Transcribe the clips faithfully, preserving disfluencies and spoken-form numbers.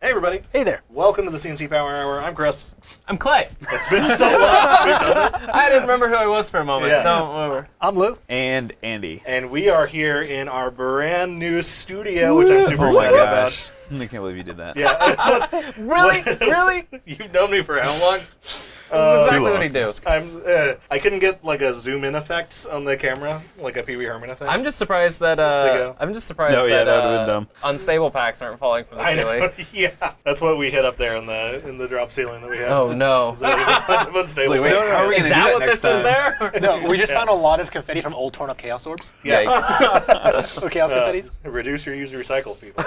Hey everybody. Hey there. Welcome to the C N C Power Hour. I'm Chris. I'm Clay. It's been so long. I didn't remember who I was for a moment. Yeah. Don't remember. I'm Lou. And Andy. And we are here in our brand new studio, which I'm super oh excited my gosh. about. I can't believe you did that. Yeah. Really? Really? You've known me for how long? Uh, That's exactly what he do. I'm, uh, I couldn't get like a zoom in effect on the camera, like a Pee Wee Herman effect. I'm just surprised that uh, I'm just surprised no, that, yeah, that uh, dumb. unstable packs aren't falling from the I ceiling. Know. Yeah, that's what we hit up there in the in the drop ceiling that we had. Oh no! Is that what this is there? No, we just yeah. found a lot of confetti from old torn up chaos orbs. Yeah, or chaos uh, confettis. Reduce or use recycled, people.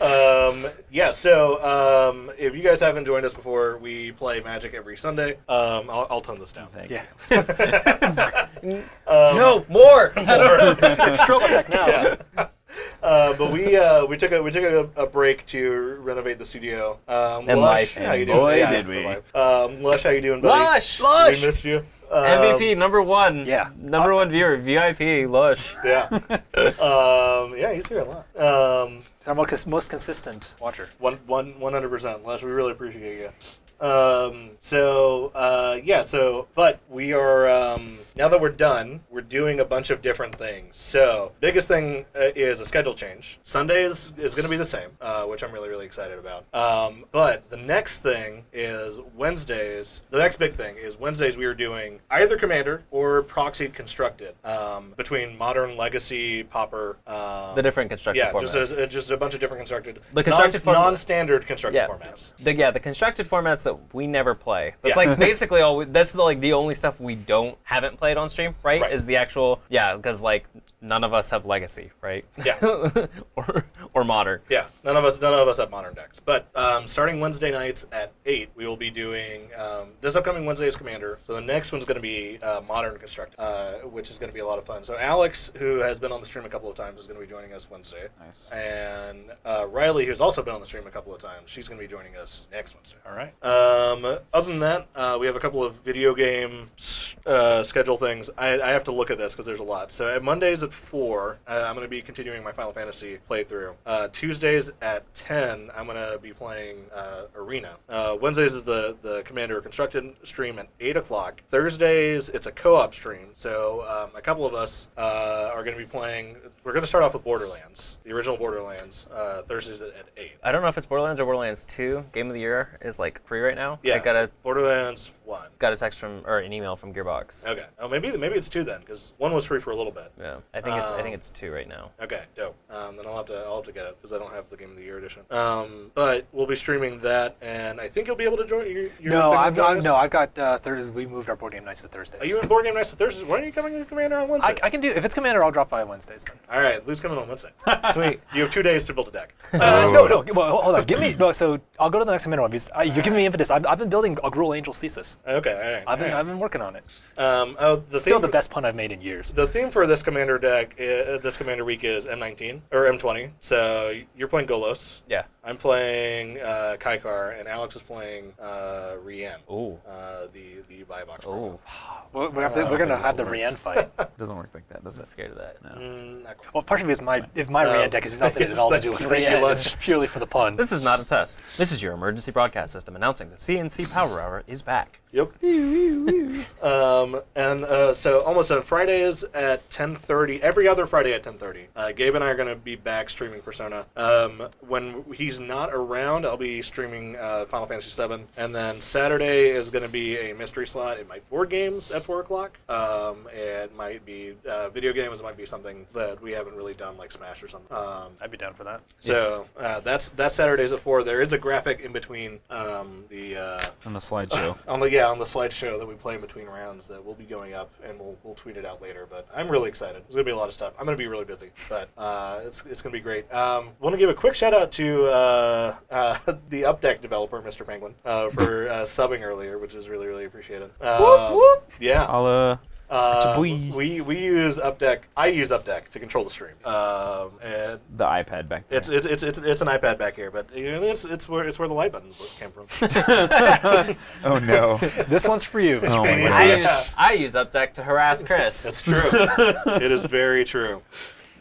um, yeah. So um, if you guys haven't joined us before, we play Magic every Sunday. Um, I'll, I'll tone this down. Thank yeah. you. um, no more. more. It's strobe effect now. Yeah. Uh, but we uh, we took a we took a, a break to renovate the studio. Um, and Lush, life, how and you doing? Boy, yeah, did we! Um, Lush, how you doing, buddy? Lush, Lush, we missed you. Um, M V P number one. Yeah, number uh, one viewer, V I P, Lush. Yeah. um, yeah, he's here a lot. Um, he's our most, most consistent watcher. One one one hundred percent, Lush. We really appreciate you. Um, so, uh, yeah, so, but we are, um, now that we're done, we're doing a bunch of different things. So, biggest thing uh, is a schedule change. Sundays is going to be the same, uh, which I'm really, really excited about. Um, but the next thing is Wednesdays. The next big thing is Wednesdays we are doing either Commander or Proxied Constructed, um, between Modern, Legacy, Popper. Um, the different constructed yeah, formats. Yeah, just a, just a bunch of different constructed, the constructed non, non-standard constructed yeah. formats. The, yeah, the constructed formats that we never play. That's yeah. like basically all. We, that's the, like the only stuff we don't haven't played on stream, right? right. Is the actual yeah, because like none of us have Legacy, right? Yeah, or or Modern. Yeah, none of us none of us have Modern decks. But um, starting Wednesday nights at eight, we will be doing um, this upcoming Wednesday is Commander. So the next one's going to be uh, Modern Construct, uh, which is going to be a lot of fun. So Alex, who has been on the stream a couple of times, is going to be joining us Wednesday. Nice. And uh, Riley, who's also been on the stream a couple of times, she's going to be joining us next Wednesday. All right. Um, Um, other than that, uh, we have a couple of video game uh, schedule things. I, I have to look at this because there's a lot. So at Mondays at four, uh, I'm going to be continuing my Final Fantasy playthrough. Uh, Tuesdays at ten, I'm going to be playing uh, Arena. Uh, Wednesdays is the, the Commander Constructed stream at eight o'clock. Thursdays, it's a co-op stream. So um, a couple of us uh, are going to be playing. We're going to start off with Borderlands, the original Borderlands, uh, Thursdays at eight. I don't know if it's Borderlands or Borderlands two. Game of the Year is like free right Right now? Yeah. I got a Borderlands one. Got a text from or an email from Gearbox. Okay. Oh, maybe maybe it's two then, because one was free for a little bit. Yeah. I think um, it's I think it's two right now. Okay. Dope. Um, then I'll have to I'll have to get it because I don't have the Game of the Year edition. Um, but we'll be streaming that, and I think you'll be able to join. You're, you're no, I've got, no, I've got uh, Thursday. We moved our board game nights to Thursdays. Are you in board game nights to Thursdays? Why are you coming to Commander on Wednesdays? I, I can do if it's Commander, I'll drop by on Wednesdays then. All right, Lou's coming on Wednesday. Sweet. You have two days to build a deck. Uh, no, no. Well, hold on. Give me no. So I'll go to the next Commander one because uh, you're giving me impetus. I've, I've been building a Gruul Angels thesis. Okay, all right. I've been, all right. I've been working on it. Um, oh, the Still the best pun I've made in years. The theme for this Commander deck, uh, this Commander week is M nineteen, or M twenty. So you're playing Golos. Yeah. I'm playing uh, Kaikar, and Alex is playing uh, Rien. Ooh. Uh, the, the buy box. Ooh. We're, we're, to, we're going to have the work. Rien fight. It doesn't work like that, does it? I'm scared of that. No. Mm, not quite. Well, partially because my, if my um, Rien deck has nothing at all to do with Rien, it's just purely for the pun. This is not a test. This is your emergency broadcast system announcing the C N C Power Hour is back. Yep. um, and uh, so almost on Fridays at ten thirty, every other Friday at ten thirty, uh, Gabe and I are going to be back streaming Persona. Um, when he's not around, I'll be streaming uh, Final Fantasy seven. And then Saturday is going to be a mystery slot. It might be board games at four o'clock. Um, it might be uh, video games. It might be something that we haven't really done, like Smash or something. Um, I'd be down for that. So uh, that's that's Saturdays at four. There is a graphic in between um, the... Uh, on the slideshow. on the, yeah. on the slideshow that we play in between rounds that will be going up, and we'll, we'll tweet it out later, but I'm really excited. There's going to be a lot of stuff. I'm going to be really busy, but uh, it's, it's going to be great. I um, want to give a quick shout-out to uh, uh, the UpDeck developer, Mister Penguin, uh, for uh, subbing earlier, which is really, really appreciated. Uh, whoop, whoop. Yeah. I'll, uh... Uh, we we use UpDeck. I use UpDeck to control the stream. Um, and the iPad back there. It's it's it's it's, it's an iPad back here, but you know, it's it's where it's where the light buttons came from. Oh no! This one's for you. Oh, I, use, I use UpDeck to harass Chris. That's true. It is very true.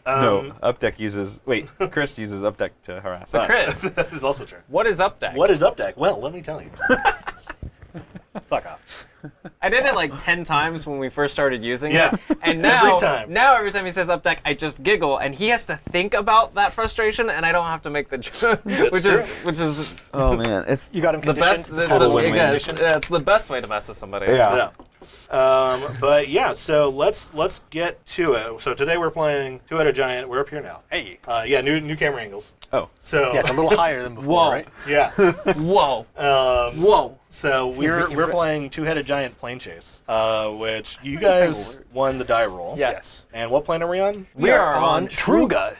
Um, no, Updeck uses, wait, Chris uses Updeck to harass us. Chris, this is also true. What is Updeck? What is Updeck? Well, let me tell you. Fuck off. I did it like ten times when we first started using yeah. it. And now every time. now every time he says Updeck, I just giggle, and he has to think about that frustration, and I don't have to make the joke, which true. is which is oh man, it's you got him the best. The, the, win yeah, it's, yeah, it's the best way to mess with somebody. Yeah. yeah. Um, but yeah, so let's let's get to it. So today we're playing two-headed giant. We're up here now. Hey. Uh, yeah, new new camera angles. Oh, so yeah, it's a little higher than before, Whoa. right? Yeah. Whoa. Um, Whoa. So we're we're playing two-headed giant plane chase, uh, which you guys won the die roll. Yes. And what plane are we on? We, we are, are on Truga.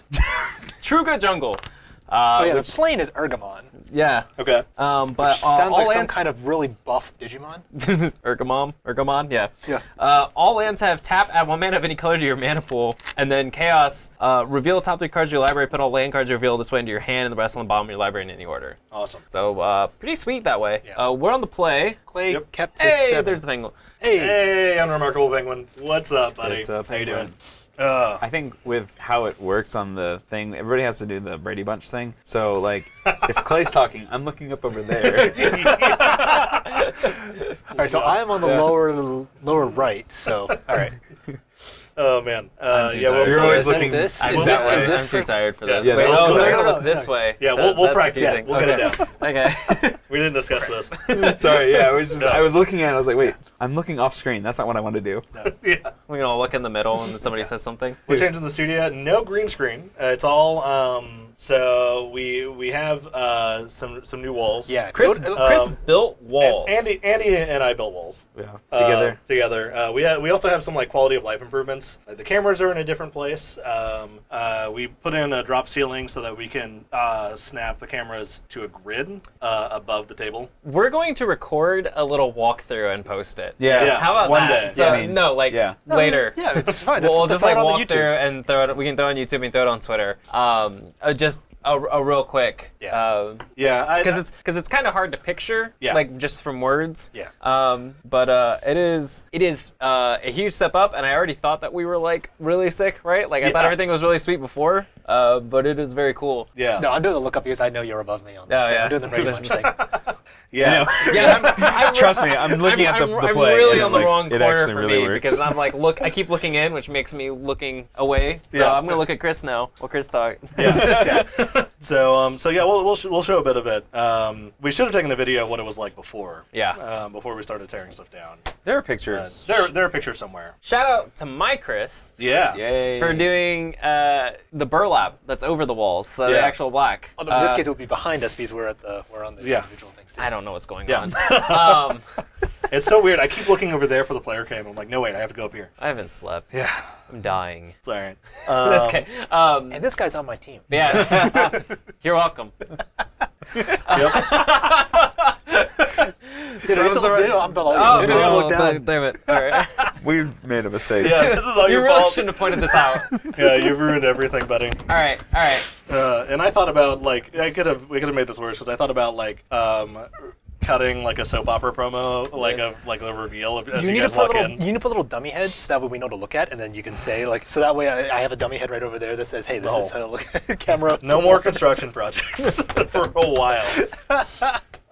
Truga Jungle. Uh, oh yeah, which, the plane is Ergamon. Yeah. Okay. Um, but which uh, sounds all like some kind of really buff Digimon. Ergamon. Ergamon. Yeah. Yeah. Uh, all lands have tap, add one mana of any color to your mana pool, and then chaos. Uh, reveal top three cards of your library. Put all land cards you reveal this way into your hand, and the rest on the bottom of your library in any order. Awesome. So uh, pretty sweet that way. Yeah. Uh, we're on the play. Clay yep. kept his Hey, seven. There's the penguin. Hey. Hey, unremarkable penguin. What's up, buddy? What's up, penguin? How you doing? Uh, I think with how it works on the thing, everybody has to do the Brady Bunch thing. So, like, if Clay's talking, I'm looking up over there. All right, so yeah. I'm on the yeah. lower lower right. So, all right. Oh man, uh, yeah, well, you're always looking this. I'm, is this, is this I'm too tired for that. Yeah, yeah, Wait, no, cool. so I gotta look this way. Yeah, so we'll, we'll practice. Yeah, we'll okay. get it down. Okay. We didn't discuss this. Sorry. Yeah, I was just no. I was looking at it. I was like, wait, I'm looking off screen. That's not what I want to do. No. Yeah. We're gonna look in the middle, and then somebody yeah. says something. We're changing the studio. No green screen. Uh, it's all. Um, So we we have uh, some some new walls. Yeah, Chris uh, Chris built walls. And Andy Andy and I built walls. Yeah, together. Uh, together. Uh, we ha we also have some like quality of life improvements. Uh, the cameras are in a different place. Um, uh, we put in a drop ceiling so that we can uh, snap the cameras to a grid uh, above the table. We're going to record a little walkthrough and post it. Yeah. yeah. How about One that? Day. So yeah, I mean, no, like yeah. later. No, yeah, it's fine. We'll just like walk through and throw it. We can throw it on YouTube and throw it on Twitter. Um, uh, just A, a real quick, yeah, uh, yeah, because it's because it's kind of hard to picture, yeah. like just from words, yeah. Um, but uh, it is it is uh, a huge step up, and I already thought that we were like really sick, right? Like yeah. I thought everything was really sweet before, uh, but it is very cool. Yeah. No, I'm doing the lookup because I know you're above me on that. Oh, yeah. I'm doing the regular thing. Yeah. yeah I'm, I'm Trust me, I'm looking I'm, at the, I'm, the play. I'm really on the like, wrong corner for really me works. because I'm like look, I keep looking in, which makes me looking away. So yeah. I'm gonna look at Chris now while Chris talks. Yeah. yeah. So, um, so yeah, we'll we'll, sh we'll show a bit of it. Um, we should have taken the video of what it was like before. Yeah. Um, before we started tearing stuff down. There are pictures. Uh, there, there are pictures somewhere. Shout out to my Chris. Yeah. Yay. For doing uh, the burlap that's over the walls, so yeah. the actual black. Although in this uh, case, it would be behind us because we're at the we're on the yeah. individual things. Too. I don't know what's going yeah. on. um, It's so weird. I keep looking over there for the player cam. I'm like, no, wait, I have to go up here. I haven't slept. Yeah. I'm dying. It's all right. Um, That's okay. Um, and this guy's on my team. Yeah. You're welcome. Yep. Did I the right? I'm below oh, you. No, no, no, down. Damn it. All right. We've made a mistake. Yeah, this is all you your really fault. You shouldn't have pointed this out. Yeah, you've ruined everything, buddy. All right, all right. Uh, and I thought about, like, I could have, we could have made this worse because I thought about, like, um, cutting like a soap opera promo, like a like a reveal of, as you, you guys walk little, in. You need to put little dummy heads, so that way we know to look at, and then you can say like, so that way I, I have a dummy head right over there that says, hey, this no. is how to look at the camera. No more construction projects for a while.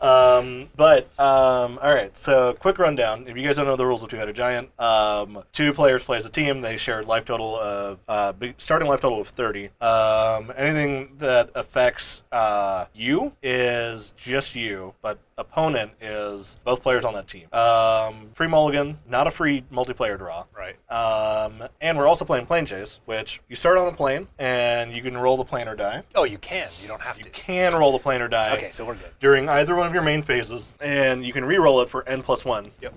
Um, but, um, all right, so quick rundown. If you guys don't know the rules of Two-Headed Giant, um, two players play as a team. They share a life total of, uh, starting life total of thirty. Um, anything that affects, uh, you is just you, but opponent is both players on that team. Um, free mulligan, not a free multiplayer draw. Right. Um, and we're also playing plane chase, which you start on a plane, and you can roll the plane or die. Oh, you can. You don't have to. You can roll the plane or die. Okay, so we're good. During either one of your main phases, and you can re-roll it for n plus one, yep.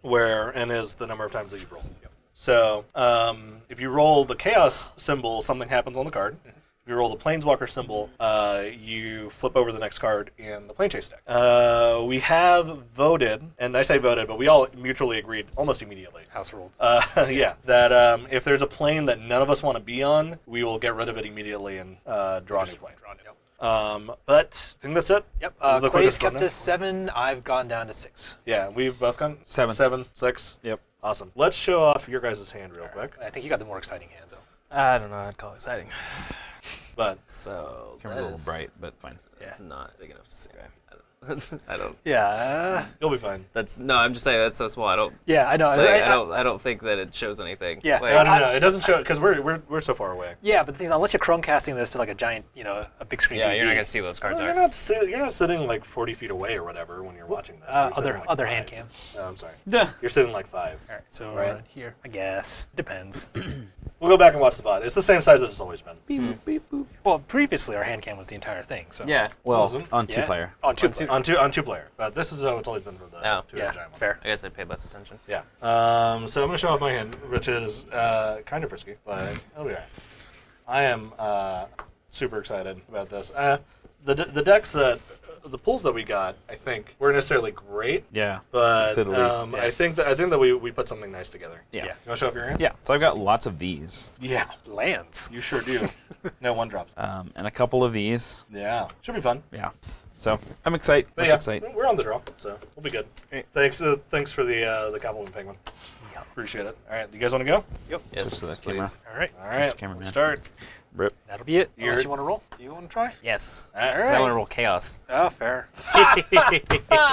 where n is the number of times that you've rolled. Yep. So um, if you roll the chaos symbol, something happens on the card. Mm-hmm. If you roll the planeswalker symbol, uh, you flip over the next card in the plane chase deck. Uh, we have voted, and I say voted, but we all mutually agreed almost immediately. House ruled. Uh, yeah, that um, if there's a plane that none of us want to be on, we will get rid of it immediately and uh, draw a new plane. Draw a new. Yep. Um, but I think that's it. Yep. Uh, Clay's kept us seven. I've gone down to six. Yeah, we've both gone seven, seven, six. Yep. Awesome. Let's show off your guys' hand real quick. I think you got the more exciting hand, though. I don't know. I'd call it exciting. But so camera's a little is, bright, but fine. Yeah, it's not big enough to see. I don't. I don't yeah, you'll be fine. That's no. I'm just saying that's so small. I don't. Yeah, I know. Like, I, I, I don't. I don't think that it shows anything. Yeah, like, no, no, no, it doesn't show because we're we're we're so far away. Yeah, but the thing is, unless you're Chromecasting this to like a giant, you know, a big screen. Yeah, T V, you're not gonna see those cards. Well, you're not sitting. You're not sitting like forty feet away or whatever when you're watching this. Uh, you're other like other five. hand cam. No, I'm sorry. Duh. You're sitting like five. All right, so right uh, here. I guess depends. We'll go back and watch the VOD. It's the same size that it's always been. Beep, mm. beep, boop. Well, previously our hand cam was the entire thing. So yeah, well, on two yeah. player. On two, on two, on two, on two player. But this is how it's always been for the oh, two yeah, giant one. Fair. I guess I paid less attention. Yeah. Um, so I'm gonna show off my hand, which is uh, kind of risky, but it'll be alright. I am uh, super excited about this. Uh, the the decks that. The pulls that we got, I think, weren't necessarily great. Yeah, but um, least, yeah. I think that I think that we, we put something nice together. Yeah. yeah. You want to show off your hand? Yeah. So I've got lots of these. Yeah. Lands. You sure do. No one drops. Um, and a couple of these. Yeah. Should be fun. Yeah. So I'm excited. Yeah, excited. We're on the draw, so we'll be good. Right. Thanks. Uh, thanks for the uh, the compliment, Penguin. Yep. Appreciate it. All right. You guys want to go? Yep. Yes. Switch to the camera. All right. All right. Camera, let's start. Rip. That'll be it. Unless you want to roll? Do you want to try? Yes. All right. Because I want to roll chaos. Oh, fair.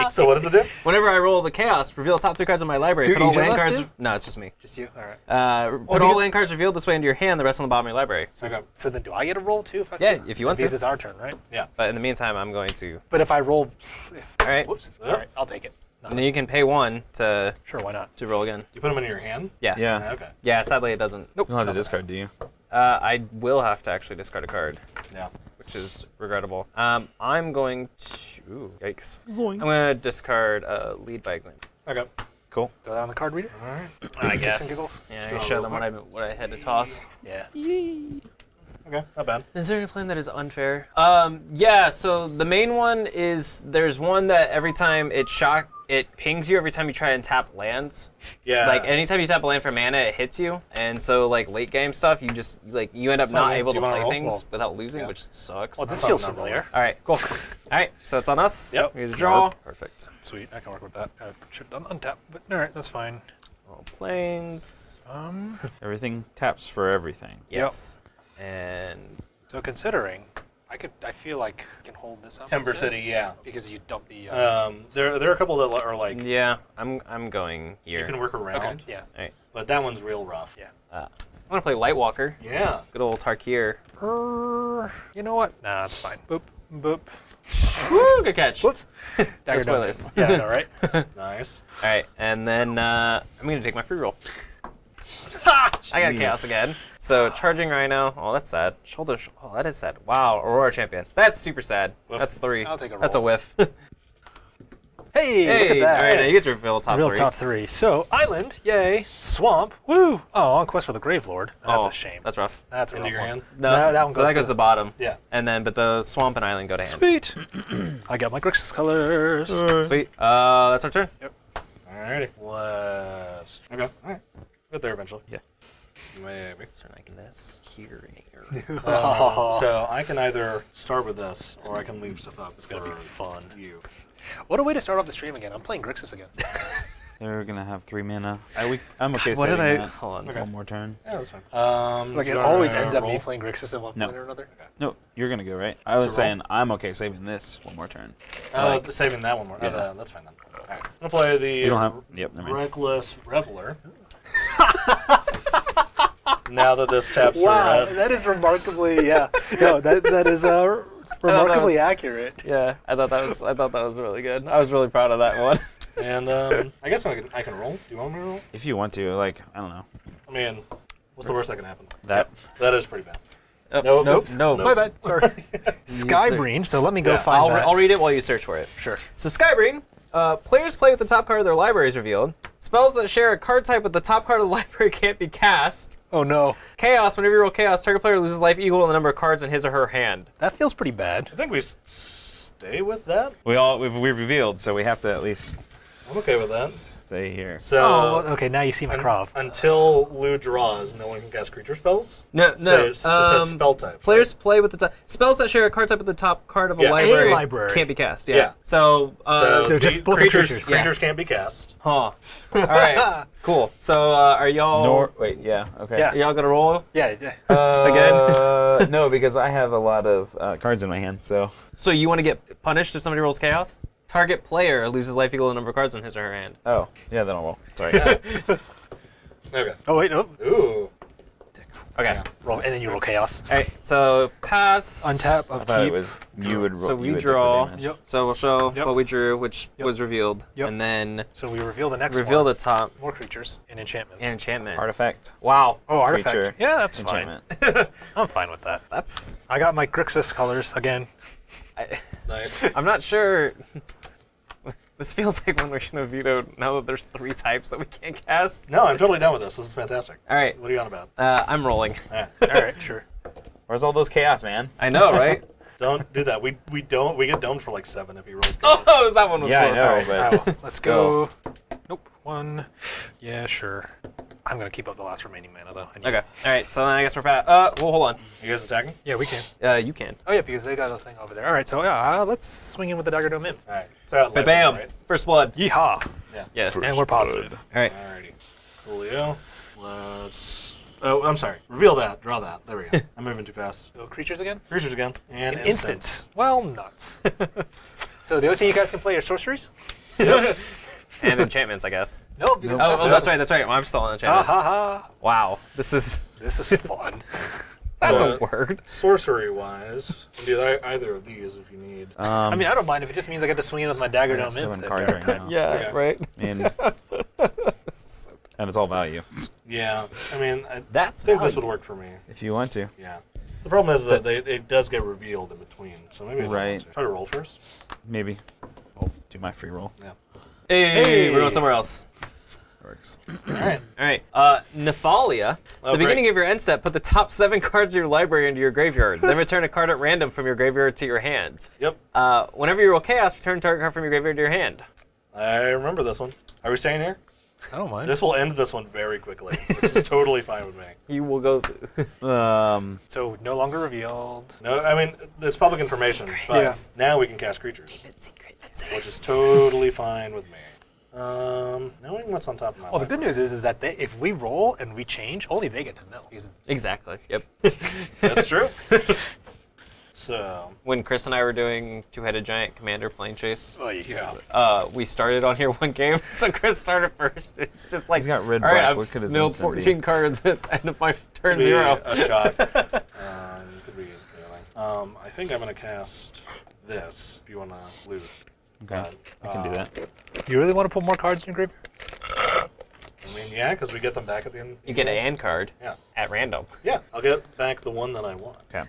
So what does it do? Whenever I roll the chaos, reveal top three cards in my library. Dude, put all land cards. Do? No, it's just me. Just you. All right. Uh, oh, put all land cards revealed this way into your hand. The rest on the bottom of your library. So, okay. So then, do I get a roll too? If I yeah, can? if you want to. This is our turn, right? Yeah. But in the meantime, I'm going to. But if I roll. All right. Whoops. All right. I'll take it. And then you can pay one to sure why not to roll again. You put them in your hand. Yeah. Yeah. yeah okay. Yeah. Sadly, it doesn't. Nope. You don't have to discard, do you? Uh, I will have to actually discard a card. Yeah. Which is regrettable. Um, I'm going to. Ooh, yikes. Zoinks. I'm going to discard uh, lead by example. Okay. Cool. Throw that on the card reader. All right. I guess. Yeah. I can show them what I what I had to toss. Yeah. Yay. Okay, not bad. Is there any plan that is unfair? Um, yeah, so the main one is there's one that every time it shock, it pings you every time you try and tap lands. Yeah. Like anytime you tap a land for mana, it hits you. And so like late game stuff, you just like you end up so not able to play roll? things well, without losing, yeah. which sucks. Well, this feels familiar. All right, cool. All right, so it's on us. Yep. We need to draw. Perfect. Sweet, I can work with that. I should have done untap, but all right, that's fine. All planes. Um. Everything taps for everything. Yes. Yep. And so considering, I could, I feel like I can hold this up. Timber City, yeah, because you dump the. Uh, um, there, there are a couple that are like. Yeah, I'm, I'm going here. You can work around. Okay, yeah. All right. But that one's real rough. Yeah. Uh, I want to play Lightwalker. Yeah. Good old Tarkir. Er, you know what? Nah, it's fine. Boop, boop. Woo! Good catch. Whoops. Dagger spoilers. Yeah. I know, right. Nice. All right, and then uh, I'm gonna take my free roll. I got chaos again. So charging Rhino. Oh, that's sad. Shoulder. Sh oh, that is sad. Wow, Aurora Champion. That's super sad. Whiff. That's three. I'll take a roll. That's a whiff. hey, hey, look at that. All right, now you get to reveal top reveal three. Reveal top three. So island, yay. Swamp, woo. Oh, on quest for the Grave Lord. That's oh, a shame. That's rough. That's a rough one. No, no, that one goes. So that goes to the bottom. Yeah. And then, but the swamp and island go to hand. Sweet. I got my Grixis colors. Sure. Sweet. Uh, that's our turn. Yep. Alrighty. Let's. Okay. All right. Get there eventually. Yeah. Maybe. So I can this here and here. um, so I can either start with this or I can leave stuff up. It's gonna be fun. You. What a way to start off the stream again. I'm playing Grixis again. They're gonna have three mana. I we I'm okay. God, what did I? That. Hold on. Okay. One more turn. Yeah, that's fine. Um, like it always ends up roll? me playing Grixis at one no. point or another. Okay. No, you're gonna go right. I was saying roll? I'm okay saving this one more turn. Uh, like, saving that one more. Yeah. Uh, that's fine then. All right. I'm gonna play the you don't have, yep, Reckless Reveler. Now that this taps wow, that is remarkably yeah. No, that that is uh, remarkably that was, accurate. Yeah, I thought that was I thought that was really good. I was really proud of that one. And um, I guess I can I can roll. Do you want me to roll? If you want to, like I don't know. I mean, what's the worst that can happen? That yeah, that is pretty bad. Nope. Nope. No, nope. Bye bye. Sorry. Skybreen. So let me go yeah, find I'll, that. I'll read it while you search for it. Sure. So Skybreen. Uh, players play with the top card of their library is revealed. Spells that share a card type with the top card of the library can't be cast. Oh no. Chaos, whenever you roll chaos, target player loses life equal to the number of cards in his or her hand. That feels pretty bad. I think we stay with that. We all, we've, we've revealed, so we have to at least I'm okay with that. Stay here. So oh, okay, now you see Makarov. Un until Lou draws, no one can cast creature spells? No, no. So um, it says spell type. Players right? play with the spells that share a card type with the top card of yeah. a, library a library can't be cast. Yeah. yeah. So, uh, so they're just both creatures. Creatures, yeah. creatures can't be cast. Huh. All right. Cool. So uh, are y'all... Nor wait, yeah, okay. Yeah. Are y'all going to roll? Yeah. yeah. Uh, Again? No, because I have a lot of uh, cards in my hand, so... So you want to get punished if somebody rolls chaos? Target player loses life equal to the number of cards in his or her hand. Oh, yeah, then I'll roll. Sorry. Okay. Oh, wait, no. Ooh. Dicks. Okay. Yeah. Roll, and then you roll chaos. All right, so pass. Untap, upkeep. I thought it was you would roll. So we draw. Yep. So we'll show yep. what we drew, which yep. was revealed. Yep. And then. So we reveal the next reveal one. Reveal the top. More creatures and enchantments. And enchantment. Artifact. Wow. Oh, artifact. Creature. Yeah, that's fine. I'm fine with that. That's. I got my Grixis colors again. I, nice. I'm not sure. This feels like one we should have vetoed now that there's three types that we can't cast. No, I'm totally done with this. This is fantastic. All right. What are you on about? Uh, I'm rolling. Yeah. All right, sure. Where's all those chaos, man? I know, right? Don't do that. We we don't. We get domed for like seven if he rolls chaos. Oh, that one was yeah, close. I know, but right, well, let's go. Nope. One. Yeah, sure. I'm going to keep up the last remaining mana, though. I need okay. All right, so then I guess we're past. Uh, well, hold on. You guys attacking? Yeah, we can. Uh, you can. Oh, yeah, because they got a thing over there. All right, so yeah, uh, let's swing in with the Dagger Dome in. All right. So ba bam. Right? First blood. Yeehaw. Yeah. Yes. And we're positive. Blood. All right. Alrighty. Coolio. Let's. Oh, I'm sorry. Reveal that. Draw that. There we go. I'm moving too fast. So creatures again? Creatures again. And an instant. instant. Well, nuts. So the only thing you guys can play are sorceries? Yep. And enchantments, I guess. Nope. nope. Oh, oh, that's right, that's right. I'm still on enchantment. Ah, ha, ha. Wow, this is this is fun. That's but a word. Sorcery-wise, you can do either of these if you need. Um, I mean, I don't mind if it just means I get to swing in with my dagger down in. Card right now. Yeah, okay. Right. And, so and it's all value. Yeah, I mean, I that's think value. This would work for me if you want to. Yeah. The problem is that they, it does get revealed in between, so maybe right. To. Try to roll first. Maybe. I'll do my free roll. Yeah. Hey, hey, we're going somewhere else. Works. All right. All right. Uh, Nephalia. Oh, at the beginning great. of your end step, put the top seven cards of your library into your graveyard. Then return a card at random from your graveyard to your hand. Yep. Uh, whenever you roll chaos, return a target card from your graveyard to your hand. I remember this one. Are we staying here? I don't mind. This will end this one very quickly, which is totally fine with me. You will go through. Um, so no longer revealed. No, I mean, it's public information, Secrets. but yeah. now we can cast creatures. Keep it secret. Which is totally fine with me. Um, knowing what's on top of my Well, library. The good news is, is that they, if we roll and we change, only they get to know. Exactly. Yep. That's true. So when Chris and I were doing Two-Headed Giant Commander Plane Chase, oh, yeah. uh, we started on here one game, so Chris started first. It's just like, he's got red all right, I've what could his milled fourteen be? Cards at the end of my turn could zero. Be a shot. um, could be um, I think I'm going to cast this, if you want to loot. Okay, uh, I can uh, do that. Do you really want to put more cards in your graveyard? I mean, yeah, because we get them back at the end. You get an and card yeah. at random. Yeah, I'll get back the one that I want. Okay.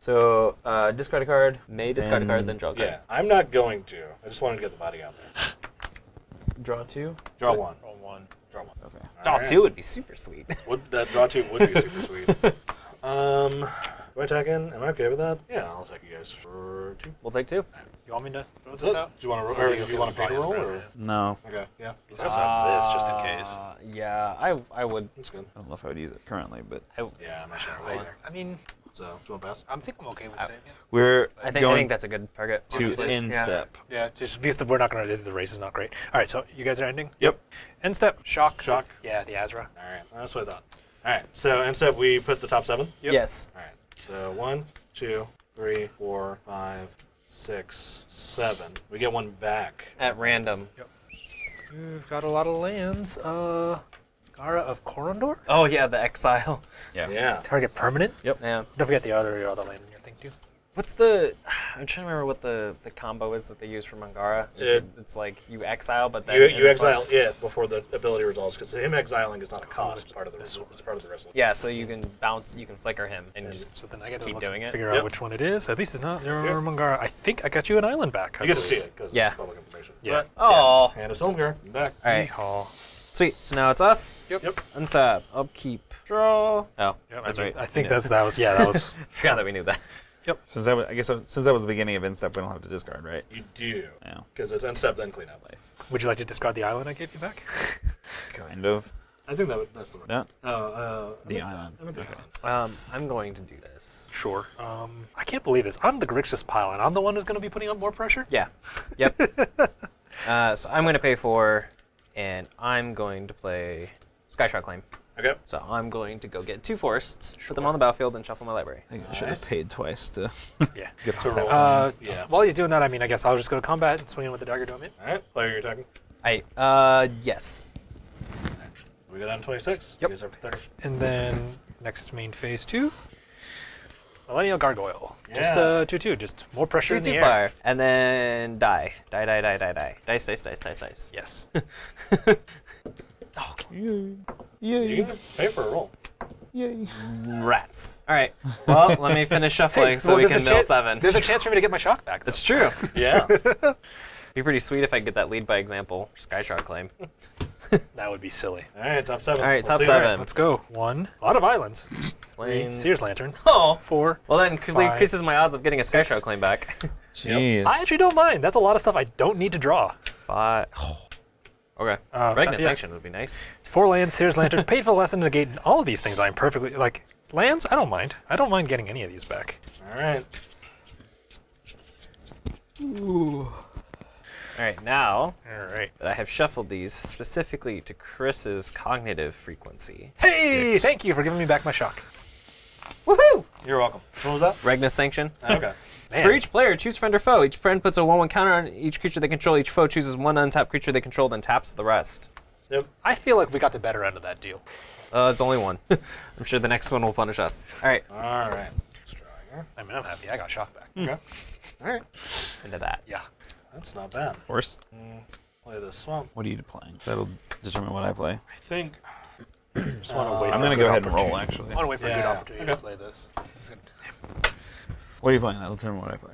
So, uh, discard a card, may discard and a card, then draw a card. Yeah, I'm not going to. I just wanted to get the body out there. Draw two? Draw what? one. Draw one. Draw one. Okay. All draw right. two would be super sweet. Would, that draw two would be super sweet. Um, do I attack in? Am I okay with that? Yeah, I'll attack you guys for two. We'll take two. You want me to throw this out? Do you want to roll? Or do you want to roll? Or? No. Okay. Yeah. Let's also have this just in case. Yeah, I I would. That's good. I don't know if I would use it currently, but I yeah, I'm not sure. I, I mean, so do you want to pass? I think I'm okay with saving. We're I think I think that's a good target. To end step. Yeah, just at least we're not going to. The race is not great. All right, so you guys are ending. Yep. End step. Shock. Shock. Yeah, the Azra. All right, that's what I thought. All right, so end step we put the top seven. Yep. Yes. All right. So one, two, three, four, five. Six, seven. We get one back. At random. Yep. You've got a lot of lands. Uh, Gara of Korondor? Oh, yeah, the exile. Yeah. yeah. Target permanent? Yep. Yeah. Don't forget the other, other land in your thing, too. What's the... I'm trying to remember what the, the combo is that they use for Mangara. It, it's like you exile, but then... You, you exile one. it before the ability resolves, because him exiling is not a cost. It's part of the result. It's part of the result. Yeah, so you can bounce, you can flicker him, and, and just so then I get to keep doing it. Figure out yep. which one it is. At least it's not your yeah. Mangara. I think I got you an island back. I you get to see it, because yeah. it's public information. Yeah. Oh. Yeah. And it's Ilmgar. Back. All right. Yeehaw. Sweet. So now it's us. Yep. Yep. Untap. Upkeep. Draw. Oh, yep, that's I mean, right. I think that's, that was... Yeah, that was... I forgot that we knew that. Yep. Since that was, I guess since that was the beginning of instep, we don't have to discard, right? You do. Yeah. Because it's instep then cleanup. Would you like to discard the island I gave you back? Kind of. I think that would, that's the one. Yeah. Oh, uh, the island. I'm, okay. island. Um, I'm going to do this. Sure. Um, I can't believe this. I'm the Grixis pile, and I'm the one who's going to be putting up more pressure? Yeah. Yep. uh, so I'm going to pay four, and I'm going to play Skyshot Claim. Okay. So I'm going to go get two forests, sure. put them on the battlefield, and shuffle my library. I, I should have paid twice to yeah. get to roll. Uh, yeah. While he's doing that, I mean, I guess I'll just go to combat and swing in with the dagger domain. All right. Player, you're attacking. I, uh, yes. We go down to twenty-six. Yep. And then next main phase two, Millennial Gargoyle. Yeah. Just uh, two two. Just more pressure two, in two, the fire. Air. And then die, die, die, die, die, die, dice, dice, dice, dice, dice. Yes. Oh, yay! Yay! You can pay for a roll. Yay! Rats. All right. Well, let me finish shuffling hey, so well, we can mill seven. There's a chance for me to get my shock back. Though. That's true. Yeah. Be pretty sweet if I get that lead by example. Skyshock Claim. That would be silly. All right, top seven. All right, we'll top seven. Right. Let's go. One. A lot of islands. Three. Seer's Lantern. Oh. Four. Well, that increases my odds of getting a Skyshock Claim back. Jeez. Yep. I actually don't mind. That's a lot of stuff I don't need to draw. Five. Oh. Okay. Uh, Regnant uh, yeah. Sanction would be nice. Four lands, Seer's Lantern, Painful Lesson, Negate, and all of these things I'm perfectly, like, lands, I don't mind. I don't mind getting any of these back. All right. Ooh. All right, now All right. that I have shuffled these specifically to Chris's cognitive frequency. Hey, Dicks. Thank you for giving me back my shock. Woohoo! You're welcome. What was that? Regnus Sanction. Okay. Man. For each player, choose friend or foe. Each friend puts a one one counter on each creature they control. Each foe chooses one untapped creature they control, then taps the rest. Yep. I feel like we got the better end of that deal. Uh, it's only one. I'm sure the next one will punish us. All right. All right. Let's try here. I mean, I'm happy. I got shock back. Mm. Okay. All right. Into that. Yeah. That's not bad. Worst. Mm, play the swamp. What are you playing? That'll determine what I play. I think. Just want to wait. I'm going to go ahead and roll, actually. I want to wait for yeah, a good opportunity okay. to play this. It's gonna... What are you playing? That'll determine what I play.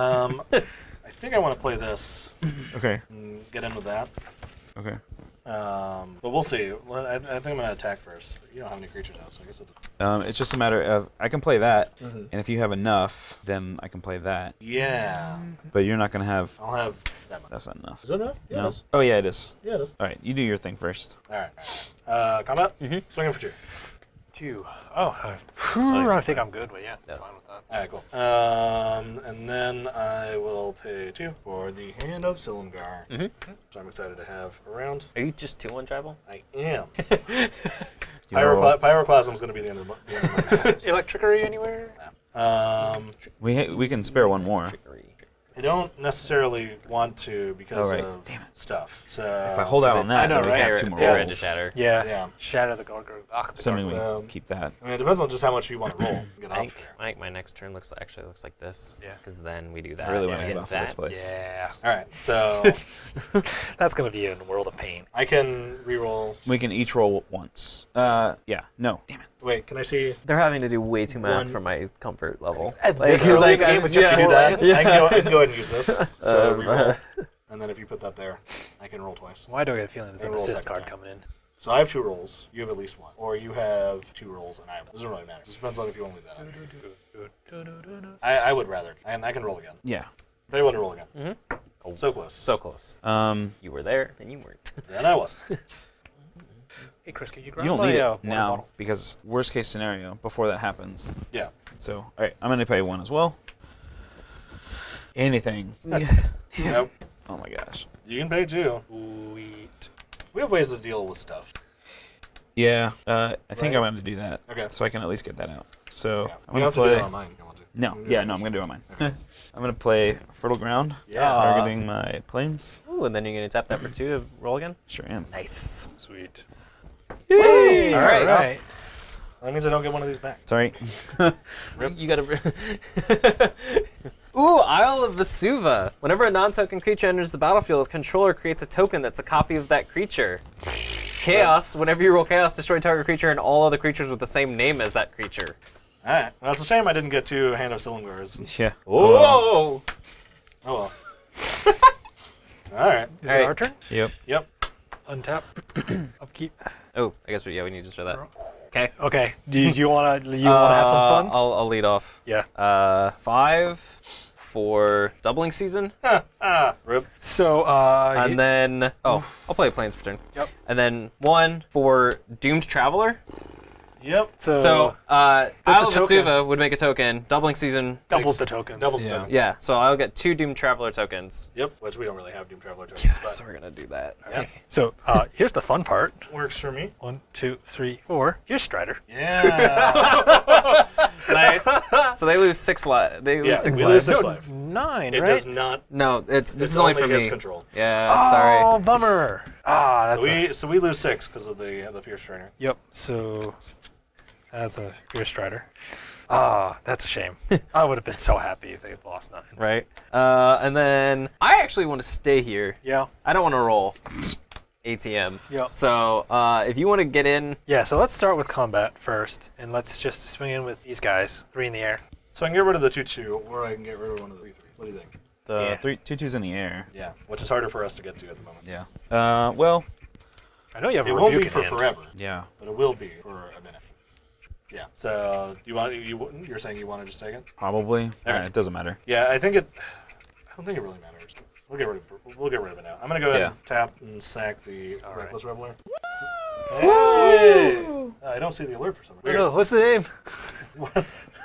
Um, I think I want to play this. Okay. And get in with that. Okay. Um, but we'll see. I, I think I'm going to attack first. You don't have any creatures out, so I guess it um, it's just a matter of I can play that, mm-hmm. and if you have enough, then I can play that. Yeah. But you're not going to have. I'll have that much. That's not enough. Is that enough? Yeah, no. It is. Oh, yeah, it is. Yeah, it is. All right, you do your thing first. All right. Uh, combat? Mm-hmm. Swinging for two. Two. Oh, I, I think I'm good, but yeah, yeah. fine with that. All right, cool. Um, and then I will pay two for the Hand of Silumgar, mm-hmm. so I'm excited to have around. Are you just two one tribal? I am. Pyrocla Pyroclasm is going to be the end of the, the, end of the Electricery anywhere? No. Um, we, ha we can spare one more. I don't necessarily want to because oh, right. of Damn it. stuff. So if I hold out on that, I know, right? Have two more yeah. rolls. Shatter. Yeah. yeah, shatter the gargoyle. So we um, keep that. I mean, it depends on just how much you want to roll. Get I, think, I think my next turn looks actually looks like this. Yeah, because then we do that. I really want to get off that. Of this place. Yeah. All right, so that's gonna be a world of pain. I can re-roll. We can each roll once. Uh, yeah. No. Damn it. Wait, can I see? They're having to do way too much for my comfort level. At like, this early like, game with just yeah, do that. Yeah. I can go, I can go ahead and use this. So um, reroll, and then if you put that there, I can roll twice. Why do I get a feeling there's an assist card time. coming in? So I have two rolls. You have at least one, or you have two rolls and I have one. It doesn't really matter. It depends on if you want to leave that out. I, I would rather, and I can roll again. Yeah. But I want to roll again. Mm-hmm. Oh, so close. So close. Um, you were there, and you weren't. Then I wasn't. Hey, Chris, can you grab You don't my, need it uh, now, bottle? Because worst case scenario, before that happens. Yeah. So, all right, I'm going to pay one as well. Anything. Yeah. Nope. Oh, my gosh. You can pay two. Sweet. We have ways to deal with stuff. Yeah, uh, I right. think I'm going to do that. Okay. So I can at least get that out. So yeah. I'm going to play. Do it on mine. You want to. No, mm-hmm. yeah, no, I'm going to do it on mine. Okay. I'm going to play Fertile Ground, yeah. targeting my planes. Ooh, and then you're going to tap that for two to roll again? Sure am. Nice. Sweet. Yay! All right. All right. That means I don't get one of these back. Sorry. Rip. You gotta. Ooh, Isle of Vesuvia. Whenever a non-token creature enters the battlefield, the controller creates a token that's a copy of that creature. Chaos. Right. Whenever you roll chaos, destroy target creature and all other creatures with the same name as that creature. All right. Well, it's a shame I didn't get two Hand of Silumgars. Yeah. Whoa. Oh well. All right. Is it our turn? Yep. Yep. Untap. Upkeep. Oh, I guess we yeah we need to show that. Okay. Okay. Do you, you want to? You uh, want to have some fun? I'll, I'll lead off. Yeah. Uh, five for doubling season. Huh. Ah. Rip. So. Uh, and you... then oh, I'll play Planes for turn. Yep. And then one for Doomed Traveler. Yep. So, so uh, Isle of Vesuva would make a token. Doubling Season doubles the tokens. Doubles the yeah. tokens. Yeah. So I'll get two Doom Traveler tokens. Yep. Which we don't really have Doom Traveler tokens. Yeah, but so we're gonna do that. Yep. Okay. So uh, here's the fun part. Works for me. One, two, three, four. Here's Strider. Yeah. Nice. So they lose six life. They lose yeah, six life. Lose six no, life. Nine. It right? does not. No. It's this it's is only for me. Control. Yeah. Oh, sorry. Oh, bummer. Ah. That's so we a... so we lose six because of the the Fierce Trainer. Yep. So. That's a Fierce Strider. Ah, oh, that's a shame. I would have been so happy if they had lost nine. Right. Uh, and then I actually want to stay here. Yeah. I don't want to roll. A T M. Yep. So uh, if you want to get in. Yeah, so let's start with combat first. And let's just swing in with these guys. Three in the air. So I can get rid of the two two, or I can get rid of one of the three three. What do you think? The yeah. three, two twos in the air. Yeah, which is harder for us to get to at the moment. Yeah. Uh, well, I know you have it a rebuke. It won't be for hand. Forever. Yeah. But it will be for a minute. Yeah. So you want you you're saying you want to just take it? Probably. All right. Right, it doesn't matter. Yeah, I think it. I don't think it really matters. We'll get rid of we'll get rid of it now. I'm gonna go ahead yeah. and tap and sack the All Reckless right. Reveler. Hey! Woo! Uh, I don't see the alert for some reason. What's the name?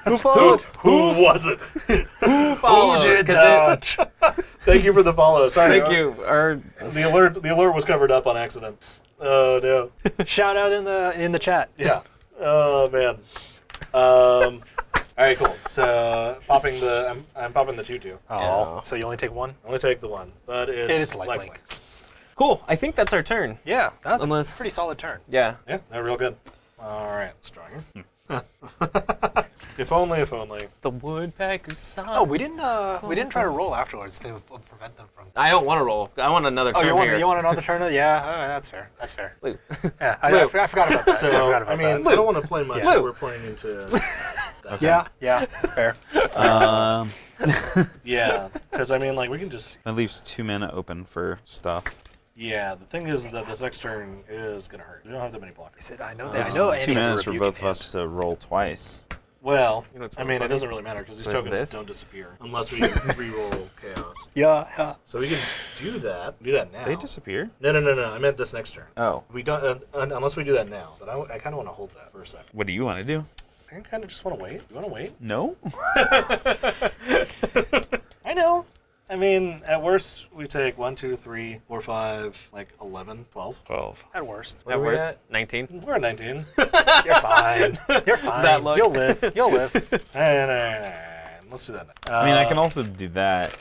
Who followed? Who, who was it? Who followed? Who did that? It... Thank you for the follow. Sorry. Thank you. Our... The alert the alert was covered up on accident. Oh no! Shout out in the in the chat. Yeah. Oh man. Um, all right, cool. So popping the, I'm, I'm popping the two two. Oh. So you only take one? I only take the one, but it's, it's lifelink. Life cool. I think that's our turn. Yeah, that was Unless... a pretty solid turn. Yeah. Yeah, no, real good. All right, stronger. Hmm. If only, if only. The woodpecker song. Oh, we didn't. Uh, we didn't try to roll afterwards to prevent them from. I don't want to roll. I want another. Oh, turn you want here. You want another turn? Yeah, all right, that's fair. That's fair. Lou. Yeah, I, Lou. I, I forgot about that. So, I, forgot about I mean, that. I don't want to play much. Yeah. We're playing into. Okay. Yeah, yeah, fair. Um. Yeah, because I mean, like, we can just. That leaves two mana open for stuff. Yeah, the thing is that this next turn is gonna hurt. We don't have that many blockers. Is it? I know that. Uh, I know. Two mana for both of us to roll twice. Well, you know, I mean, funny. It doesn't really matter because these like tokens this? Don't disappear unless we reroll chaos. Yeah, yeah. So we can do that. Do that now. They disappear? No, no, no, no. I meant this next turn. Oh. We don't uh, unless we do that now. But I, I kind of want to hold that for a second. What do you want to do? I kind of just want to wait. You want to wait? No. I know. I mean, at worst, we take one, two, three, four, five, like eleven, twelve. twelve. At worst. At worst, at? nineteen. We're at nineteen. You're fine. You're fine. That look. You'll live. You'll live. All right, all right, all right. Let's do that now. I uh, mean, I can also do that.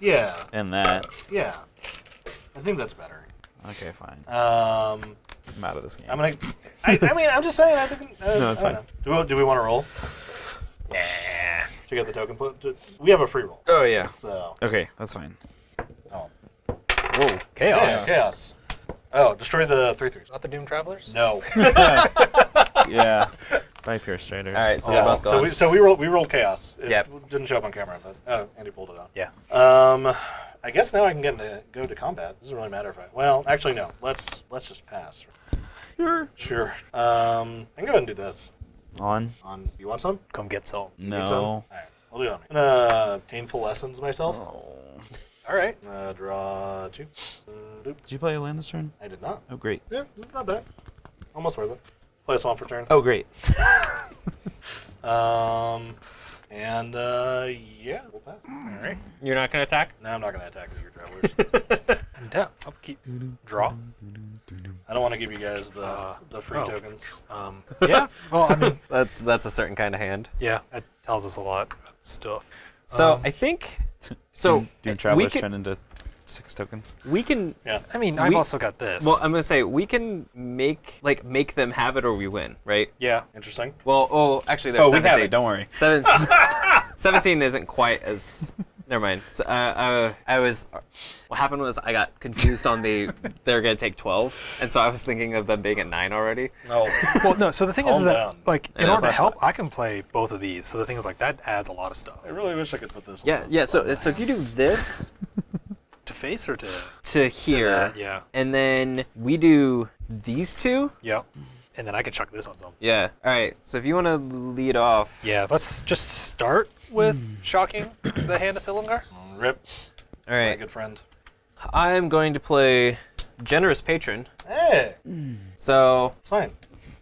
Yeah. And that. Yeah. I think that's better. Okay, fine. Um, I'm out of this game. I'm gonna, I, I mean, I'm just saying. I think, uh, no, it's fine. Know. Do we, do we want to roll? Nah. To get the token, we have a free roll. Oh yeah. So. Okay, that's fine. Oh. Whoa! Chaos. Chaos. Chaos. Oh, destroy the three threes. Not the Doom Travelers. No. Yeah. By Pure Striders. All right. So, yeah. so we so we rolled we rolled chaos. It yep. didn't show up on camera, but oh, Andy pulled it out. Yeah. Um, I guess now I can get into go to combat. It doesn't really matter if I. Well, actually no. Let's let's just pass. Sure. Sure. Um, I can go ahead and do this. On. On. You want some? Come get some. No. Get some? All right. I'll do it on me. I'm gonna Painful Lessons myself. Oh. All right. Uh, draw two. Uh, did you play a land this turn? I did not. Oh, great. Yeah, this is not bad. Almost worth it. Play a swamp for turn. Oh, great. um, and uh, yeah, we'll pass. All right. You're not gonna attack? No, I'm not gonna attack with your travelers. And tap. Upkeep. Draw. I don't want to give you guys the uh, the free oh. tokens. Um, yeah. Well, I mean, that's that's a certain kind of hand. Yeah, it tells us a lot about stuff. So um, I think so. Doom Traveler's turned into six tokens. We can. Yeah. I mean, I've we, also got this. Well, I'm gonna say we can make like make them have it or we win, right? Yeah. Interesting. Well, oh, actually, there's oh, seventeen. We have it. Don't worry. Seven, seventeen isn't quite as. Never mind. So, uh, uh, I was. What happened was I got confused on the. They're gonna take twelve, and so I was thinking of them being at nine already. No. Well, no. So the thing is, is that like in order to help, I can play both of these. So the thing is, like that adds a lot of stuff. I really wish I could put this. Yeah. Yeah. So so if you do this. To face or to. To here. To that, yeah. And then we do these two. Yep. and then I can chuck this on something. Yeah. All right. So if you want to lead off. Yeah. Let's just start with shocking the hand of Silumgar. Rip. All right. My good friend. I'm going to play Generous Patron. Hey. So. It's fine.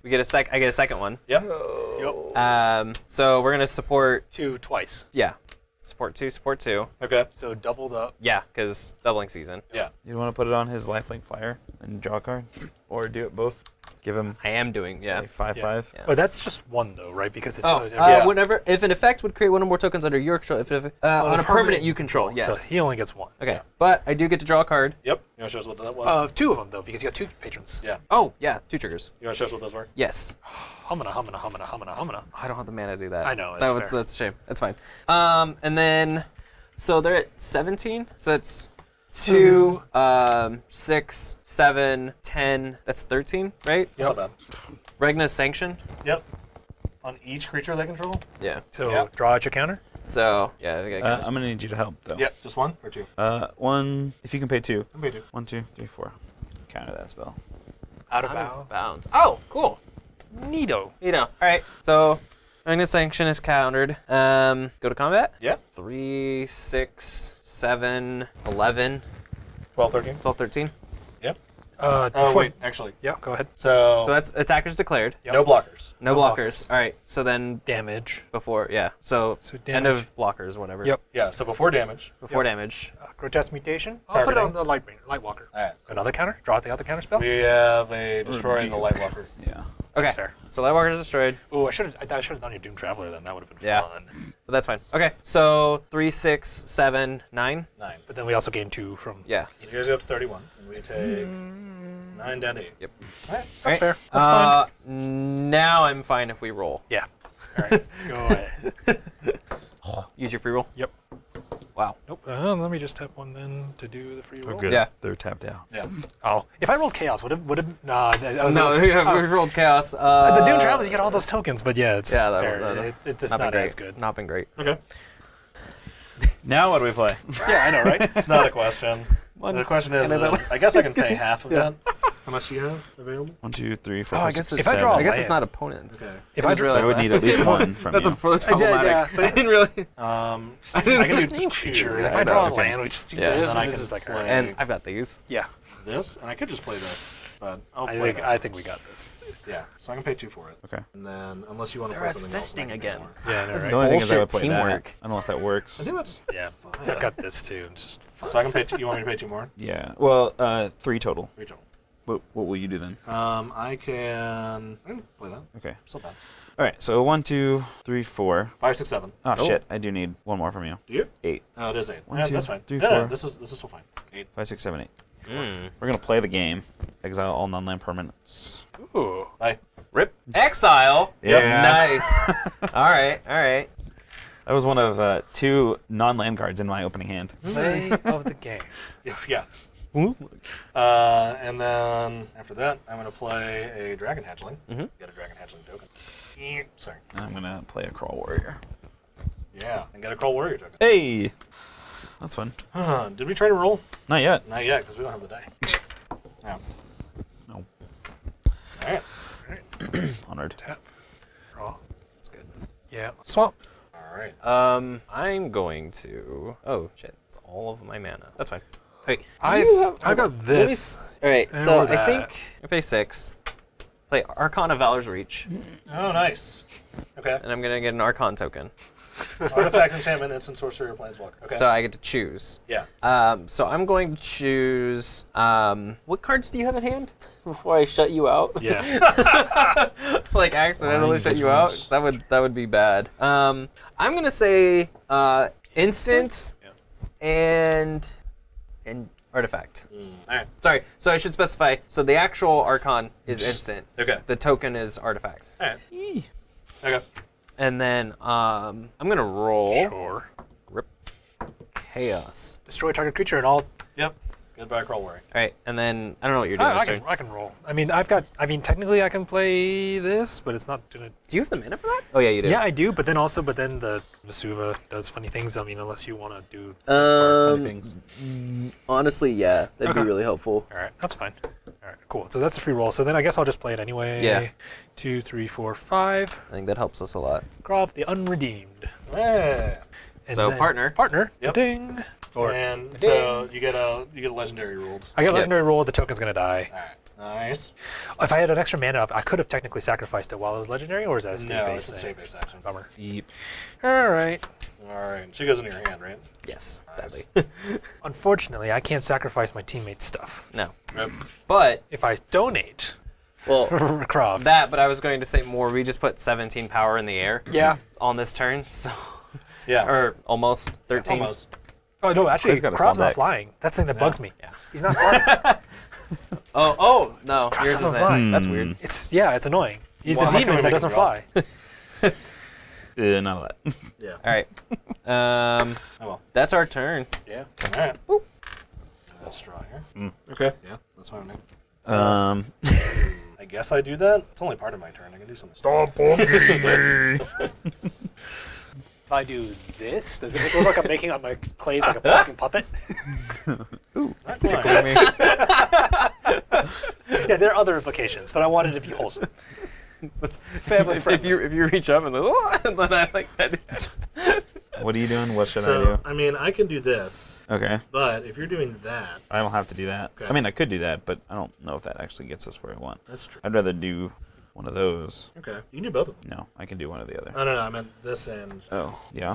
We get a sec. I get a second one. Yep. Yep. Um. So we're gonna support two twice. Yeah. Support two. Support two. Okay. So doubled up. Yeah, because doubling season. Yeah. You want to put it on his lifelink fire and draw a card, or do it both. Give him. I am doing. Yeah. Like five yeah. five. Yeah. Oh, that's just one though, right? Because it's. Oh. Uh, yeah. Whenever if an effect would create one or more tokens under your control, if, if uh, on, on a permanent you control. Yes. So he only gets one. Okay. Yeah. But I do get to draw a card. Yep. You want to show us what that was? Of uh, two of them though, because you got two patrons. Yeah. Oh yeah, two triggers. You want to show us what those were? Yes. Humana, humana, humana, humana, humana. I don't have the mana to do that. I know. It's that was, that's a shame. That's fine. Um, and then, so they're at seventeen. So it's. Two, um, six, seven, ten. That's thirteen, right? Yep. Regna's Sanction. Yep. On each creature they control. Yeah. So yep. draw out your counter. So yeah. I uh, I'm gonna need you to help though. Yeah. Just one or two. Uh, one. If you can pay two. I can pay two. One, two, three, four. Counter that spell. Out of, out bound. of bounds. Oh, cool. Neato. Neato. All right. So. Regna's Sanction is countered. Um, go to combat? Yeah. Three, six, seven, eleven. Twelve, thirteen. Twelve, thirteen. Yep. Uh, oh, wait, actually. Yeah, go ahead. So So that's attackers declared. Yep. No blockers. No, no blockers. blockers. All right, so then. Damage. Before, yeah. So, so end of blockers, whatever. Yep. Yeah, so before damage. Before yep. damage. Uh, grotesque mutation. I'll Targeting. put it on the Light, light Walker. All right. Another counter? Draw out the other counter spell? We have a destroy mm-hmm. the Light Walker. Yeah. Okay, that's fair. So Lightwalker is destroyed. Ooh, I should have I, I should have done your Doom Traveler then. That would have been yeah. fun. But that's fine. Okay, so three, six, seven, nine. Nine. But then we also gain two from. Yeah. So you guys go up to thirty-one, and we take mm. nine down to eight. Yep. All right, that's All right. fair. That's uh, fine. Now I'm fine if we roll. Yeah. All right, go ahead. Use your free roll. Yep. Wow. Nope. Uh, let me just tap one then to do the free roll. Oh, good. Yeah. They're tapped out. Yeah. Oh. If I rolled Chaos, would have would have nah, I was No, like, yeah, oh. we rolled Chaos. Uh, the Doom Traveler, you get all those tokens, but yeah, it's yeah, that, fair. That, that, it, it, it's not, not as good. Not been great. Okay. Now what do we play? Yeah, I know, right? It's not a question. One, the question is, uh, I guess I can pay half of yeah. that. How much do you have available? One, two, three, four, oh, five, I guess six, it's seven. I, draw I guess it's not opponents. Okay. If I, I, I would that. need at least one from that's you. A, that's problematic. Yeah, yeah. I didn't really. Um, I didn't I can just do name creature. If I draw a okay. land, we just do yeah. this. And, and, this like, play and I've got these. Yeah. This, and I could just play this, but I'll I play think, I think we got this. Yeah, so I can pay two for it. Okay. And then, unless you want to They're play something else. They're assisting again. Yeah, that's the only thing is I would play that. I don't know if that works. I think that's yeah. I've got this too. So I can pay two. You want me to pay two more? Yeah. Well, three total. Three total. What, what will you do then? Um, I can I didn't play that. Okay. Still bad. All right, so one, two, three, four. Five, six, seven. Oh, oh, shit, I do need one more from you. Do you? Eight. Oh, it is eight. One, yeah, two, that's fine. Three, no, four. No, this is, this is still fine. Eight. Five, six, seven, eight. Mm. We're going to play the game. Exile all non-land permanents. Ooh. Bye. Rip. Exile? Yeah. Nice. All right, all right. That was one of uh, two non-land cards in my opening hand. Play of the game. Yeah. Uh, and then after that, I'm going to play a Dragon Hatchling. Mm-hmm. Get a Dragon Hatchling token. Sorry. I'm going to play a Crawl Warrior. Yeah, and get a Crawl Warrior token. Hey! That's fun. Huh, did we try to roll? Not yet. Not yet, because we don't have the die. No. No. All right. All right. Honored. Tap. Draw. That's good. Yeah. Swamp. All right. Um, I'm going to... Oh, shit. It's all of my mana. That's fine. Wait, I've, have, I've got this. All right, and so I think I pay six. Play Arcana Valor's Reach. Oh, nice. Okay. And I'm going to get an Archon token. Artifact, enchantment, instant sorcery, or planeswalker. Okay. So I get to choose. Yeah. Um, so I'm going to choose. Um, what cards do you have in hand? Before I shut you out. Yeah. Like accidentally shut you out. That would that would be bad. Um, I'm going to say uh, instant yeah. and. And artifact. Mm. All right. Sorry. So I should specify. So the actual Archon is instant. Okay. The token is artifact. All right. Eee. Okay. And then um, I'm gonna roll. Sure. Rip. Chaos. Destroy target creature and all. Yep. Goodbye, Crawl Warrior. All right. And then I don't know what you're doing. Oh, I, can, I can roll. I mean, I've got. I mean, technically, I can play this, but it's not gonna. Do you have the mana for that? Oh yeah, you do. Yeah, I do. But then also, but then the Vesuvia does funny things. I mean, unless you want to do um, smart funny things. Honestly, yeah, that'd okay. be really helpful. All right, that's fine. All All right, cool. So that's a free roll. So then I guess I'll just play it anyway. Yeah. Two, three, four, five. I think that helps us a lot. Draw up the unredeemed. Yeah. And so partner, partner. Yep. Ding. Or, and ding. So you get a you get a legendary ruled. I get a legendary yep. ruled. The token's gonna die. All right. Nice. If I had an extra mana, I could have technically sacrificed it while it was legendary, or is that a state no, base? No, it's a state base action. Bummer. Yep. All right. All right. She goes into your hand, right? Yes. Nice. Sadly. Unfortunately, I can't sacrifice my teammate's stuff. No. Yep. But if I donate. Well, Croft. That. But I was going to say more. We just put seventeen power in the air. Yeah. On this turn, so. Yeah. Or almost thirteen. Almost. Oh no! Actually, Croft's not flying. That's the thing that no. bugs me. Yeah. He's not flying. Oh, oh, no. Yours isn't. Hmm. That's weird. It's yeah, it's annoying. He's well, a demon that doesn't fly. uh, none of that. Yeah. All right. Um, oh, well. That's our turn. Yeah. All right. Ooh. Let's draw here. Mm. Okay. Yeah. That's my name. Um. I guess I do that. It's only part of my turn. I can do something. Stop punking me. If I do this, does it look like I'm making on my clays like a fucking puppet? Ooh, tickling me. Yeah, there are other implications, but I wanted to be wholesome. That's family friendly. If you if you reach up and, oh, and then I like that. What are you doing? What should so, I do? I mean, I can do this. Okay. But if you're doing that, I don't have to do that. Okay. I mean, I could do that, but I don't know if that actually gets us where I want. That's true. I'd rather do. One of those. Okay. You can do both of them. No, I can do one or the other. No, no, no. I meant this and. Oh, yeah.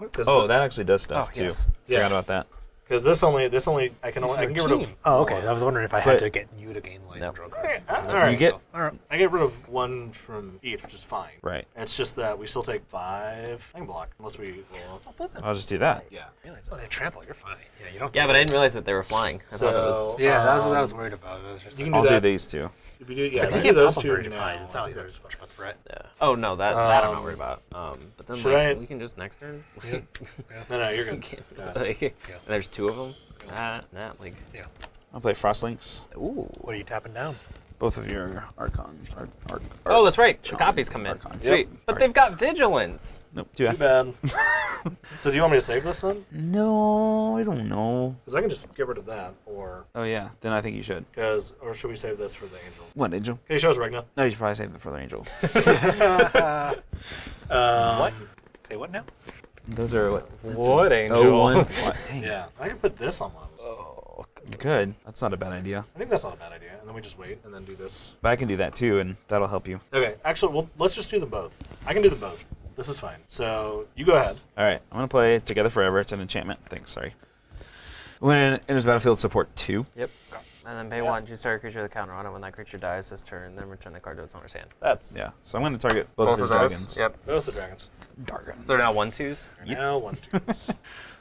Oh, the... that actually does stuff oh, too. Yes. Yeah. Forgot about that. Because this only, this only, I can only, I can get rid of. Oh, okay. I was wondering if I had but... to get you to gain like no. drug cards. All right. All right. You get... All right. I get rid of one from each, which is fine. Right. It's just that we still take five. I can block unless we roll up. Oh, I'll just do that. Yeah. I realize that. Oh, they trample. You're fine. Yeah, you don't. Yeah, but I didn't realize that they were flying. I so, thought it was. Yeah, um, that was what I was worried about. Was just you like, can do I'll that. do these two. If you do, yeah, if you do those two, no. Fine. It's not like there's much of a threat. Yeah. Oh, no, that, um, that I'm not worried about. Um, but then like, I... we can just next turn? Yeah. Yeah. No, no, you're good. Yeah. Like, yeah. There's two of them? Nah, nah, like... Yeah. I'll play Frostlinks. Ooh, what are you tapping down? Both of your Archons. Arch, Arch, oh, that's right. The copies come in. Archon. Sweet. Yep. But Arch. they've got Vigilance. Nope. Too bad. So do you want me to save this one? No, I don't know. Because I can just get rid of that, or... Oh, yeah. Then I think you should. Because, or should we save this for the Angel? What, Angel? Can you show us Regna? No, you should probably save it for the Angel. um, what? Say what now? Those are what? That's what, Angel? Oh, one. What? Dang. Yeah. I can put this on one. Oh. You could. That's not a bad idea. I think that's not a bad idea. And then we just wait and then do this. But I can do that too, and that'll help you. Okay. Actually, well, let's just do them both. I can do them both. This is fine. So you go ahead. All right. I'm going to play Together Forever. It's an enchantment. Thanks. Sorry. When it enters battlefield, support two. Yep. And then pay yeah. one, choose target creature with a counter on it. When that creature dies this turn, then return the card to its owner's hand. That's. Yeah. So I'm going to target both, both of the dragons. Yep. Both the dragons. Dargon. So they're now one twos? They're yep. now one twos.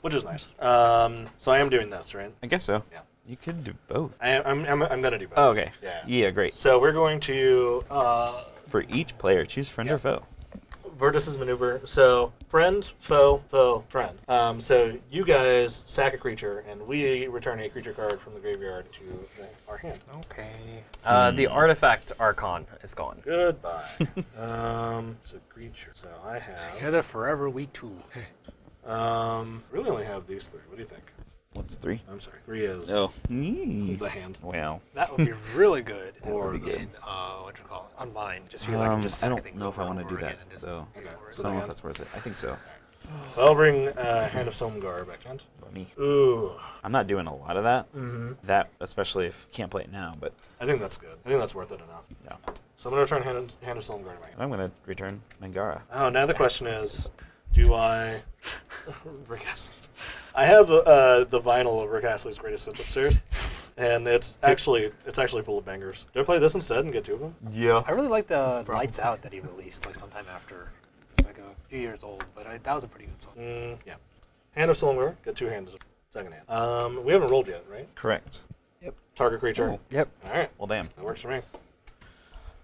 Which is nice. Um, so I am doing this, right? I guess so. Yeah. You could do both. I am, I'm, I'm, I'm going to do both. Oh, okay. Yeah. Yeah, great. So we're going to. Uh, For each player, choose friend yeah. or foe. Virtus's maneuver. So friend, foe, foe, friend. Um, so you guys sack a creature, and we return a creature card from the graveyard to the, our hand. Okay. Uh, mm. The artifact Archon is gone. Goodbye. um, it's a creature. So I have. Together forever, we two. um, really only have these three. What do you think? What's three? I'm sorry. Three is oh. the hand. Wow. That would be really good. Or the hand. Uh, what you call it? On mine. Just feel um, like I'm just I don't know if I want to do that. So okay. so I don't know if that's worth it. I think so. Right. So I'll bring uh, Hand of Solmgar back in. Bunny. Ooh. I'm not doing a lot of that. Mm-hmm. That, especially if you can't play it now, but. I think that's good. I think that's worth it enough. Yeah. So I'm going to return Hand, hand of Solmgar back in. I'm going to return Mangara. Oh, now the question is, do I. Rick Astley. I have uh, the vinyl of Rick Astley's Greatest Hits upstairs, and it's actually it's actually full of bangers. Did I play this instead and get two of them? Yeah. I really like the Bro. Lights Out that he released like sometime after. It's like a few years old, but I, that was a pretty good song. Mm, yeah. Hand of Solmgar, got two hands, second hand. Um, we haven't rolled yet, right? Correct. Yep. Target creature. Oh, yep. All right. Well, damn. That works for me. Do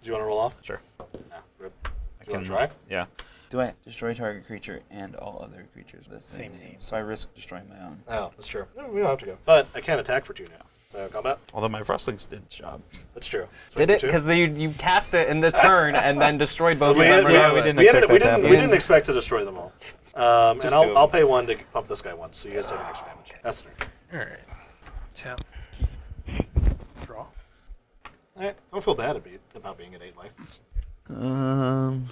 you want to roll off? Sure. Nah, rip. Do I you can try. Yeah. Do I destroy target creature and all other creatures with the same, same name? So I risk destroying my own. Oh, that's true. No, we don't have to go. But I can't attack for two now. So combat. Although my Frostlings did its job. That's true. So did it? Because you, you cast it in the turn and then destroyed both of them. We, yeah, we didn't expect that to happen. We didn't expect to destroy them all. Um, and I'll, I'll pay one to pump this guy once, so you guys take an extra damage. That's true. All right. Tap. Draw. I don't feel bad about being at eight life. Um.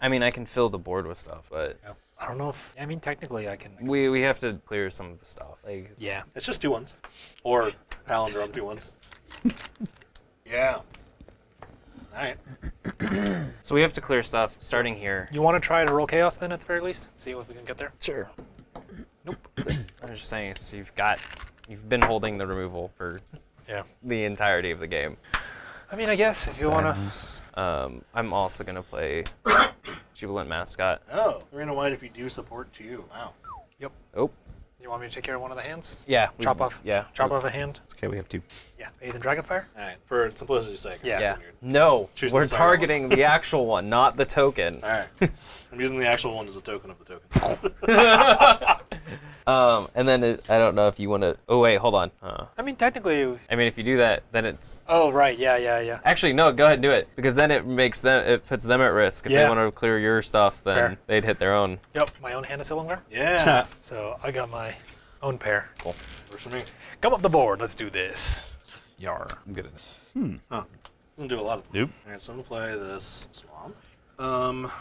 I mean, I can fill the board with stuff, but yeah. I don't know if. I mean, technically, I can. I can we we have to clear some of the stuff. Like, yeah, it's just two ones, or palindrome two ones. Yeah. All right. So we have to clear stuff starting here. You want to try to roll chaos then, at the very least, see if we can get there. Sure. Nope. I was just saying, so you've got, you've been holding the removal for yeah the entirety of the game. I mean, I guess if you want to. Um, I'm also gonna play Jubilant Mascot. Oh, Arena Wide if you do support two. Wow. Yep. Oh. You want me to take care of one of the hands? Yeah. Chop we, off. Yeah. Chop off a hand. It's okay. We have two. Yeah. Ethan Dragonfire. All right. For simplicity's sake. Yeah. yeah. Weird. No. Choose we're the targeting the actual one, not the token. All right. I'm using the actual one as a token of the token. Um, and then it, I don't know if you want to. Oh wait, hold on. Uh, I mean, technically. I mean, if you do that, then it's. Oh right, yeah, yeah, yeah. Actually, no. Go ahead and do it because then it makes them. It puts them at risk. If yeah. they want to clear your stuff, then Fair. they'd hit their own. Yep, my own hand of cylinder. Yeah. So I got my own pair. Cool. Works for me. Come up the board. Let's do this. Yar. I'm good at this. Hmm. Huh. Doesn't do a lot of. Nope. All right, so I'm gonna play this swamp. Um,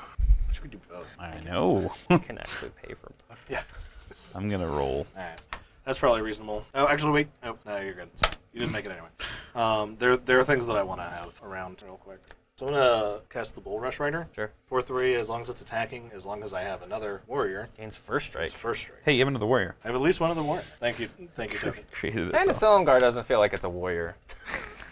should we do both? I know. You can actually pay for both. Yeah. I'm gonna roll. All right, that's probably reasonable. Oh, actually, wait. Oh, no, you're good. You didn't make it anyway. Um, there, there are things that I want to have around real quick. So I'm gonna cast the Bull Rush Rider. Sure. Four three, as long as it's attacking, as long as I have another warrior. Gains first strike. It's first strike. Hey, you have another warrior. I have at least one other warrior. Thank you, thank you. Created it. And a Silumgar doesn't feel like it's a warrior.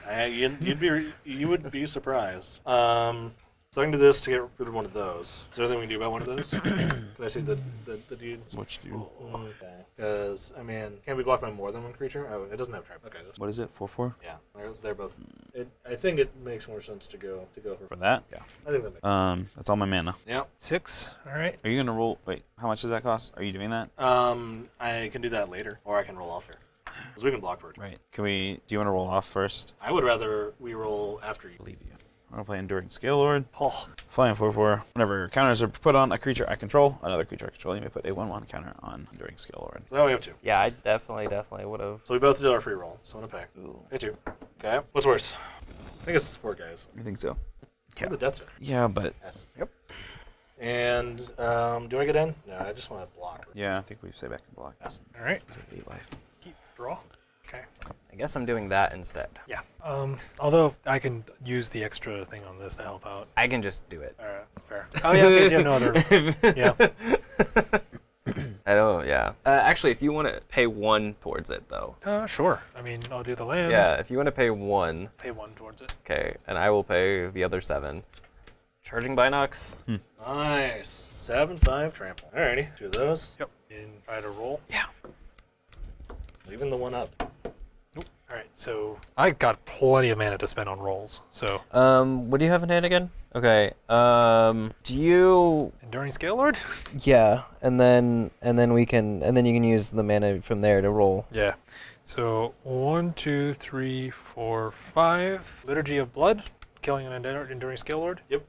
I, you'd, you'd be, you would be surprised. Um. So I can do this to get rid of one of those. Is there anything we can do about one of those? Can I see the, the, the dude? Which dude? Okay. Because, I mean, can't be blocked by more than one creature? Oh, it doesn't have trap. Okay. What is it? four four? Four, four? Yeah. They're, they're both. It, I think it makes more sense to go to go for, for that? Yeah. I think that makes um, sense. That's all my mana. Yeah. Six. All right. Are you going to roll? Wait, how much does that cost? Are you doing that? Um, I can do that later, or I can roll off here. Because we can block first. Right. Can we, do you want to roll off first? I would rather we roll after you. Believe you. I'm gonna play Enduring Scale Lord. Oh. Flying four four. Whenever counters are put on a creature I control, another creature I control, you may put a one one counter on Enduring Scale Lord. So now we have two. Yeah, I definitely, definitely would have. So we both did our free roll. So I'm gonna pay. Ooh. Hey, two. Okay. What's worse? I think it's four guys. I think so. Yeah. The death. Yeah, but. Yes. Yep. And um, do I get in? No, I just want to block. Yeah, I think we stay back and block. Yes. All right. So be life. Keep draw. Okay. I guess I'm doing that instead. Yeah. Um, although I can use the extra thing on this to help out. I can just do it. All right. Fair. Oh yeah, because you have no other. Yeah. I don't. Yeah. Uh, actually, if you want to pay one towards it, though. Uh, sure. I mean, I'll do the land. Yeah. If you want to pay one. Pay one towards it. Okay, and I will pay the other seven. Charging Binox. Hmm. Nice. Seven five trample. Alrighty. Two of those. Yep. And try to roll. Yeah. Leaving the one up. All right, so I got plenty of mana to spend on rolls. So, um, what do you have in hand again? Okay, um, do you Enduring Scale Lord? Yeah, and then and then we can and then you can use the mana from there to roll. Yeah, so one, two, three, four, five. Liturgy of Blood, killing an Enduring Scale Lord. Yep.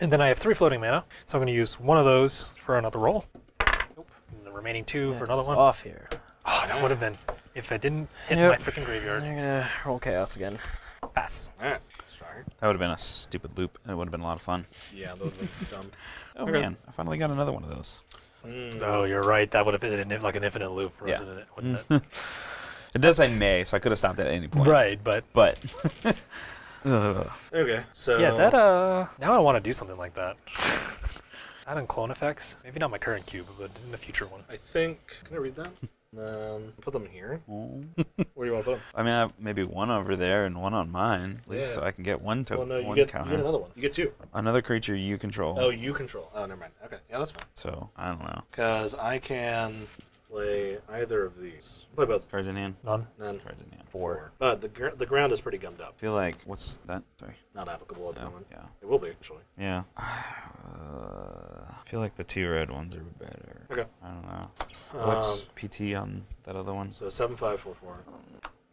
And then I have three floating mana, so I'm going to use one of those for another roll. Nope. And the remaining two that for another one. Off here. Oh, that would have been. If I didn't hit yep. my freaking graveyard. I'm gonna roll chaos again. Pass. Alright. That would have been a stupid loop, and it would have been a lot of fun. Yeah, that would have been dumb. Oh okay. Man, I finally got another one of those. Mm. Oh, you're right. That would have been an, like an infinite loop for us, yeah. It? Wouldn't it? It does say May, so I could have stopped at any point. Right, but... But... Ugh. Okay, so... Yeah, that, uh... Now I want to do something like that. Not in clone effects. Maybe not my current cube, but in the future one. I think... Can I read that? Um, put them here. Mm. Where do you want to put them? I mean, I have maybe one over there and one on mine, at least, yeah. So I can get one to well, no, you one get, counter. You get another one. You get two. Another creature you control. Oh, you control. Oh, never mind. Okay, yeah, that's fine. So I don't know. Because I can play either of these. Play both. Cards in hand. None. None. Cards in hand. Four. Four. But the gr the ground is pretty gummed up. I feel like what's that? Sorry. Not applicable at the no, moment. Yeah. It will be actually. Yeah. Uh, I feel like the two red ones are better. Okay. I don't know. What's um, P T on that other one? So seven five four four.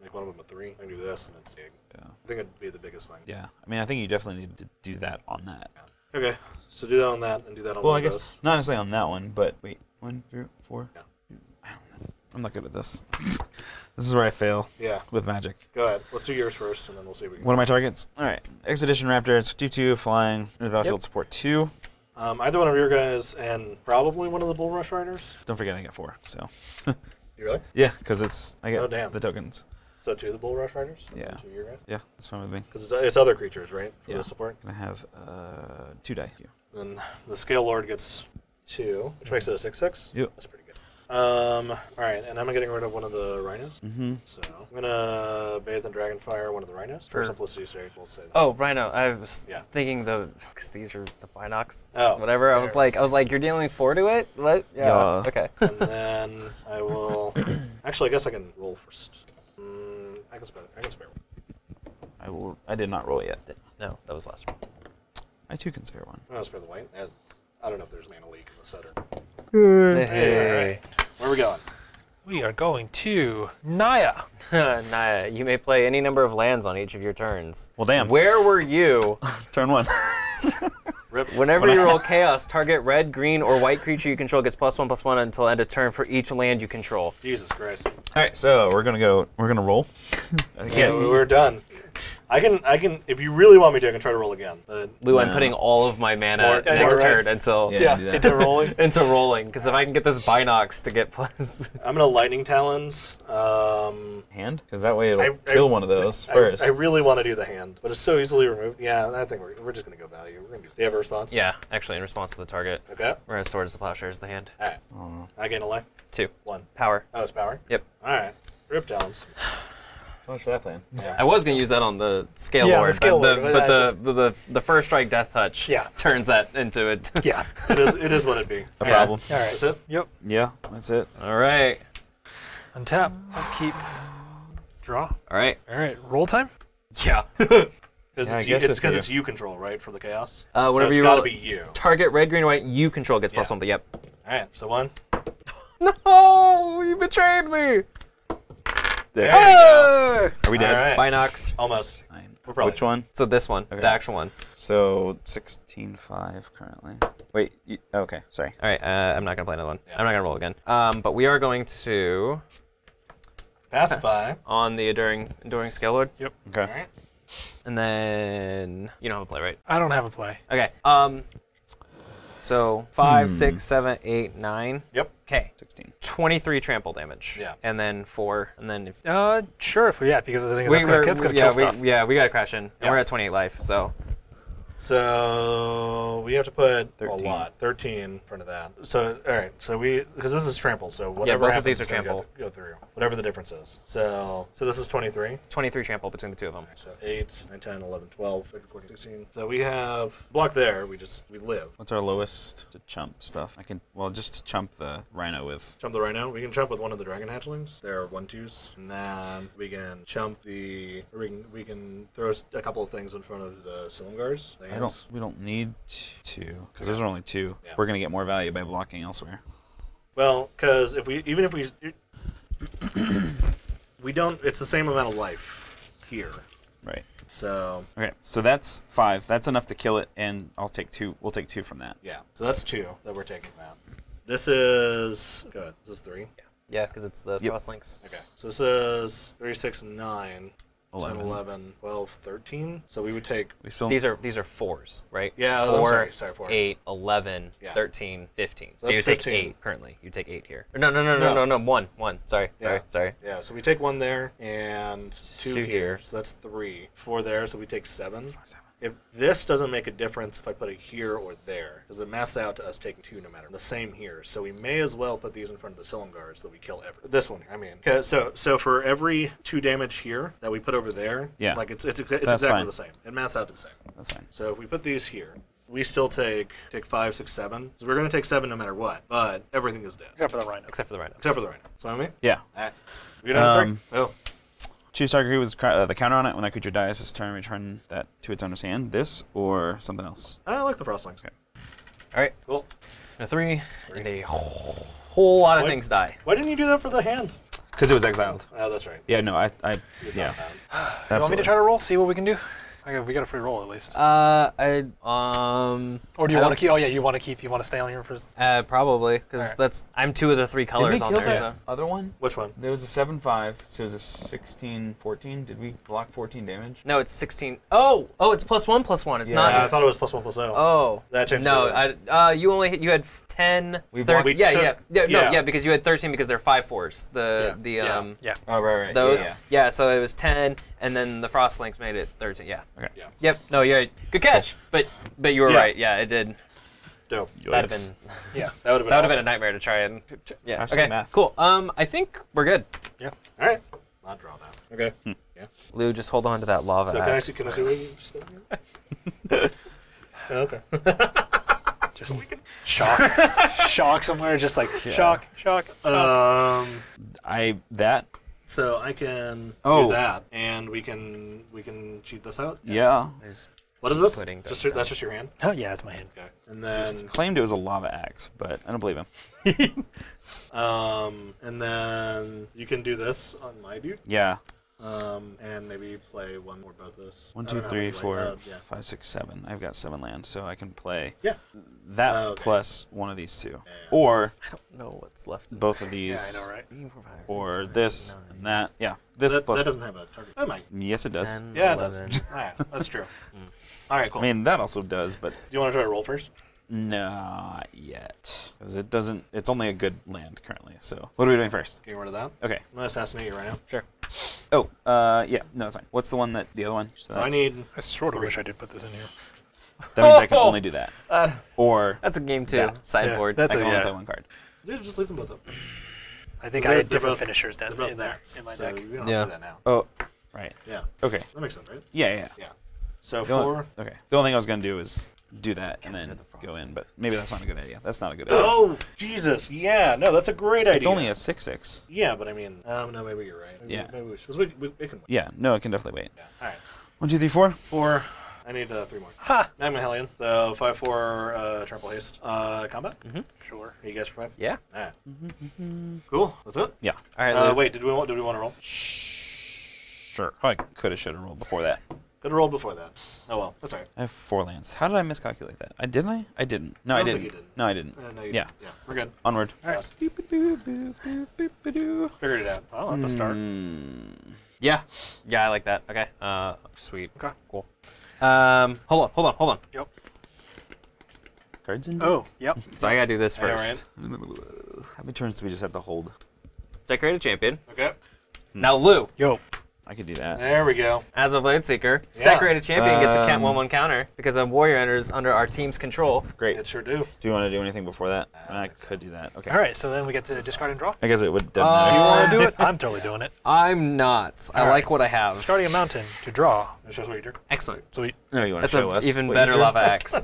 Make one of them a three. I can do this and it's big. Yeah. I think it'd be the biggest thing. Yeah. I mean, I think you definitely need to do that on that. Yeah. Okay. So do that on that and do that on. Well, one I guess of those. Not necessarily on that one, but wait, one, two, four. Yeah. I don't know. I'm not good at this. This is where I fail. Yeah. With magic. Go ahead. Let's do yours first, and then we'll see what we can. What are my targets? All right. Expedition Raptor. It's fifty-two flying. Battlefield yep. support two. Um, either one of your guys, and probably one of the Bull Rush Riders. Don't forget, I get four. So. You really? Yeah, because it's I get oh, damn. the tokens. So two of the Bull Rush Riders. Yeah. Two of your guys? Yeah, that's fine with me. Because it's, it's other creatures, right? For yeah. the support. I have uh, two die. Then the Scale Lord gets two, which makes it a six six. Yep. That's pretty good. Um, all right, and I'm getting rid of one of the rhinos. Mm-hmm. So I'm gonna bathe in Dragonfire one of the rhinos. For, for simplicity's sake, we'll say that. Oh, rhino! I was yeah. thinking the because these are the binocs. Oh, whatever. There. I was like, I was like, you're dealing four to it. What? Yeah. Uh. Okay. And then I will. Actually, I guess I can roll first. Mm, I can spare. I can spare one. I will. I did not roll yet. No, that was last one. I too can spare one. I'll spare the white. I don't know if there's an anal leak in the setter. Hey. Hey, all right. Where are we going? We are going to Naya. Naya, you may play any number of lands on each of your turns. Well, damn. Where were you? Turn one. Rip. Whenever you roll chaos, target red, green, or white creature you control gets plus one, plus one until end of turn for each land you control. Jesus Christ. All right, so we're gonna go. We're gonna roll. Again, yeah, we're done. I can, I can. If you really want me to, I can try to roll again. But Lou, no. I'm putting all of my mana Smart. next right. turn until yeah, yeah. into rolling, into rolling. Because if I can get this Binox to get plus, I'm gonna lightning talons. Um, hand, because that way it'll I, kill I, one of those first. I, I really want to do the hand, but it's so easily removed. Yeah, I think we're we're just gonna go value. We're gonna do. Do you have a response? Yeah, actually, in response to the target. Okay. We're gonna sword as the plowshares the hand. All right. Oh. I gain a life. Two. One. Power. Oh, it's power. Yep. All right. Rip talons. How much for that plan? Yeah. I was gonna use that on the scale yeah, board, the scale but, the, board, but, but the, the the first strike death touch yeah. turns that into it. Yeah, it is it is what it be. A yeah. problem. All right, that's it. Yep. Yeah, that's it. All right. Untap. Upkeep. Draw. All right. All right. Roll time. Yeah. Because yeah, it's because it's, it's, it's you control, right, for the chaos. Uh, whenever so you gotta roll, be you. Target red, green, white. You control gets yeah. plus one. But yep. All right. So one. No, you betrayed me. There you go. Are we dead? Right. Binox. Almost. We're probably Which dead. one? So this one, okay. the actual one. So sixteen five currently. Wait, you, okay, sorry. All right, uh, I'm not gonna play another one. Yeah. I'm not gonna roll again. Um, but we are going to pacify on the Enduring, enduring Scale Lord. Yep. Okay. All right. And then you don't have a play, right? I don't have a play. Okay. Um. So five, hmm. six, seven, eight, nine. Yep. Okay. Sixteen. Twenty-three trample damage. Yeah. And then four. And then. If, uh, sure. If we, yeah, because I think that's gonna, that's gonna yeah, kill we, stuff. Yeah, we gotta crash in. Yep. And we're at twenty-eight life, so. So we have to put thirteen. A lot, thirteen in front of that. So all right, so we because this is trample, so whatever yeah, both of these are trample. Go, go through whatever the difference is. So so this is twenty-three. twenty-three trample between the two of them. Right, so eight, nine, ten, eleven, twelve, thirteen, fourteen, sixteen. So we have block there. We just we live. What's our lowest to chump stuff? I can well just to chump the rhino with. Chump the rhino. We can chump with one of the dragon hatchlings. They're one twos, and then we can chump the. We can we can throw a couple of things in front of the Silumgars. I don't, we don't need two, because those are only two. Yeah. We're going to get more value by blocking elsewhere. Well, because if we, even if we, we don't, it's the same amount of life here. Right. So. Okay, so that's five. That's enough to kill it, and I'll take two, we'll take two from that. Yeah, so that's two that we're taking from that. This is, good, this is three. Yeah, because yeah, it's the yep. crosslinks. Okay, so this is three, six, nine. eleven. eleven, twelve, thirteen. So we would take. We still these are these are fours, right? Yeah. Four, I'm sorry, sorry, four. eight, eleven, yeah. thirteen, fifteen. So, so you take fifteen. eight currently. You take eight here. No, no, no, no, no, no. no. One, one. Sorry, yeah. sorry, sorry. Yeah. So we take one there and two, two here. here. So that's three. Four there. So we take seven. Four, seven. If this doesn't make a difference if I put it here or there, because it masks out to us taking two no matter. The same here, so we may as well put these in front of the Silumgars so that we kill every this one. I mean, so so for every two damage here that we put over there, yeah, like it's it's, it's exactly fine. the same. It masks out to the same. That's fine. So if we put these here. We still take take five, six, seven. So we're gonna take seven no matter what, but everything is dead except for the rhino. Except for the rhino. Except for the rhino. That's what I mean. Yeah. All right. We don't um, have three. Oh. Choose target creature with uh, the counter on it. When that creature dies this turn, return that to its owner's hand. This or something else. I like the frostlings. Okay. All right. Cool. And a three, three. And a whole, whole lot of why, things die. Why didn't you do that for the hand? Because it was exiled. Oh, that's right. Yeah, no, I... I yeah. You want me to try to roll? See what we can do? Okay, we got a free roll at least. Uh, I um. Or do you want to keep? Oh yeah, you want to keep. You want to stay on here for? Uh, probably, because right. that's I'm two of the three colors on there. Did we kill that other one? Which one? There was a seven five, so it was a sixteen fourteen. Did we block fourteen damage? No, it's sixteen. Oh, oh, it's plus one plus one. It's yeah. not. Yeah, I thought it was plus one plus zero. Oh, that changed. No, I, uh, you only hit, you had ten. We thirteen. Yeah, yeah, yeah, no, yeah, yeah, because you had thirteen because they're five fours. The yeah. the yeah. um. Yeah. Oh right right. Those. Yeah. yeah. yeah so it was ten. And then the Frostlinks made it thirteen. Yeah. Okay. Yeah. Yep. No, you're right. Good catch. Cool. But but you were yeah. right. Yeah, it did. Dope. That'd have been. Yeah. That would have been. That would have been a nightmare to try and. Yeah. Actually, okay. Math. Cool. Um, I think we're good. Yeah. All right. I'll draw that. Okay. Hmm. Yeah. Lou, just hold on to that lava. So can I see? Can I see where you still here? Okay. Just like shock, shock somewhere. Just like yeah. shock, shock. Um, I that. So I can oh. do that, and we can we can cheat this out. Yeah. yeah. What is this? Just your, that's just your hand. Oh yeah, it's my hand. Okay. And then he claimed it was a lava axe, but I don't believe him. um, and then you can do this on my dude. Yeah. Um, and maybe play one more both of us. One, two, three, four, uh, yeah. five, six, seven. I've got seven lands, so I can play yeah. that uh, okay. plus one of these two. Yeah, yeah. Or I don't know what's left in both of these. Yeah, I know, right? Or this nine. and that. Yeah. This that, plus that doesn't have a target. Oh my. Yes it does. ten, yeah, eleven. It does. Oh, yeah, that's true. Mm. Alright, cool. I mean that also does, but do you want to try to roll first? Not yet, because it doesn't. It's only a good land currently. So what are we doing first? Getting rid of that. Okay. I'm gonna assassinate you right now. Sure. Oh, uh, yeah. No, it's fine. What's the one that the other one? So, so I need. I sort of wish I did put this in here. That means oh, I can only do that. Uh, or that's a game two that. sideboard. Yeah, that's I can a, only yeah. that one card. Yeah, just leave them both up. I think I had different both, finishers down in, that, in my so deck. We don't yeah. have to do that now. Oh, right. Yeah. Okay. That makes sense, right? Yeah, yeah. Yeah. So the four. Only, okay. The only thing I was gonna do is. do that and then go in, but maybe that's not a good idea. That's not a good idea. Oh, Jesus. Yeah, no, that's a great idea. It's only a six six. Yeah, but I mean, um, no, maybe you're right. Maybe, yeah. Maybe we should. We, we, we can wait. Yeah, no, it can definitely wait. Yeah. All right. One, two, three, four. Four. I need uh, three more. Ha! I'm a Hellion. So five, four, uh, trample haste. Uh, combat? Mm-hmm. Sure. Are you guys for five? Yeah. All right. Mm-hmm. Cool. That's it? Yeah. All right. Uh, wait, did we, want, did we want to roll? Sure. I could have, should have rolled before that. Could have rolled before that. Oh well, that's all right. I have four lands. How did I miscalculate that? I didn't I? I didn't. No, I, I didn't. Think you didn't. No, I didn't. Uh, no, you yeah. didn't. Yeah, we're good. Onward. All right. Figured it out. Oh, that's a start. Mm. Yeah. Yeah, I like that. Okay. Uh, sweet. Okay. Cool. Um, hold on, hold on, hold on. Yep. Cards in. Oh, yep. So I gotta do this first. Know, right? How many turns do we just have to hold? Decorate a champion. Okay. Now Lou. Yo. I could do that. There we go. As a Blade Seeker, yeah. Decorated Champion um, gets a count one one counter because a warrior enters under our team's control. Great. It sure do. Do you want to do anything before that? I, I could so. do that. Okay. All right, so then we get to discard and draw. I guess it would. Uh, do you want to do it? I'm totally doing it. I'm not. All I right. like what I have. Discarding a mountain to draw. It shows what you do. Excellent. Sweet. No, you want That's to show us. Even what better lava axe.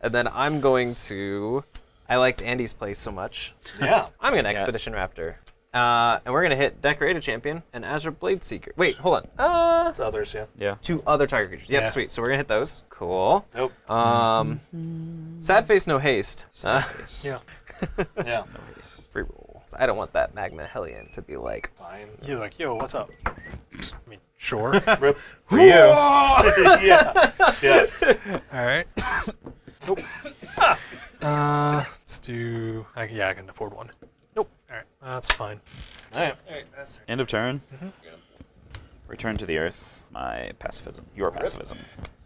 And then I'm going to. I liked Andy's play so much. Yeah. I'm going to yeah. Expedition Raptor. Uh, and we're gonna hit Decorated Champion and Azure Blade Seeker. Wait, hold on. Uh, it's others, yeah. Yeah. Two other tiger creatures. Yep, yeah. Sweet. So we're gonna hit those. Cool. Nope. Um, mm-hmm. Sad face, no haste. Sad uh, face. Yeah. yeah. No haste. Free roll. I don't want that Magma Hellion to be like. Fine. You're like, yo, what's up? I mean, sure. Rip. For you. yeah. Yeah. All right. Nope. uh, let's do. I, yeah, I can afford one. Nope. All right. That's fine. All right. All right. That's right. End of turn. Mm-hmm. Return to the earth. My pacifism. Your pacifism.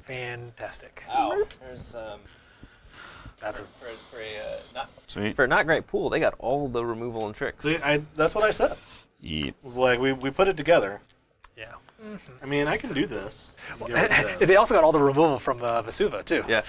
Fantastic. Wow. There's um. That's for, a for, for a uh, not sweet. for not great pool. They got all the removal and tricks. See, I, that's what I said. Yep. It was like we we put it together. Yeah. Mm-hmm. I mean, I can do this. Well, they also got all the removal from uh, Vesuva too. Yeah.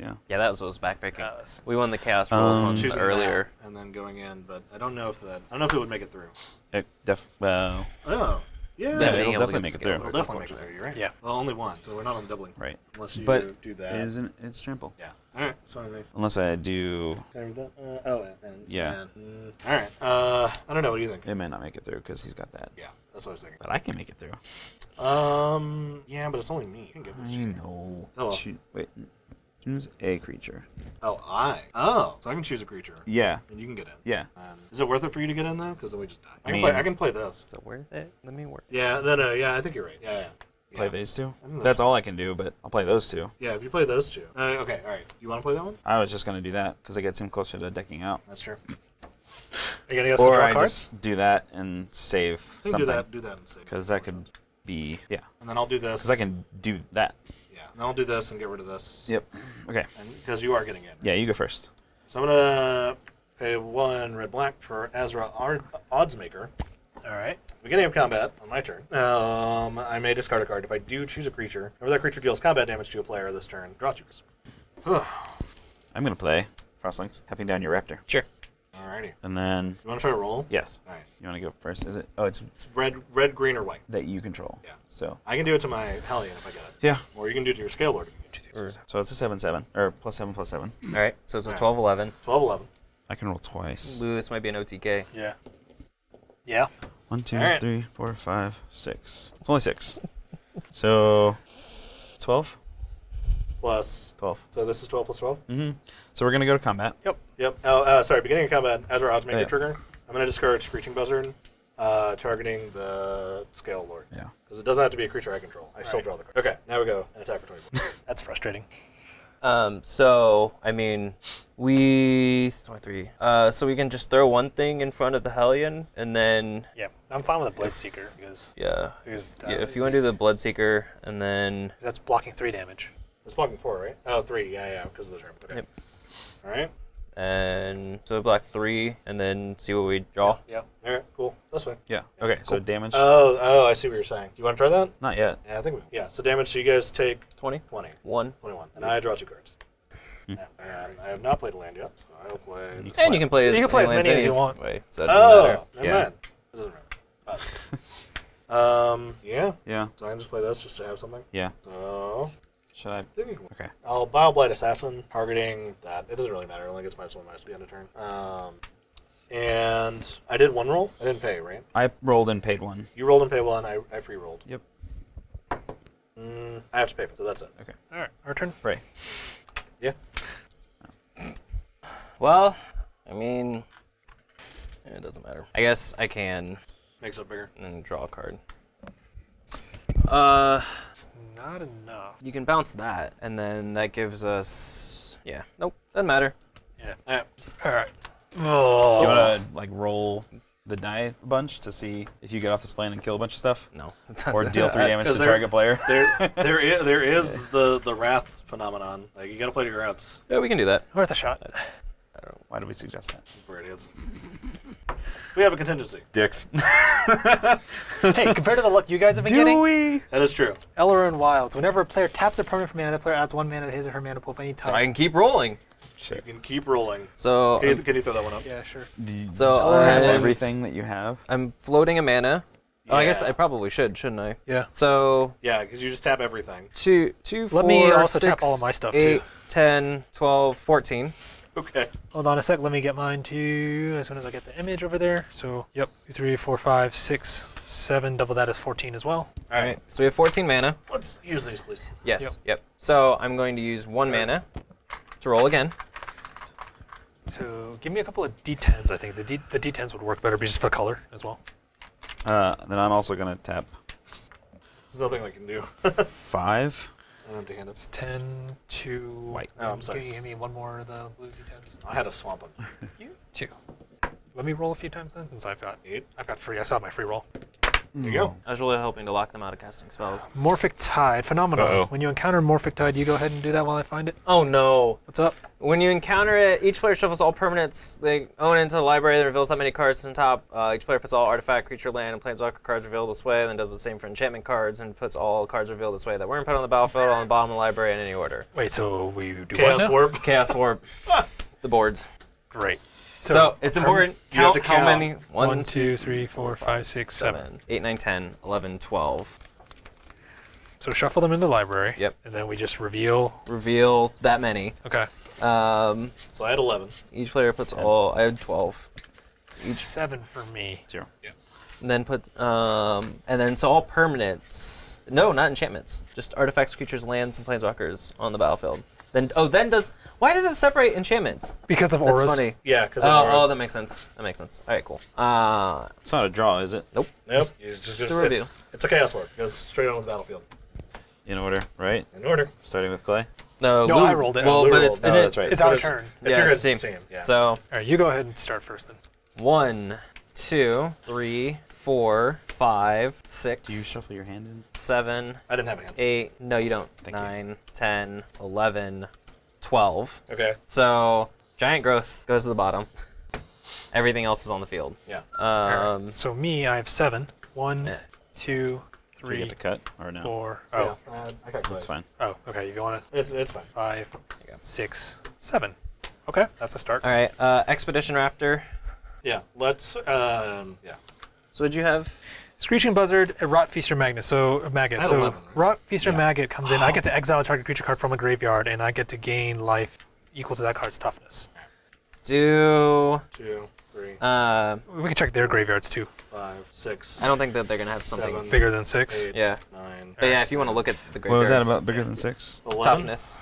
Yeah. Yeah, that was what was backpicking. Uh, we won the chaos rolls um, on choosing earlier, and then going in, but I don't know if that. I don't know if it would make it through. It def. Uh, oh. Yeah. yeah it'll it'll definitely make it through. It'll definitely make it through. You're right. Yeah. Well, only one, so we're not on doubling. Right. Unless you but do that. Isn't it's trample? Yeah. All right. Sorry. Unless I do. Can I read that? Uh, oh, and yeah. And, uh, all right. Uh, I don't know. What do you think? It may not make it through because he's got that. Yeah. That's what I was thinking. But I can make it through. Um. Yeah, but it's only me. I can give this. I know. Oh. Well. Wait. Choose a creature. Oh, I. Oh, so I can choose a creature. Yeah. And you can get in. Yeah. Um, is it worth it for you to get in though? Because then we just die. I, I can mean, play. I can play this. Is it worth it? Let me work. Yeah. No. No. Yeah. I think you're right. Yeah. yeah. Play yeah. these two? That's, that's all I can do, but I'll play those two. Yeah, if you play those two. Uh, okay, all right. You want to play that one? I was just going to do that because it gets him closer to decking out. That's true. Are you gonna guess or the draw I cards? Just do that and save something. Do that, do that and save. Because that could be, yeah. And then I'll do this. Because I can do that. Yeah, and I'll do this and get rid of this. Yep, okay. Because you are getting in. Yeah, you go first. So I'm gonna pay one red black for Azra Oddsmaker. All right. Beginning of combat, on my turn, um, I may discard a card. If I do choose a creature, whenever that creature deals combat damage to a player this turn, draw choose. I'm gonna play Frostlings, tapping down your Raptor. Sure. Alrighty. And then you want to try to roll? Yes. All right. You want to go first? Is it? Oh, it's, it's red, red, green, or white that you control. Yeah. So I can do it to my Hellion if I get it. Yeah. Or you can do it to your Scale Lord if you get two, three, six, so it's a seven seven or plus seven plus seven. All right. So it's a right. twelve eleven. Twelve eleven. I can roll twice. Ooh, this might be an O T K. Yeah. Yeah. One, two, right. three, four, five, six. It's only six. So twelve. Plus twelve. So this is twelve plus twelve? Mm-hmm. So we're going to go to combat. Yep. Yep. Oh, uh, sorry. Beginning of combat, Azra Oddsmaker oh, yeah. trigger. I'm going to discard Screeching Buzzard, uh, targeting the Scale Lord. Yeah. Because it doesn't have to be a creature I control. I All still right. draw the card. Okay. Now we go and attack for twenty-four. That's frustrating. Um, so, I mean, we... twenty-three. Uh, so we can just throw one thing in front of the Hellion, and then... Yeah, I'm fine with the Bloodseeker. Because, yeah. Because, uh, yeah. If you want to do the Bloodseeker, and then... That's blocking three damage. It's blocking four, right? Oh, three, yeah, yeah, because of the term. Okay. Yep. All right. And so block three, and then see what we draw. Yeah. yeah. All right, cool. That's fine. Yeah. yeah. Okay, cool. So damage. Oh, oh, I see what you're saying. You want to try that? Not yet. Yeah, I think we Yeah, so damage, so you guys take twenty. twenty. one. twenty-one. And I draw two cards. Mm. And I have not played a land yet, so I will play. And you can, and you can play as, you can play as many as you want. Way, so oh, never yeah. mind. It doesn't matter. But, um, yeah. Yeah. So I can just play this just to have something? Yeah. So. Should I? Okay. I'll Bio Blight Assassin, targeting that. It doesn't really matter. It only gets minus one, minus the end of turn. Um, and I did one roll. I didn't pay, right? I rolled and paid one. You rolled and paid one. I, I free rolled. Yep. Mm, I have to pay for it, so that's it. Okay. All right. Our turn. Pray. Yeah. Well, I mean, it doesn't matter. I guess I can. Makes it bigger. And draw a card. Uh, it's not enough. You can bounce that, and then that gives us, yeah. Nope, doesn't matter. Yeah. yeah. All right. Oh. You want to like roll the die a bunch to see if you get off this plane and kill a bunch of stuff? No. Or deal three damage to the target player. There, there is, there is the the wrath phenomenon. Like you got to play to your outs. Yeah, we can do that. Worth a shot. I don't know. Why did we suggest that? Where it is. We have a contingency. Dicks. Hey, compared to the luck you guys have been Do getting, we? That is true. Elrond Wilds. Whenever a player taps a permanent from mana, the player adds one mana to his or her mana pool if any time. So I can keep rolling. Sure. You can keep rolling. So can you, can you throw that one up? Yeah, sure. Do you so uh, have everything that you have. I'm floating a mana. Yeah. Oh, I guess I probably should, shouldn't I? Yeah. So. Yeah, because you just tap everything. Two, two, Let four, me also six, tap all of my stuff eight, too. ten, twelve, fourteen. Okay. Hold on a sec. Let me get mine too as soon as I get the image over there. So, yep. Two, three, four, five, six, seven. Double that is fourteen as well. All right. So we have fourteen mana. Let's use these, please. Yes. Yep. yep. So I'm going to use one right. mana to roll again. So give me a couple of D tens, I think. The, D, the D tens would work better, but just for color as well. Uh, then I'm also going to tap. There's nothing I can do. Five. I don't have to hand it. It's ten, two. White. Oh, I'm sorry. Can you give me one more of the blue D tens? I had a swamp on you. Two. Let me roll a few times then, since I've got eight. I've got free. I saw my free roll. There you go. I was really hoping to lock them out of casting spells. Morphic Tide, phenomenal. Uh-oh. When you encounter Morphic Tide, you go ahead and do that while I find it. Oh no. What's up? When you encounter it, each player shuffles all permanents they own into the library that reveals that many cards on top. Uh, each player puts all artifact, creature, land, and planeswalker cards revealed this way, and then does the same for enchantment cards and puts all cards revealed this way that weren't put on the battlefield on the bottom of the library in any order. Wait, so we do Chaos what Warp? Chaos Warp. The boards. Great. So, so it's important. Count, you have to count how many? One, one two, three, four, five, six, seven. seven, eight, nine, ten, eleven, twelve. So shuffle them in the library. Yep. And then we just reveal. Reveal that many. Okay. Um, so I had eleven. Each player puts ten. All. I had twelve. Each seven for me. Zero. Yeah. And then put. Um, and then so all permanents. No, not enchantments. Just artifacts, creatures, lands, and planeswalkers on the battlefield. Then oh, then does why does it separate enchantments? Because of auras. That's funny. Yeah, because of oh, auras. Oh, that makes sense. That makes sense. All right, cool. Uh, it's not a draw, is it? Nope. Nope. It's just, just a review. It's, it's a chaos warp. It goes straight onto the battlefield. In order, right? In order. Starting with Clay. No, no Lou, I rolled it. Well, Lou but it's, no, it, that's right. It's our turn. It's yeah, your it's team. team. Yeah. So, all right, you go ahead and start first then. One, two, three, four, five, six. Do you shuffle your hand in? Seven. I didn't have a hand. Eight. No, you don't. Thank Nine, you. ten, eleven, twelve. Okay. So giant growth goes to the bottom. Everything else is on the field. Yeah. Um, right. So me, I have seven. One, two, three. Do you get to cut or no? Four. Oh, yeah. uh, I got that's fine. Oh, okay. You go on it. It's, it's fine. Five, six, seven. Okay, that's a start. All right, uh, Expedition Raptor. Yeah. Let's. Um, yeah. So what'd you have? Screeching Buzzard, a Rot Feaster Magnet. So maggot. So eleven, right? Rot Feaster yeah. Maggot comes in. I get to exile a target creature card from the graveyard, and I get to gain life equal to that card's toughness. Do two, three. Uh, we can check their graveyards too. Five, six. I don't think that they're gonna have something seven, bigger than six. Eight, yeah. Nine. But yeah, if you want to look at the graveyards. What was that about? Bigger than six? eleven? Toughness.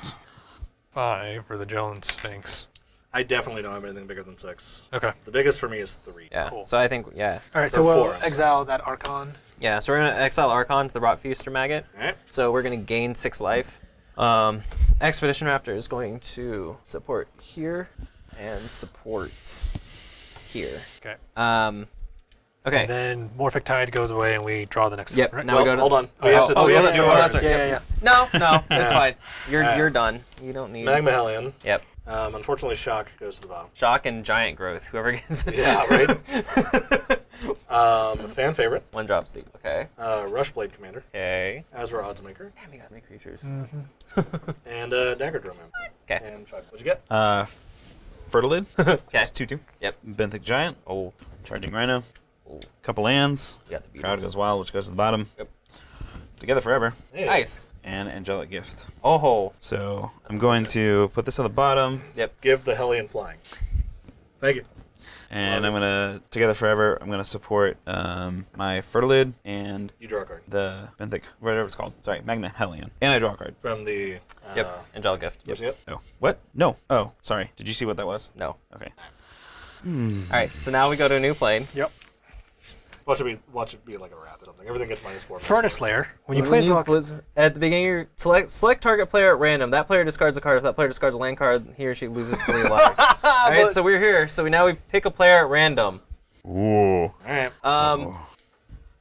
Five for the Jones Sphinx. I definitely don't have anything bigger than six. Okay. The biggest for me is three. Yeah. Cool. So I think yeah. All right. For so we'll four, exile that Archon. Yeah. So we're gonna exile Archon to the Rot Feaster Maggot. All right. So we're gonna gain six life. Um, Expedition Raptor is going to support here. And supports here. Okay. Um, okay. And then Morphic Tide goes away, and we draw the next. Yep. Step, right? Now well, we go to. Hold on. We oh, have to. Oh, we have to do ours. Yeah, yeah, yeah. No, no, that's fine. You're right. You're done. You don't need. Magmahellion. Yep. Um, unfortunately, Shock goes to the bottom. Shock and Giant Growth. Whoever gets it. Yeah. Right. Um, fan favorite. One drop steep. Okay. Uh, Rushblade Commander. Okay. Azra Oddsmaker. Damn, you got many creatures. Mm-hmm. And uh, Dagger Drillman. Okay. And five. What'd you get? Uh. Fertilid. That's two two. Yep. Benthic Giant. Oh. Charging Rhino. Oh. Couple lands. You got the Crowd Goes Wild, which goes to the bottom. Yep. Together Forever. Hey. Nice. And Angelic Gift. Oh ho. So that's I'm going to put this on the bottom. Yep. Give the Hellion flying. Thank you. And Love I'm gonna Together Forever. I'm gonna support um, my Fertilid and you draw a card. The Benthic, whatever it's called. Sorry, Magmahellion. And I draw a card from the uh, yep Angelic Gift. Yep. Yep. Oh, what? No. Oh, sorry. Did you see what that was? No. Okay. Hmm. All right. So now we go to a new plane. Yep. Watch it be watch it be like a wrath or something. Everything gets minus four. Furnace Slayer. When you play at the beginning, you select select target player at random. That player discards a card. If that player discards a land card, he or she loses three life. All right, so we're here. So we now we pick a player at random. Ooh. All right. Um. Ooh.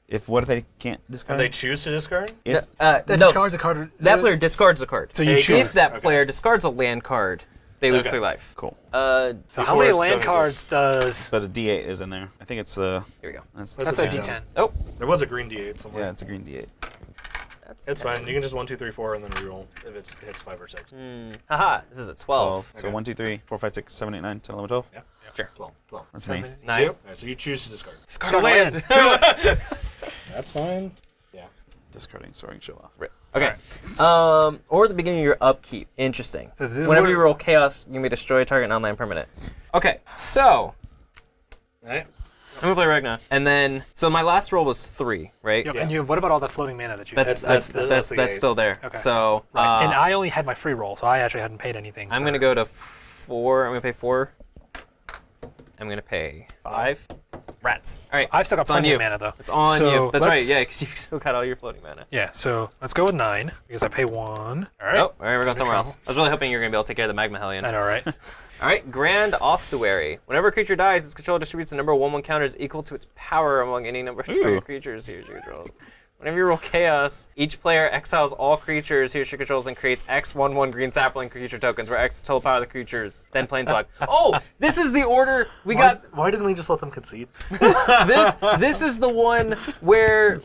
If what if they can't discard? If they choose to discard? If, uh, that no, discards a card. That player discards a card. So you choose. If that okay. player discards a land card. They lose okay. three life. Cool. Uh, so how many land cards does... But a D eight is in there. I think it's the... Uh, Here we go. That's, that's, that's a D ten. Oh. There was a green D eight somewhere. Yeah, it's a green D eight. That's it's ten. Fine. You can just one, two, three, four, and then reroll if it's, it hits five or six. Mm. Haha, this is a twelve. twelve. Okay. So one, two, three, four, five, six, seven, eight, nine, ten, eleven, twelve? Yeah. yeah. Sure. twelve. twelve. That's me. nine. So, all right, so you choose to discard. Discard a land. That's fine. Yeah. Discarding Soaring Chill Off. Rip. Okay, right. um, or at the beginning of your upkeep. Interesting. So whenever you roll Chaos, you may destroy a target non-land permanent. Okay, so right. I'm gonna play Ragna, and then so my last roll was three, right? Yep. Yeah. And you, what about all that floating mana that you? That's had? that's that's, that's, that's, that's, that's still there. Okay. So right. uh, and I only had my free roll, so I actually hadn't paid anything. I'm for... gonna go to four. I'm gonna pay four. I'm gonna pay five. Rats. All right. I've still got it's plenty of mana though. It's on so you. That's right. Yeah, because you've still got all your floating mana. Yeah. So let's go with nine because I pay one. All right. Oh, all right. We're going I'm somewhere trouble. else. I was really hoping you were going to be able to take care of the Magmahellion. I know, right? All right. Grand Ossuary. Whenever a creature dies, its controller distributes the number of one one counters equal to its power among any number of target creatures. Here's your control. Whenever you roll Chaos, each player exiles all creatures he or she controls and creates X one one green sapling creature tokens, where X is total power of the creatures, then planeswalk. Oh, this is the order we why, got. Why didn't we just let them concede? this this is the one where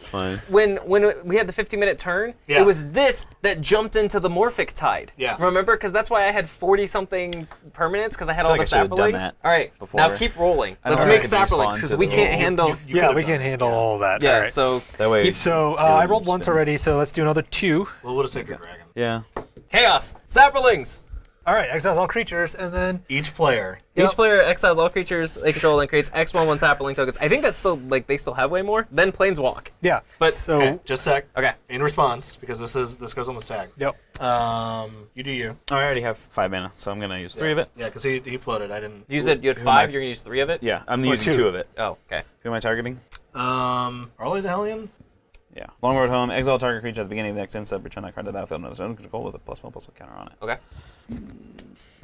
when when we had the fifty minute turn, yeah. it was this that jumped into the Morphic Tide. Yeah. Remember? Because that's why I had forty something permanents, because I had I all like the saplings. All right, before. Now keep rolling. Let's make saplings, because we can't handle. You, you yeah, we can't handle yeah. all of that. Yeah, all right. so that way keep so. Uh, I rolled once already, so let's do another two. Well, what a sacred dragon. Yeah. Chaos, saplings. All right, exiles all creatures, and then each player. Each yep. player exiles all creatures they control and creates X one one sapling tokens. I think that's still like they still have way more. Then planeswalk. Yeah. But so okay, just a sec. Okay. In response, because this is this goes on the stack. Yep. Um, you do you. Oh, I already have five mana, so I'm gonna use three yeah. of it. Yeah, because he he floated. I didn't. You said you had five. I... You're gonna use three of it. Yeah, I'm or using two. two of it. Oh, okay. Who am I targeting? Um, Arlie the Hellion. Yeah. Long Road Home, exile target creature at the beginning of the next instep, return that card to the battlefield, another zone control with a plus one plus one counter on it. Okay.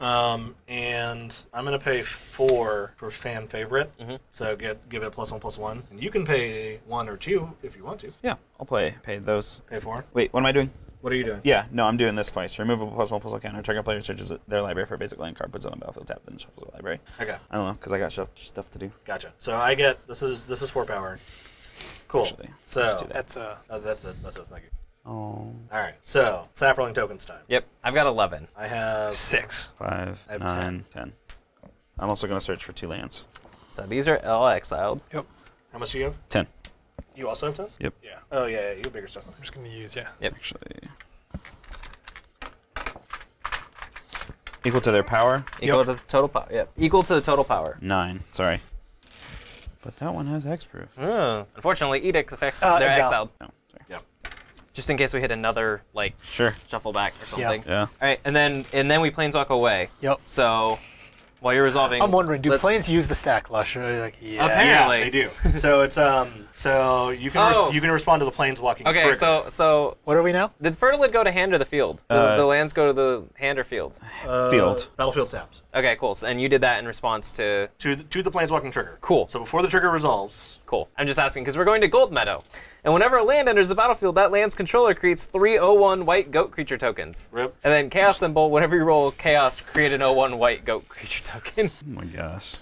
Um, and I'm going to pay four for fan favorite, mm-hmm. so get give it plus one plus one. And you can pay one or two if you want to. Yeah, I'll play pay those. Pay four. Wait, what am I doing? What are you doing? Yeah, no, I'm doing this twice. Removable plus one plus one counter. Target player searches their library for a basic land card, puts it on the battlefield, tap, then shuffles the library. Okay. I don't know because I got stuff to do. Gotcha. So I get this is this is four power. Cool. Actually, so that. that's uh oh, that's it. That's it. Thank you. Oh. All right. So, Sapperling tokens time. Yep. I've got eleven. I have six. Five. I have nine. Ten. ten. I'm also going to search for two lands. So these are all exiled. Yep. How much do you have? Ten. You also have ten? Yep. Yeah. Oh yeah. yeah you have bigger stuff. Than I'm just going to use yeah. Yep. Actually. Equal to their power. Equal yep. to the total power. Yep. Equal to the total power. Nine. Sorry. But that one has hexproof. Oh. Unfortunately, edicts affects uh, their exiled. No. Sorry. Yep. Just in case we hit another, like, sure. shuffle back or something. Yep. Yeah. All right, and then and then we planeswalk away. Yep. So while you're resolving, I'm wondering, do planes use the stack lush? Like, yeah. Apparently, yeah, they do. So it's um, so you can oh. you can respond to the planeswalking. Okay, trigger. so so what are we now? Did Fertilid go to hand or the field? Uh, the, the lands go to the hand or field? Uh, field. Battlefield taps. Okay, cool. So, and you did that in response to to the, to the planeswalking trigger. Cool. So before the trigger resolves. Cool. I'm just asking because we're going to Gold Meadow. And whenever a land enters the battlefield, that land's controller creates three oh one white goat creature tokens. Rip. And then Chaos Symbol, whenever you roll Chaos, create an oh one white goat creature token. Oh my gosh.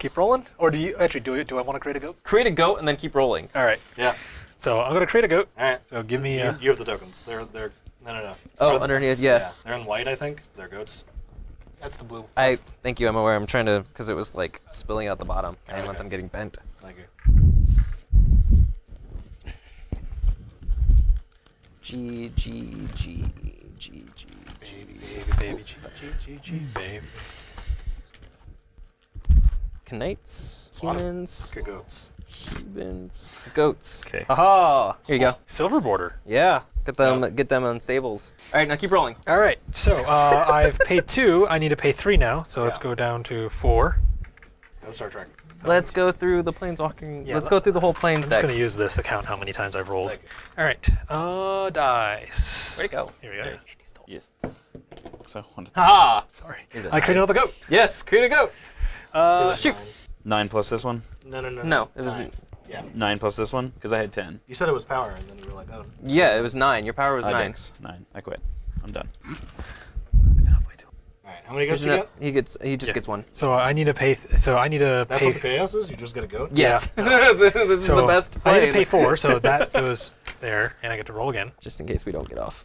Keep rolling? Or do you, actually, do, do I want to create a goat? Create a goat and then keep rolling. All right. Yeah. So I'm going to create a goat. All right. So give me you, a... You have the tokens. They're, they're, no, no, no. Oh, underneath, yeah. yeah. They're in white, I think. They're goats. That's the blue. I, thank you, I'm aware. I'm trying to, because it was like spilling out the bottom. I didn't want them getting bent. Thank you. G, G, G, G, G, G. Baby, baby, baby, G, G, G, G, baby. Knights, humans, okay, goats. Humans, goats. Okay. Aha! Here you go. Silver border. Yeah. Get them, yeah. get them on stables. All right, now keep rolling. All right. So uh, I've paid two. I need to pay three now. So yeah. let's go down to four. Let's start tracking. Let's go through the planeswalking. Yeah, let's go through the whole planes. I'm just going to use this to count how many times I've rolled. All right. Uh, dice. Where'd it go? Here we go. Yes. So one. Ah, sorry. I created another goat. Yes, create a goat. Uh, shoot. Nine. nine plus this one. No, no, no. No, it was nine. Yeah. Nine plus this one because I had ten. You said it was power, and then you were like, oh. Yeah, it was nine. Your power was uh, nine. Thanks. Nine. I quit. I'm done. How many goats do you get? He gets. He just yeah. gets one. So I need to pay. Th so I need to. That's pay what chaos is. You just get a goat. Yes. Yeah. this is so the best. Play. I need to pay four, so that goes there, and I get to roll again. Just in case we don't get off.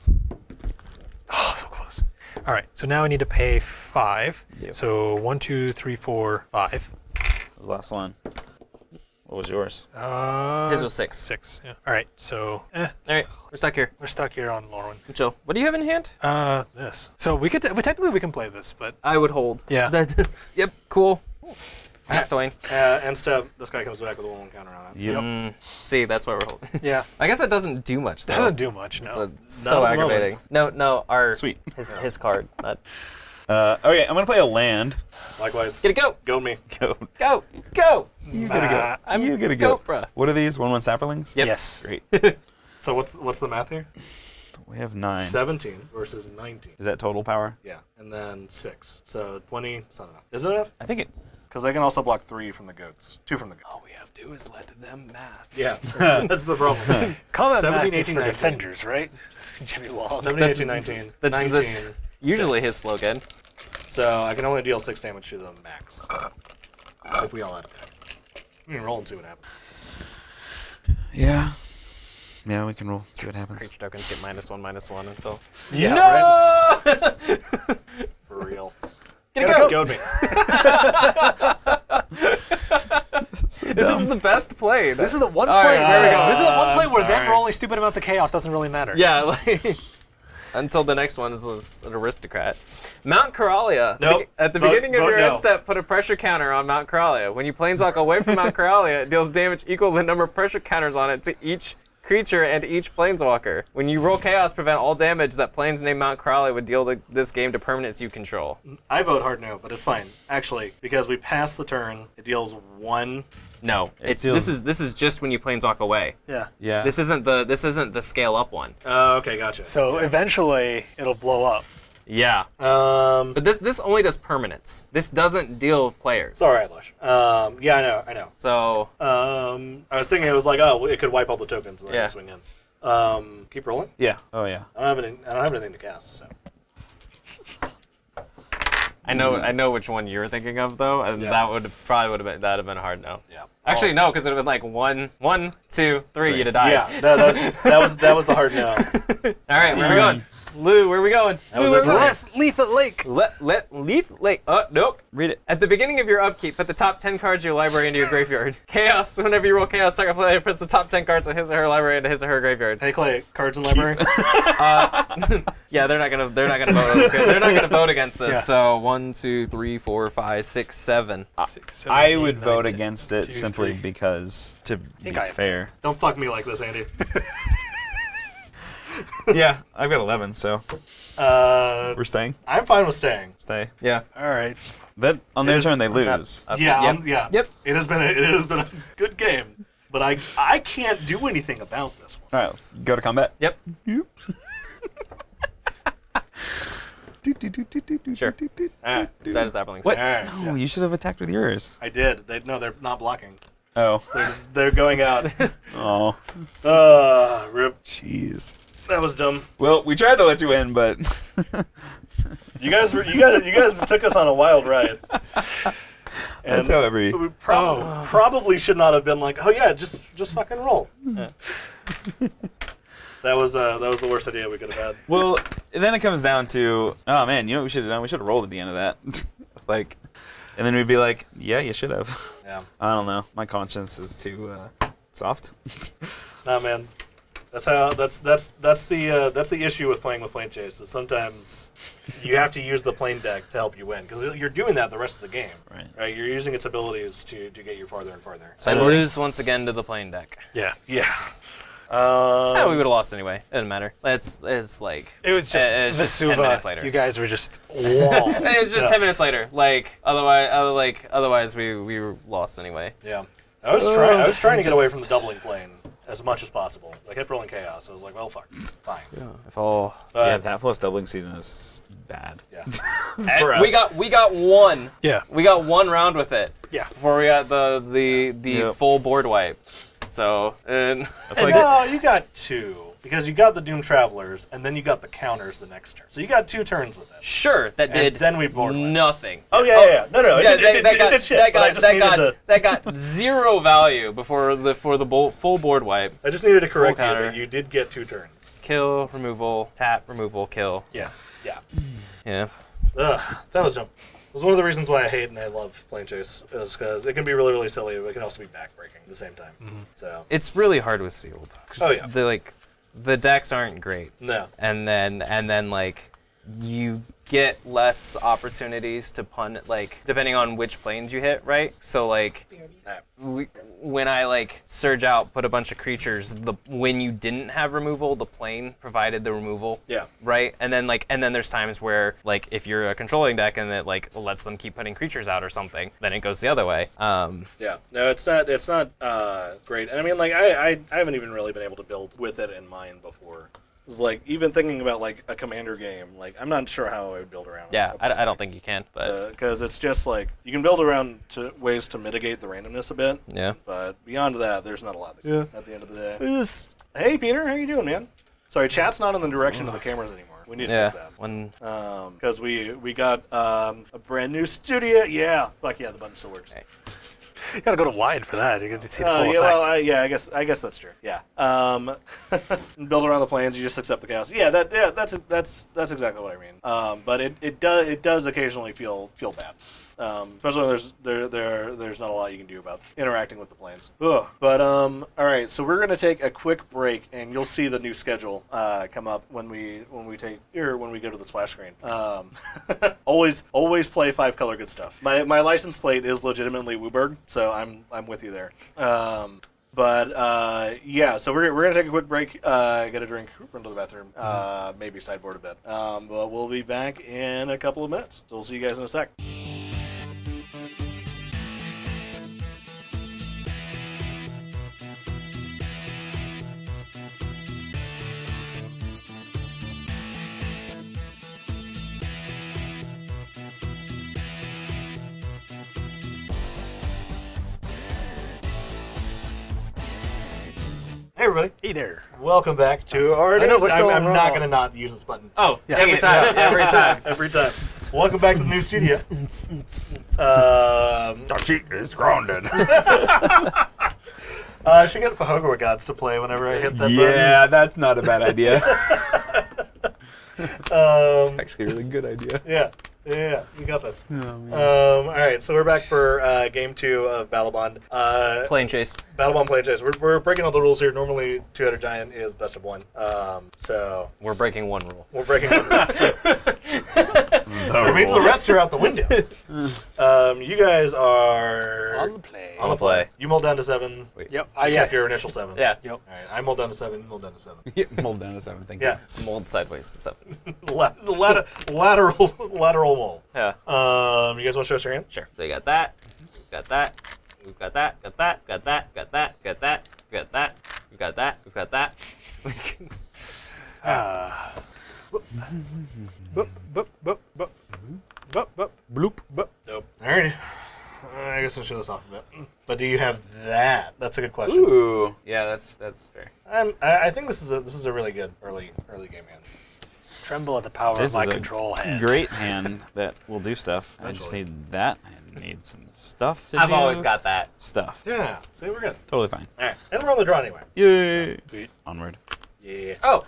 Oh, so close. All right. So now I need to pay five. Yep. So one, two, three, four, five. That was the last one. What was yours? Uh, His was six. Six. Yeah. All right. So. Eh. All right. We're stuck here. We're stuck here on Lorwyn. Chill. What do you have in hand? Uh, this. So we could. We technically we can play this, but I would hold. Yeah. That, yep. Cool. That's uh, and step. This guy comes back with a one-one counter on it. Yep. Mm, see, that's why we're holding. Yeah. I guess that doesn't do much. Though. That doesn't do much. No. It's a, it's so aggravating. No, no. Our sweet. His, his card. Not. Uh, okay, I'm gonna play a land. Likewise. Get a goat. Goat me. Goat. Goat. Goat. You get a goat. I'm you get a goat. Goat, what are these? One one sapperlings? Yep. Yes. Great. So what's what's the math here? We have nine. Seventeen versus nineteen. Is that total power? Yeah. And then six. So twenty. It's not enough. Is it enough? I think it. Because I can also block three from the goats, two from the goats. All we have to do is let them math. Yeah. That's the problem. Combat seventeen, math eighteen, for defenders, right? Jimmy Wall. seventeen, eighteen, nineteen. That's, nineteen. That's usually six. His slogan. So I can only deal six damage to the max. If we all add it. We can roll and see what happens. Yeah. Yeah, we can roll, see what happens. Creature tokens get minus one, minus one, and so. Yeah, no! Right? For real. Get Gotta a goat. Goat me. This is, so this is the best play. This is the one all play. Right, there we go. This is the one play I'm where them rolling stupid amounts of chaos doesn't really matter. Yeah. Like, until the next one is an aristocrat. Mount Coralia. Nope. At the vote, beginning of your no. end step, put a pressure counter on Mount Coralia. When you planeswalk away from Mount Coralia, it deals damage equal to the number of pressure counters on it to each creature and each planeswalker. When you roll chaos, prevent all damage that planes named Mount Crowley would deal to this game to permanents you control. I vote hard no, but it's fine, actually, because we pass the turn, it deals one No, it's it this is this is just when you planeswalk away. Yeah, yeah. This isn't the this isn't the scale up one. Oh, uh, okay, gotcha. So yeah. Eventually it'll blow up. Yeah. Um, but this this only does permanents. This doesn't deal with players. All right, Lush. Um, yeah, I know, I know. So um, I was thinking it was like, oh, it could wipe all the tokens and then yeah. swing in. Um, keep rolling. Yeah. Oh yeah. I don't have any, I don't have anything to cast. So. I know, I know which one you were thinking of though, and yeah. that would probably would have been that would have been a hard no. Yeah. Actually, no, because it would have been like one, one, two, three, three. You'd have died. Yeah. No, that was that was that was the hard no. All right, where are we going? Lou, where are we going? That Lou, was Leth, Lethe Lake. Let, let, Lethe Lake. Oh, nope. Read it. At the beginning of your upkeep, put the top ten cards of your library into your graveyard. Chaos, whenever you roll Chaos, target player puts the top ten cards of his or her library into his or her graveyard. Hey, Clay, cards in library? uh, yeah, they're not gonna, they're not gonna vote. They're not gonna vote against this. Yeah. So one, two, three, four, five, six, seven. Six, seven I eight, would nine, vote ten, against it two, simply three. Because, to be fair. Ten. Don't fuck me like this, Andy. Yeah, I've got eleven, so uh, we're staying. I'm fine with staying. Stay. Yeah. All right. That on their turn they lose. Okay. Yeah. Yep. Um, yeah. Yep. It has been a, it has been a good game, but I I can't do anything about this one. All right, let's go to combat. Yep. Yep. Sure. Ah, that is happening. What? Right. No, yeah. You should have attacked with yours. I did. They, no, they're not blocking. Oh. They're, just, they're going out. Oh. Uh, rip. Jeez. That was dumb. Well, we tried to let you in, but you guys were you guys you guys took us on a wild ride. And that's how every we prob oh. probably should not have been like, oh yeah, just just fucking roll. Yeah. That was uh, that was the worst idea we could have had. Well, then it comes down to, oh man, you know what we should have done? We should have rolled at the end of that, like. And then we'd be like, yeah, you should have. Yeah. I don't know. My conscience is too uh, soft. Nah, man. That's how. That's that's that's the uh, that's the issue with playing with Plane Chase. Is sometimes you have to use the plane deck to help you win because you're doing that the rest of the game. Right. Right. You're using its abilities to to get you farther and farther. So I lose once again to the plane deck. Yeah. Yeah. Um, yeah, we would have lost anyway. It didn't matter. It's it's like it was just, it, it was just ten minutes later. You guys were just wall. It was just yeah. ten minutes later. Like otherwise, uh, like otherwise, we we were lost anyway. Yeah, I was trying. I was trying to get away from the doubling plane as much as possible. I kept rolling Chaos. So I was like, well, fuck, fine. Yeah, if all but, yeah, that plus doubling season is bad. Yeah, we got we got one. Yeah, we got one round with it. Yeah, before we got the the the yep. full board wipe. So and, that's and like no, it. You got two because you got the Doom Travelers and then you got the counters the next turn. So you got two turns with it. Sure, that and did. Then we board nothing. Oh yeah, oh, yeah, yeah. No, no, yeah, it, that, it, that it, got, it did shit. That got, that got, to... that got zero value before the for the bo full board wipe. I just needed to correct you that you did get two turns. Kill, removal, tap, removal, kill. Yeah, yeah, yeah. Ugh, that was dumb. It was one of the reasons why I hate and I love Plane Chase, is because it can be really, really silly, but it can also be backbreaking at the same time. Mm-hmm. So it's really hard with Sealed. Oh yeah. The like, the decks aren't great. No. And then and then like, you get less opportunities to pun like depending on which planes you hit, right? So like, we, when I like surge out, put a bunch of creatures. The when you didn't have removal, the plane provided the removal. Yeah. Right. And then like and then there's times where like if you're a controlling deck and it like lets them keep putting creatures out or something, then it goes the other way. Um, yeah. No, it's not. It's not uh, great. I mean, like I, I I haven't even really been able to build with it in mind before. Like even thinking about like a commander game, like I'm not sure how I would build around. Yeah, I, I don't think you can, but because so, it's just like you can build around to ways to mitigate the randomness a bit. Yeah. But beyond that, there's not a lot. Yeah. At the end of the day. Yes. Hey, Peter, how you doing, man? Sorry, chat's not in the direction oh. of the cameras anymore. We need to yeah. fix that. When um, because we we got um a brand new studio. Yeah. Fuck yeah, the button still works. Hey. You gotta go to wide for that. You gotta see the uh, full yeah, effect. Well, I, yeah, I guess I guess that's true. Yeah. Um, build around the plans. You just accept the chaos. Yeah, that yeah, that's that's that's exactly what I mean. Um, but it, it does it does occasionally feel feel bad. Um, especially when there's there there there's not a lot you can do about interacting with the planes. Ugh. But um, all right, so we're gonna take a quick break, and you'll see the new schedule uh, come up when we when we take or when we go to the splash screen. Um, always always play Five Color Good Stuff. My my license plate is legitimately Wooburg, so I'm I'm with you there. Um, But, uh, yeah, so we're, we're going to take a quick break, uh, get a drink, run to the bathroom, uh, maybe sideboard a bit. Um, but we'll be back in a couple of minutes. So we'll see you guys in a sec. Hey everybody! Hey there! Welcome back to Art. I'm, I'm not going to not use this button. Oh, yeah. every, time. Yeah. every time, every time, every time. Welcome back to the new studio. um, the cheek is grounded. uh, I should get Pohogor Gods to play whenever I hit that yeah, button. Yeah, that's not a bad idea. um, Actually, a really good idea. Yeah, yeah, you got this. Oh, um, all right, so we're back for uh, game two of Battle Bond. Uh, Plane Chase. Battle Bond Plane Chase. We're, we're breaking all the rules here. Normally, two-headed giant is best of one. Um, so we're breaking one rule. We're breaking one rule. It means the rest are out the window. um, you guys are on the play. On the play. You mulled down to seven. Wait. Yep. I kept your initial seven. Yeah. Yep. All right. I mulled down to seven. You mulled down to seven. Yeah, mulled down to seven. Thank yeah. you. Mulled sideways to seven. La the lat lateral, lateral mull. Yeah. Um, you guys want to show us your hand? Sure. So you got that. Got that. We've got that, got that, got that, got that, got that, got that, we've got that, we've got that. Ah. Boop, boop, boop, boop, boop, boop, bloop, boop. Nope. All right. I guess I'll show this off a bit. But do you have that? That's a good question. Ooh. Yeah, that's that's fair. I'm, I I think this is a this is a really good early early game hand. Tremble at the power this of my control hand. Great hand that will do stuff. Eventually. I just need that. I need some stuff to I've do. I've always got that. Stuff. Yeah. See, we're good. Totally fine. All right. And we're on the draw anyway. Yay. So, onward. Yeah. Oh,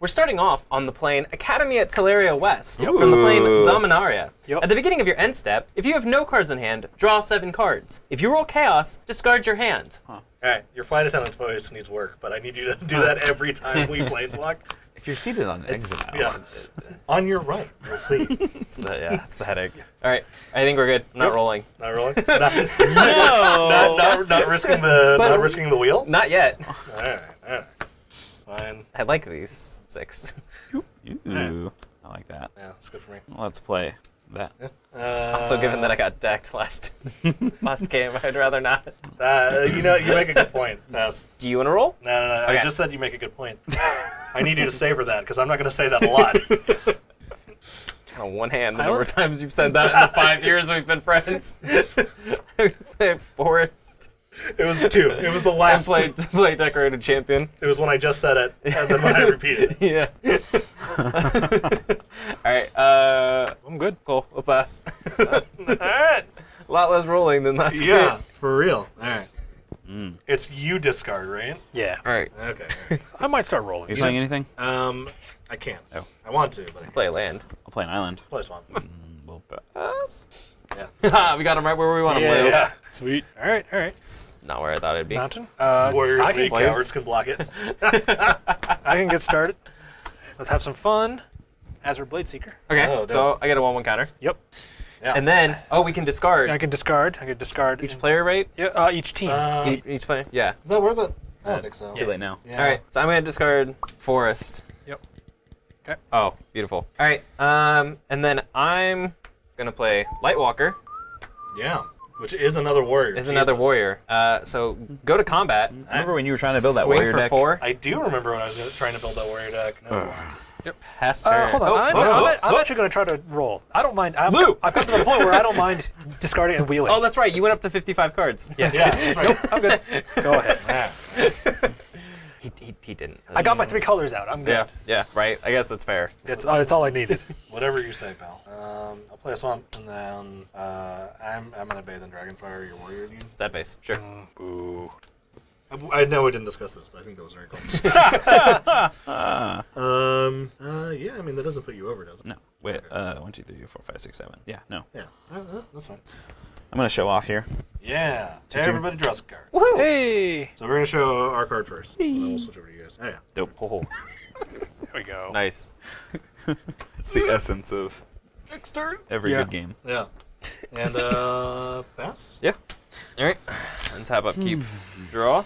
we're starting off on the plane Academy at Teleria West. Ooh. From the plane Dominaria. Yep. At the beginning of your end step, if you have no cards in hand, draw seven cards. If you roll chaos, discard your hand. Huh. All right. Your flight attendant's voice needs work, but I need you to do that every time we planeswalk. If you're seated on the exit aisle. Yeah. On your right, we'll see. It's the, yeah, it's the headache. All right, I think we're good. I'm not nope. rolling. Not rolling? Not, no! Not, not, not, risking the, not risking the wheel? Not yet. All right, all right. Fine. I like these six. Ooh, right. I like that. Yeah, that's good for me. Let's play that. Yeah. Uh, also, given that I got decked last last game, I'd rather not. Uh, you know, you make a good point. Yes. Do you want to roll? No, no, no. Okay. I just said you make a good point. I need you to savor that because I'm not going to say that a lot. On one hand, the I number of times you've said that in the five years we've been friends. I played Forest. It was two. It was the last. I played, played Decorated Champion. It was when I just said it, and then when I repeated it. Yeah. All right. Uh, I'm good. Cool. We'll pass. All right. A lot less rolling than last year. Yeah, for real. All right. Mm. It's you discard, right? Yeah. All right. Okay. All right. I might start rolling. Are you saying anything? Um, I can't. Oh. I want to, but I play can't. land. I'll play an island. Play a swamp. Mm, we'll pass. Yeah. We got him right where we want him. Yeah, yeah. Sweet. All right. All right. It's not where I thought it'd be. Mountain. Uh, warriors, I can cowards can block it. I can get started. Let's have some fun. Azure Bladeseeker. Okay. Oh, so I get a one-one counter. Yep. Yeah. And then, oh, we can discard. I can discard. I can discard. Each player, right? Yeah, uh, each team. Uh, e each player, yeah. Is that worth it? I don't uh, think so. Too late now. Yeah. All right, so I'm going to discard Forest. Yep. Okay. Oh, beautiful. All right, um, and then I'm going to play Lightwalker. Yeah, which is another warrior. Is Jesus. another warrior. Uh, so go to combat. I remember when you were trying to build that Swing warrior for deck? Four. I do remember when I was trying to build that warrior deck. No blocks. Yep. Past her. Uh, hold on. Oh, I'm, oh, I'm, oh, I'm oh. actually going to try to roll. I don't mind. I'm, Lou. I've come to the point where I don't mind discarding and wheeling. Oh, that's right. You went up to fifty-five cards. Yeah. yeah that's right. Nope, I'm good. Go ahead. he, he, he didn't. I got my three colors out. I'm good. Yeah. Yeah. Right. I guess that's fair. That's uh, all I needed. Whatever you say, pal. Um, I'll play a swamp and then uh, I'm I'm going to bathe in Dragonfire. Your warrior dude. Sad face. Sure. Mm. Ooh. I know we didn't discuss this, but I think that was very cool. um, uh, yeah, I mean, that doesn't put you over, does it? No. Wait, okay. uh, one, two, three, four, five, six, seven. Yeah, no. Yeah, uh, that's fine. I'm going to show off here. Yeah. Hey, everybody draws a card. Woohoo! Hey! So we're going to show our card first. Hey. And then we'll switch over to you guys. Oh, yeah. Dope. Oh. There we go. Nice. It's the essence of Next turn. every yeah. good game. Yeah. And uh, pass? Yeah. All right. And tap upkeep. Draw.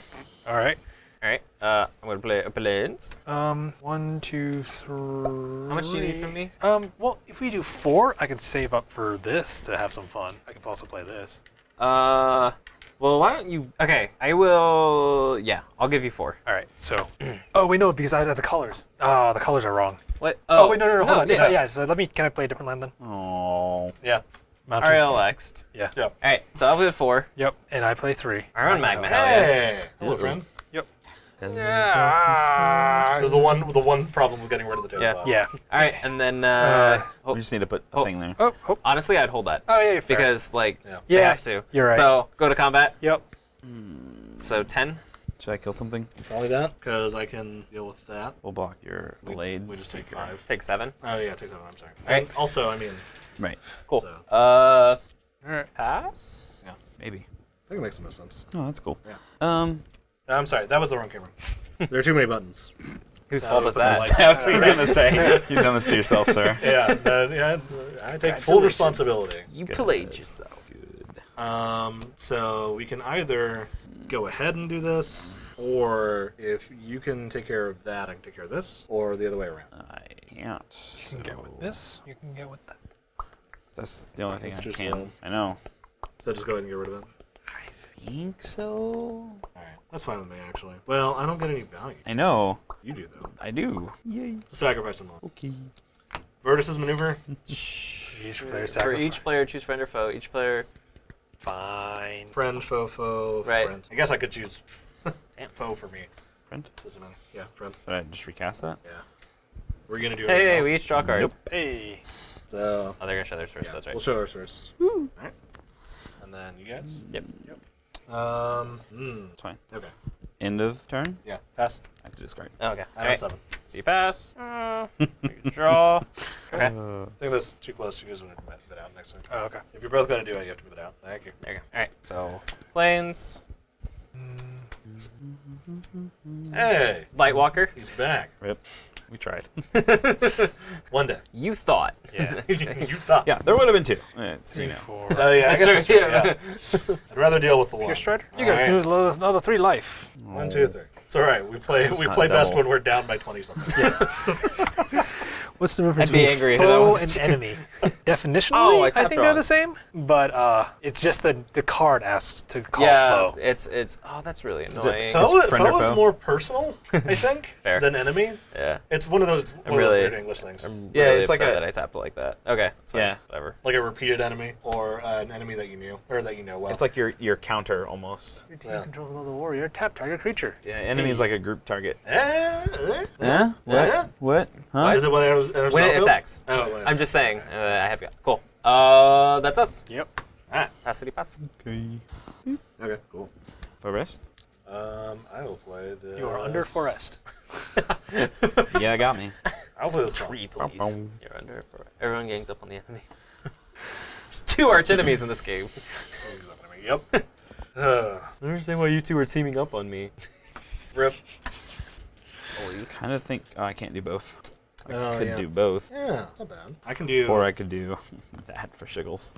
All right. All right. Uh, I'm gonna play a planes. Um, one, two, three. How much do you need from me? Um, well, if we do four, I can save up for this to have some fun. I can also play this. Uh, well, why don't you? Okay, I will. Yeah, I'll give you four. All right. So. Oh, we know because I have the colors. Ah, oh, the colors are wrong. What? Oh, oh wait, no, no, no. Hold no, on. Yeah. yeah so let me. Can I play a different land then? Oh. Yeah. R L X'd. Yeah. Yep. All right, so I'll play four. Yep, and I play three. Our own Magma. Hey! Hello, friend. Yep. And yeah. There's the one the one problem with getting rid of the table. Yeah. Yeah. All right, and then uh, uh, we just need to put a oh, thing there. Oh, oh. Honestly, I'd hold that. Oh yeah, you're fair. Because like yeah. they yeah, have to. You're right. So go to combat. Yep. So ten. Should I kill something? Probably that, because I can deal with that. We'll block your blade. We, we just take five. Take seven. Oh yeah, take seven. I'm sorry. All right. Also, I mean. Right. Cool. So. Uh. All right. Pass. Yeah. Maybe. I think it makes the most sense. Oh, that's cool. Yeah. Um. I'm sorry, that was the wrong camera. There are too many buttons. Whose fault was that? I was going to say. You've done this to yourself, sir. Yeah, the, yeah I take full responsibility. You Good. played yourself. Good. Um, so we can either go ahead and do this, or if you can take care of that, I can take care of this, or the other way around. I can't. You can so get with this, you can get with that. That's the only thing I can. Low. I know. So just go ahead and get rid of it. I think so. Alright, that's fine with me actually. Well, I don't get any value. I know. You do though. I do. Yay. So sacrifice them all. Okay. Vertus's maneuver. each player sacrifice. For each player, choose friend or foe. Each player. Fine. Friend, foe, foe, right. friend. I guess I could choose foe for me. Friend? Doesn't matter. Yeah, friend. Did I just recast that? Yeah. We're gonna do it. Hey, hey, we each draw a card. Nope. Hey. So. Oh, they're gonna show theirs first. Yeah, that's right. We'll show ours first. Woo. All right. And then you guys. Yep. Yep. Um, mm. It's fine. Okay. End of turn? Yeah, pass. I have to discard. Oh, okay. I have right. seven. So you pass. Uh, you draw. Okay. Uh, I think that's too close. You guys want to move it out next time. Oh, okay. If you're both going to do it, you have to move it out. Thank you. There you go. All right. So, planes. Hey. Lightwalker. He's back. Rip. We tried. One day. You thought. Yeah. You thought. Yeah, there would have been two. It's, three, you know. Four. Oh, yeah. I guess true, yeah. Yeah. I'd rather deal with the one. You're Strider? You all guys right. lose another three life. Oh. One, two, three. It's all right. We play, we play best when we're down by twenty something. Yeah. What's the difference between foe and enemy? Definitionally, oh, I think wrong. They're the same, but uh, it's just the the card asks to call yeah, foe. It's it's oh, that's really annoying. Foe is, foe is foe? more personal, I think, than enemy. Yeah, it's one of those, one really, of those weird English things. I'm yeah, really it's like a, that I tapped like that. Okay, yeah, whatever. Like a repeated enemy or uh, an enemy that you knew or that you know well. It's like your your counter almost. Your team yeah. controls another warrior. Tap target creature. Yeah, enemy is like a group target. Yeah. Yeah. What? Yeah. What? Huh? Why is it when when it attacks. Oh, wait. I'm just saying. Uh, I have got cool. Uh, that's us. Yep. Ah, pass city pass. Okay. Okay. Cool. For rest. Um, I will play this. You are under for rest. Yeah, I got me. I'll play the tree, please. Bow, bow. You're under for rest. Everyone gangs up on the enemy. There's two arch enemies in this game. Yep. Uh, I don't understand why you two are teaming up on me. Rip. I kind of think oh, I can't do both. I oh, could yeah. do both. Yeah, not bad. I can do... Or I could do that for shiggles.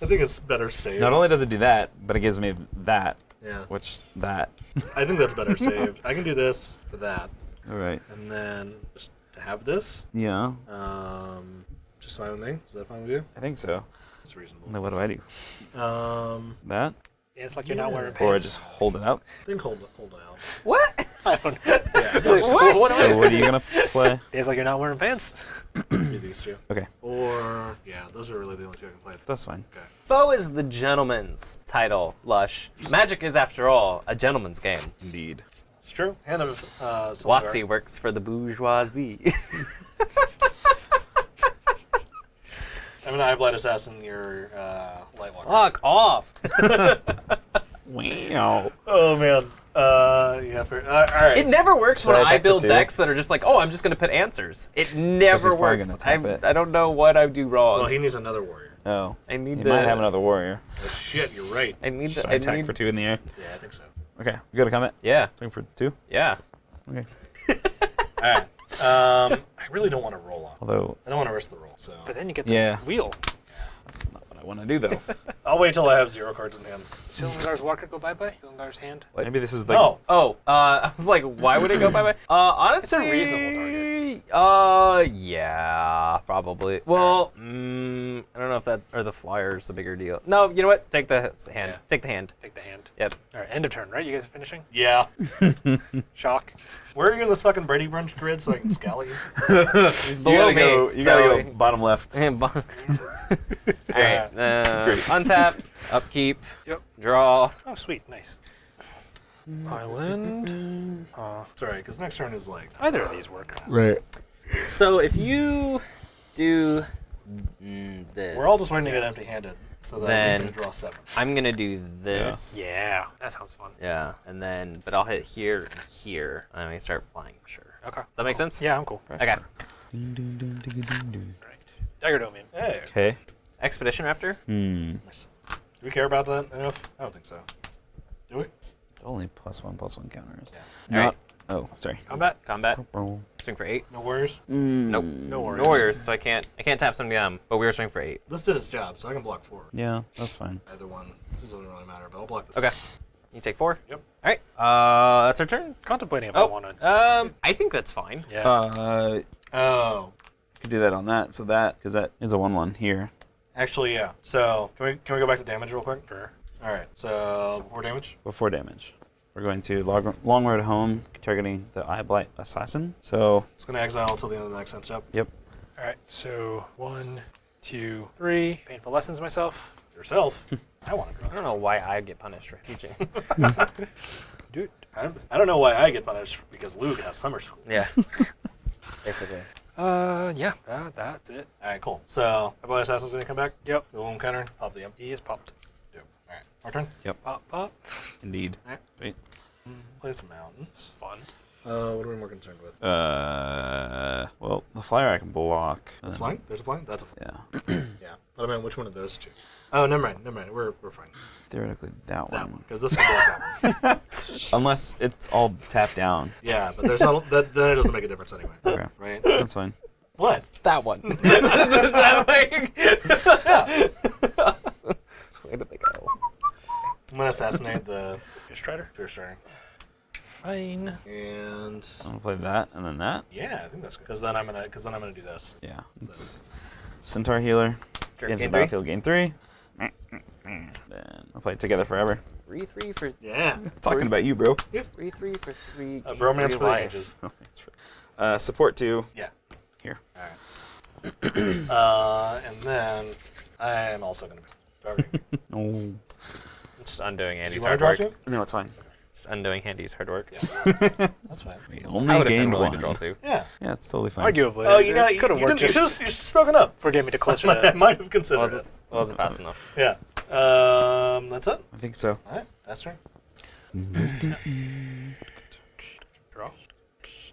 I think it's better saved. Not only does it do that, but it gives me that, yeah. which that. I think that's better saved. I can do this for that. All right. And then just have this. Yeah. Um, just fine with me. Is that fine with you? I think so. It's reasonable. Then what do I do? Um, that? Yeah, it's like you're yeah. not wearing pants. Or I just hold it out. I think hold it, hold it out. What? I don't know. Yeah. Like, what? What so what are you gonna play? It's like you're not wearing pants. These two. Okay. Or yeah, those are really the only two I can play. That's fine. Okay. Foe is the gentleman's title, Lush. Magic is, after all, a gentleman's game. Indeed. It's true. And uh, Watsy works for the bourgeoisie. I'm an Eyeblood assassin, your uh, Lightwalker. Fuck off! Wow. Oh, man. Uh, yeah, for, uh, all right. It never works Should when I, I build decks that are just like, oh, I'm just going to put answers. It never works. I, it. I don't know what I do wrong. Well, he needs another warrior. Oh. I need he to, might have another warrior. Oh, shit, you're right. I need Should to I attack need... for two in the air? Yeah, I think so. Okay, you got a comment? Yeah. Swing for two? Yeah. Okay. All right. Um, I really don't want to roll on. Although I don't want to risk the roll. So. But then you get the yeah. wheel. That's not what I want to do though. I'll wait till I have zero cards in hand. Silengar's Walker go bye bye. Silengar's hand. What? Maybe this is like. Oh, oh. Uh, I was like, why would it go bye bye? Uh, honestly, it's a reasonable target. Uh, yeah, probably. Well, mm, I don't know if that or the flyer's the bigger deal. No, you know what? Take the hand. Yeah. Take the hand. Take the hand. Yep. All right, end of turn, right? You guys are finishing. Yeah. Shock. Where are you in this fucking Brady Bunch grid so I can scally you? He's below you gotta me. Go, you so gotta go bottom left. And bo All right. Uh, Untap, upkeep, yep. draw. Oh, sweet, nice. Island. Uh, it's alright, because next turn is like, either of these work. Right. So if you do this... We're all just waiting to get empty-handed. So that then I'm gonna draw seven. I'm gonna do this. Yeah. yeah, that sounds fun. Yeah, and then, but I'll hit here and here, and I'm gonna start flying, sure. Okay. Does that cool. make sense? Yeah, I'm cool. Right. Okay. Ding, ding, ding, ding, ding, ding. Right. Dagger Domain. Hey. Okay. Expedition Raptor? Hmm. Nice. Do we care about that enough? I don't think so. Do we? Only plus one, plus one counters. Yeah. All right. Oh, sorry. Combat. Combat. Swing for eight. No warriors. Mm. Nope. No warriors. No warriors. So I can't. I can't tap somebody on. But we were swinging for eight. This did its job, so I can block four. Yeah, that's fine. Either one. This doesn't really matter, but I'll block this. Okay. You take four. Yep. All right. Uh, that's our turn. Contemplating if oh. I want to. Um, I think that's fine. Yeah. Uh. Oh. Could do that on that. So that, because that is a one-one here. Actually, yeah. So can we can we go back to damage real quick? Sure. All right. So before damage. Before damage. We're going to long, long road home, targeting the Eye Blight Assassin. So it's going to exile until the end of the next end step. Yep. All right. So one, two, three. Painful lessons, myself. Yourself. I want to draw. I don't know why I get punished for teaching. Dude, I'm, I don't know why I get punished because Luke has summer school. Yeah. Basically. Uh, yeah. Uh, that's it. All right, cool. So Eye Blight Assassin's going to come back. Yep. The one counter. Pop the empty. He is popped. All right, our turn? Yep. Pop, pop. Indeed. All right. Wait. Place a mountain. It's fun. Uh, what are we more concerned with? Uh, well, the flyer I can block. That's flying? There's a flying? That's a flying. Yeah. yeah. But I mean, which one of those two? Oh, never mind, never mind. We're, we're fine. Theoretically, that, that one. Because this can block that one. Unless it's all tapped down. Yeah, but there's not, that, then it doesn't make a difference anyway. Okay. Right? That's fine. What? That one. that like? Where did they go? I'm gonna assassinate the Fierce Strider. Fierce Strider. Fine. And I'm gonna play that and then that. Yeah, I think that's good. Cause then I'm gonna, cause then I'm gonna do this. Yeah. So. Centaur Healer. Sure, gains the battlefield. Game three. Then I'll play Together Forever. Three three for yeah. Three. Talking about you, bro. Yep. Three three for three. A uh, bromance for the ages. Uh, support two. Yeah. Here. All right. uh, and then I'm also gonna be. No. It's just undoing Andy's hard work. No, it's fine. It's undoing Andy's hard work. Yeah. That's fine. We only gained one. To draw two. Yeah. Yeah, it's totally fine. Arguably. Oh, you know, you could have worked. You should have spoken up for getting me to clutch it. I might have considered well, it. Well, wasn't fast enough. Yeah. Um, that's it? I think so. All right. That's her. Draw.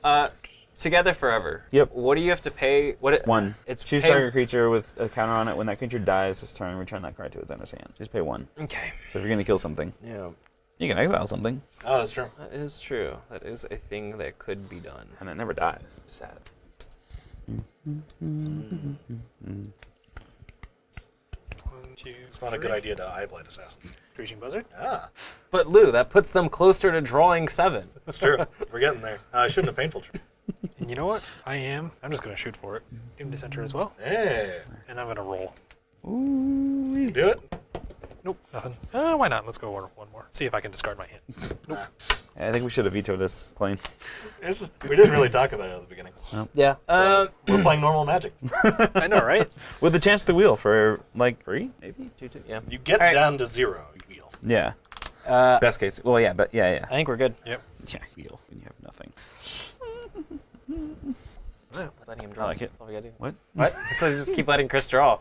Uh... Together Forever. Yep. What do you have to pay? What it, one. It's choose target creature with a counter on it. When that creature dies this turn, return that card to its owner's hand. Just pay one. Okay. So if you're gonna kill something, yeah, you can exile something. Oh, that's true. That is true. That is a thing that could be done, and it never dies. Sad. Mm. One, two. It's three. Not a good idea to Eye Blight Assassin. Reaching Buzzard. Ah. But Lou, that puts them closer to drawing seven. That's true. We're getting there. Uh, I shouldn't have painful. And you know what? I am. I'm just going to shoot for it. Doom Dissenter as well. Hey. And I'm going to roll. Ooh. You do it? Nope. Nothing. Uh, why not? Let's go order one more. See if I can discard my hand. Nope. Yeah, I think we should have vetoed this plane. This is, we didn't really talk about it at the beginning. Nope. Yeah. Uh, We're playing normal Magic. I know, right? With the chance to wheel for like three, maybe? Two, two. Yeah. You get right. down to zero, you wheel. Yeah. Uh, Best case. Well, yeah, but yeah, yeah. I think we're good. Yep. Yeah, wheel when you have nothing. Just letting him draw. I like it. That's all we gotta do. What? What? So just keep letting Chris draw.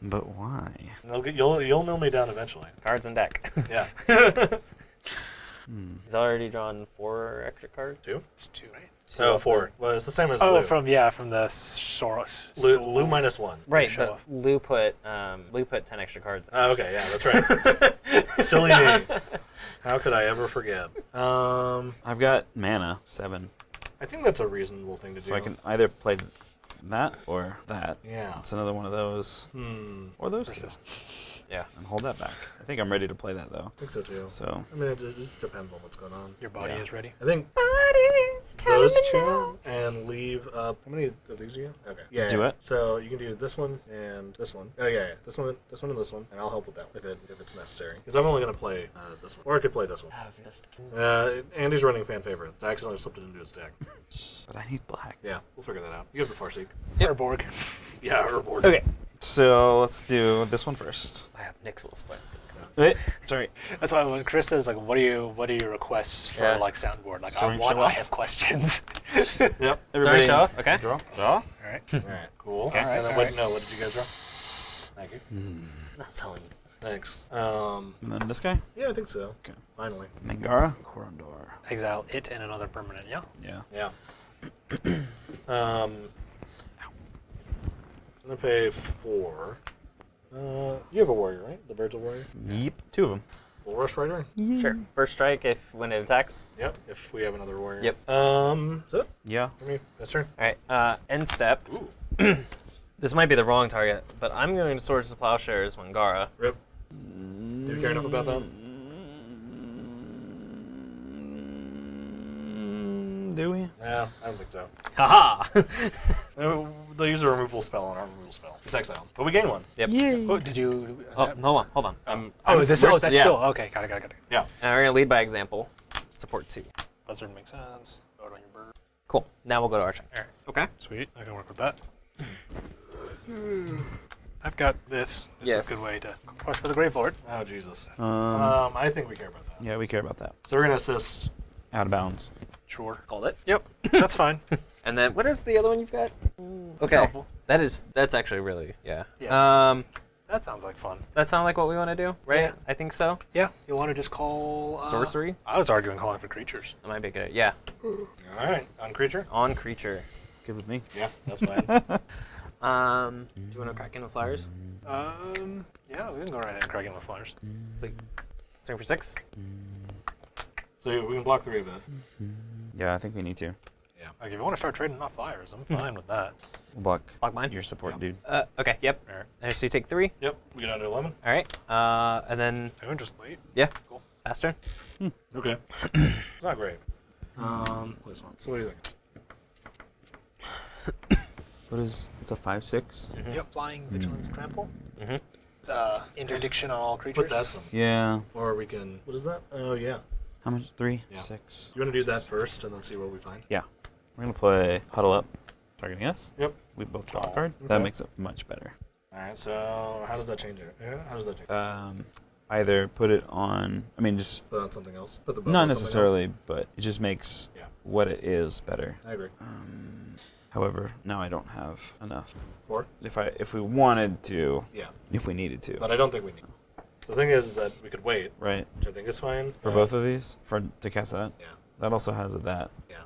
But why? You'll get, you'll you'll mill me down eventually. Cards and deck. Yeah. hmm. He's already drawn four extra cards. Two. It's two, right? Two oh, four. Well, it's the same as. Oh, Lou. from yeah, from the source. Lou, so Lou minus one. Right. But Lou put um, Lou put ten extra cards. Oh, uh, okay. Yeah, that's right. Silly me. How could I ever forget? Um, I've got mana seven. I think that's a reasonable thing to do. So I can either play that or that. Yeah. It's another one of those. Hmm. Or those two. Yeah. And hold that back. I think I'm ready to play that, though. I think so, too. So. I mean, it just depends on what's going on. Your body yeah. is ready. I think Body's those two out. And leave up. How many of these do you have? Okay. Yeah. Do yeah. it. So you can do this one and this one. Oh, yeah, yeah. This one, this one, and this one. And I'll help with that one if, it, if it's necessary. Because I'm only going to play uh, this one. Or I could play this one. Uh, Andy's running a fan favorite. I accidentally slipped it into his deck. But I need black. Yeah, we'll figure that out. You have the Farseek. Yep. Urborg. Yeah, Urborg. Okay. So let's do this one first. I have Nixel's plans. Wait, sorry. That's why when Chris says like, "What do you, what are your requests for yeah. like soundboard?" Like, Sorry I want, I have questions. Yep. Everybody show off. Okay. Draw. Draw. All right. All right. Cool. Okay. All right. And then what? Right. No. What did you guys draw? Thank you. Mm. Not telling you. Thanks. Um, and then this guy? Yeah, I think so. Okay. Finally. Mangara. Corondor. Exile it and another permanent. Yeah. Yeah. Yeah. um. I'm gonna pay four. Uh, you have a warrior, right? The bird's a warrior? Yep. Two of them. We'll rush right in. Yeah. Sure. First strike if when it attacks. Yep. If we have another warrior. Yep. Um, is it? Yeah. I mean, that's turn. All right. Uh, end step. Ooh. This might be the wrong target, but I'm going to Swords to Plowshares Mangara. Rip. Do you care enough about that? Do we? No, I don't think so. Haha! -ha. They'll use a removal spell on our removal spell. It's exile. But we gain one. Yep. Yay. Oh, did you? Uh, oh, hold on, hold on. Um, oh, is this? Oh, that's yeah. still okay. Got it, got it, got it. Yeah. And we're gonna lead by example. Support two. Buzzard makes sense. Vote on your bird. Cool. Now we'll go to our turn. All right. Okay. Sweet. I can work with that. I've got this. It's yes. a good way to push for the Grave Lord. Oh Jesus. Um, um, I think we care about that. Yeah, we care about that. So we're gonna assist. Out of bounds. Sure. Called it. Yep. That's fine. And then what is the other one you've got? Okay. That's helpful. That is that's actually really yeah. yeah. Um that sounds like fun. That sounds like what we want to do, right? Yeah. I think so. Yeah. You want to just call uh, sorcery? I was arguing calling for creatures. That might be good. Yeah. All right. On creature? On creature. Good with me. Yeah, that's fine. um do you want to crack in with flyers? Um yeah, we can go right ahead and crack in with flyers. Sweet. Swing for six. So we can block three of that. Yeah, I think we need to. Yeah. Okay, if you want to start trading off flyers, I'm fine with that. We'll block. Block mine? Your support, yeah. dude. Uh, okay, yep. All right. So you take three? Yep, we get down to eleven. All right, uh, and then... I can just wait. Yeah. Cool. Pass turn. Hmm. Okay. It's not great. Um, this one. So what do you think? What is... It's a five six? Mm-hmm. Yep, flying, vigilance, mm-hmm. trample. Mm-hmm. It's uh, interdiction on all creatures. Put that some. Yeah. Or we can... What is that? Oh, yeah. How much? Three? Yeah. Six. You want to do that first and then see what we find? Yeah. We're going to play Huddle Up, targeting us. Yep. We both draw a card. Okay. That makes it much better. All right, so how does that change it? Yeah. How does that change it? Um, either put it on, I mean, just. Put on something else? Put the bow Not on necessarily, else. But it just makes yeah. what it is better. I agree. Um, however, now I don't have enough. Four? If, I, if we wanted to. Yeah. If we needed to. But I don't think we need to. The thing is that we could wait, right? Which I think is fine for uh, both of these. For to cast that, yeah, that also has a that. Yeah,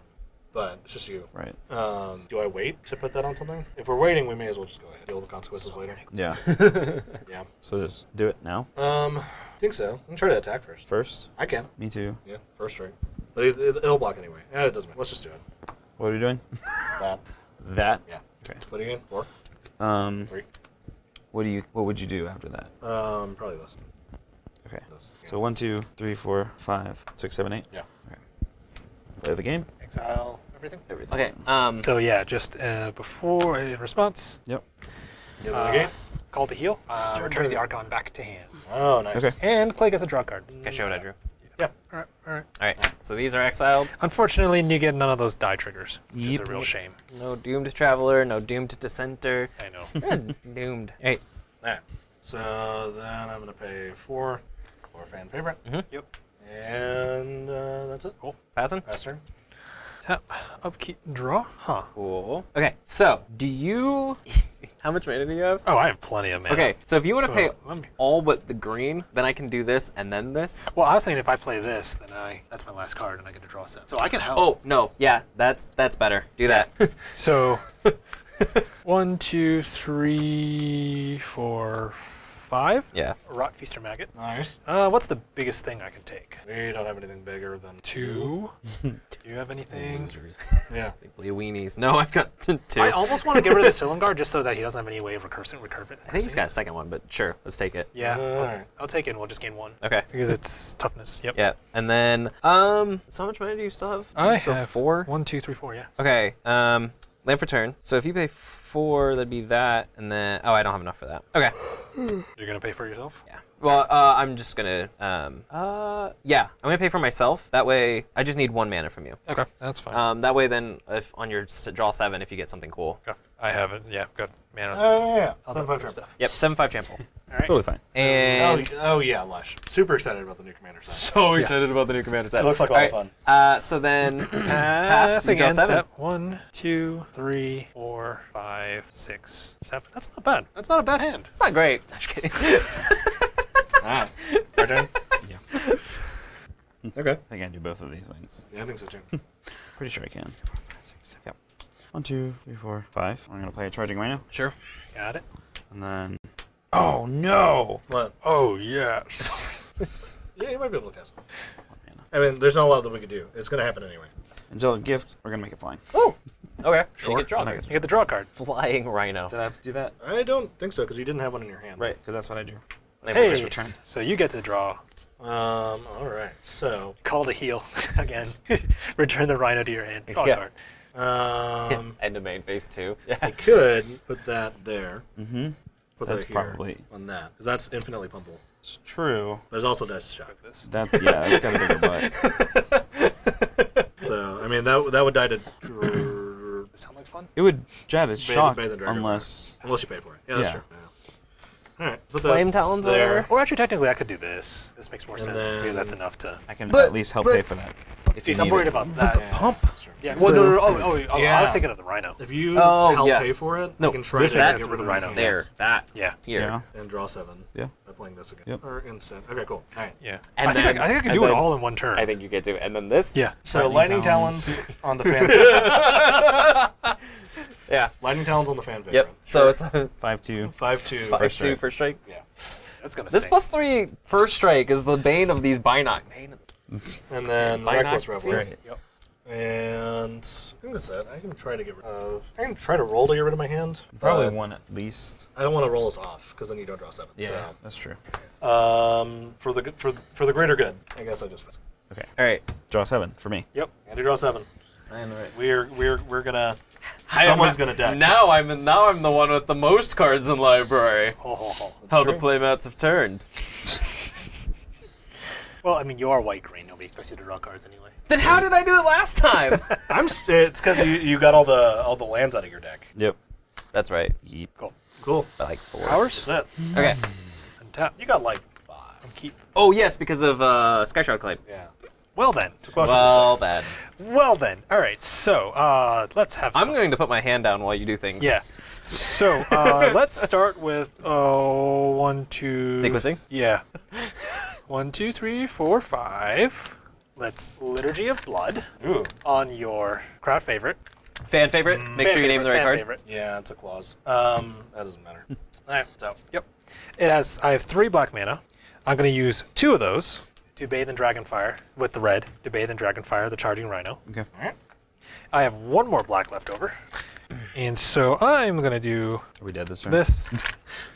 but it's just you, right? Um, do I wait to put that on something? If we're waiting, we may as well just go ahead. Deal with the consequences so later. Yeah, yeah. So just do it now. Um, I think so. I'm try to attack first. First, I can. Me too. Yeah, first strike. But it, it, it'll block anyway. Yeah, it doesn't matter. Let's just do it. What are we doing? That. That. Yeah. Okay. What again? Four. Um. Three. What do you? What would you do after that? Um, probably this. Okay. So one, two, three, four, five, six, seven, eight. Yeah. Okay. Play the game. Exile. Everything. Everything. Okay. Um. So yeah, just uh, before in response. Yep. Deal with the game. Call to heal. Uh, return the Archon back to hand. Oh, nice. Okay. And Clay gets a draw card. Can I show what I drew? Yeah. All right. All right. All right. So these are exiled. Unfortunately, you get none of those die triggers, which yep. is a real shame. No Doomed Traveler. No Doomed Dissenter. I know. Doomed. Hey. All right. So then I'm gonna pay four. Or fan favorite. Mm-hmm. Yep. And uh, that's it. Cool. Passing. Passing. Tap, upkeep, draw. Huh. Cool. Okay. So, do you? How much mana do you have? Oh, I have plenty of mana. Okay. So if you want to so, pay me... all but the green, then I can do this and then this. Well, I was thinking if I play this, then I that's my last card and I get to draw set. So I can help. Oh no. Yeah. That's that's better. Do that. So, one, two, three, four. Five. Yeah. Rot Feaster Maggot. Nice. Uh, what's the biggest thing I can take? We don't have anything bigger than two. Do you have anything? Yeah. Big blue weenies. No, I've got two. I almost want to get rid of the Silumgar just so that he doesn't have any way of recursing. Recurve it. I think he's got a second one, but sure, let's take it. Yeah. Uh, I'll, right. I'll take it. And we'll just gain one. Okay. Because it's toughness. Yep. Yeah. And then, um, so how much money do you still have? I you have four. One, two, three, four. Yeah. Okay. Um, land for turn. So if you pay. F four, that'd be that, and then, oh, I don't have enough for that. Okay. You're gonna pay for yourself? Yeah. Well, uh, I'm just gonna, um, uh, yeah, I'm gonna pay for myself. That way, I just need one mana from you. Okay, that's fine. Um, that way then, if on your draw seven, if you get something cool. Okay. I have it, yeah, good. Mana. Oh, uh, yeah, yeah. seven five trample. Yep, seven five trample. All right. Totally fine. And oh, oh, yeah, Lush. Super excited about the new commander set. So excited yeah. about the new commander set. It looks like a lot right. of fun. Uh, so then, pass again, draw seven. Step one, two, three, four, five, six, seven. That's not bad. That's not a bad hand. It's not great. I'm just kidding. Ah, our turn? Yeah. Okay. I think I do both of these things. Yeah, I think so too. Pretty sure I can. Yep. One, two, three, four, five. I'm gonna play a charging rhino. Sure. Got it. And then. Oh no! What? Oh yeah. Yeah, you might be able to cast it. I mean, there's not a lot that we could do. It's gonna happen anyway. Angelic Gift. We're gonna make it flying. Oh. Okay, sure. You, get draw card. you get the draw card. Flying rhino. Did I have to do that? I don't think so because you didn't have one in your hand. Right, because that's what I do. Hey, so you get to draw. Um, all right, so. Call to heal again. Return the rhino to your hand. Draw yeah. card. Um, End of main phase two. Yeah. I could put that there. Mm-hmm. Put that's that here probably. On that, because that's infinitely pumpable. It's true. There's also Dice Shock. This. That, yeah, that's got a bigger butt. So, I mean, that, that would die to. Does it sound like fun? It would die to shock unless. Mark. Unless you pay for it. Yeah, that's yeah. true. Yeah. All right, flame the, talons there. Over. Or actually, technically, I could do this. This makes more and sense. Then, Maybe that's enough to. I can but, at least help but, pay for that. If you I'm worried it. about that. The yeah. pump. Yeah. Well, no, no, no, oh, oh, yeah. I was thinking of the rhino. If you oh, help yeah. pay for it, no, you can try this, to get rid of the rhino. There, that. Yeah. Here. Yeah. And draw seven. Yeah. By playing this again. Yep. Or instead. Okay, cool. All right. Yeah. And I, then, think I, I think I can do then, it all in one turn. I think you could do it. And then this. Yeah. So lightning talons on the fan. Yeah. Lightning Talons on the fan favorite. Yep. Sure. So it's a five two. five two. five two first strike. Yeah. That's going to This stink. Plus three first strike is the bane of these Binoc. Bane of the and then Binoc Reckless Reveler. Yep. And I think that's it. I can try to get rid of. I can try to roll to get rid of my hand. Probably one at least. I don't want to roll us off because then you don't draw seven. Yeah, so. That's true. Um, for the for for the greater good, I guess I just. Okay. All right. Draw seven for me. Yep. And you draw seven. I am right. We're we're we're gonna. Someone's gonna die. Now I'm now I'm the one with the most cards in library. Oh, how true. The playmats have turned. Well, I mean, you are white green. Nobody expects you to draw cards anyway. Then how did I do it last time? I'm. It's because you, you got all the all the lands out of your deck. Yep, that's right. Yeet. Cool. Cool. I like four. Hours. That's it. Okay. Untap. You got like five. Keep. Oh yes, because of uh, Skyshroud Claim. Yeah. Well then. So well then. Well then. All right. So uh, let's have. Some. I'm going to put my hand down while you do things. Yeah. So uh, let's start with oh one two. Sequencing. Yeah. One two three four five. Let's Liturgy of Blood. Ooh. On your crowd favorite. Fan favorite. Mm, Make fan sure you favorite, name the right fan card. Favorite. Yeah, it's a clause. Um, that doesn't matter. All right. So yep. It has. I have three black mana. I'm going to use two of those. To bathe in Dragonfire with the red. To bathe in Dragonfire, the charging rhino. Okay. All right. I have one more black left over, and so I'm gonna do. Are we dead this turn? This.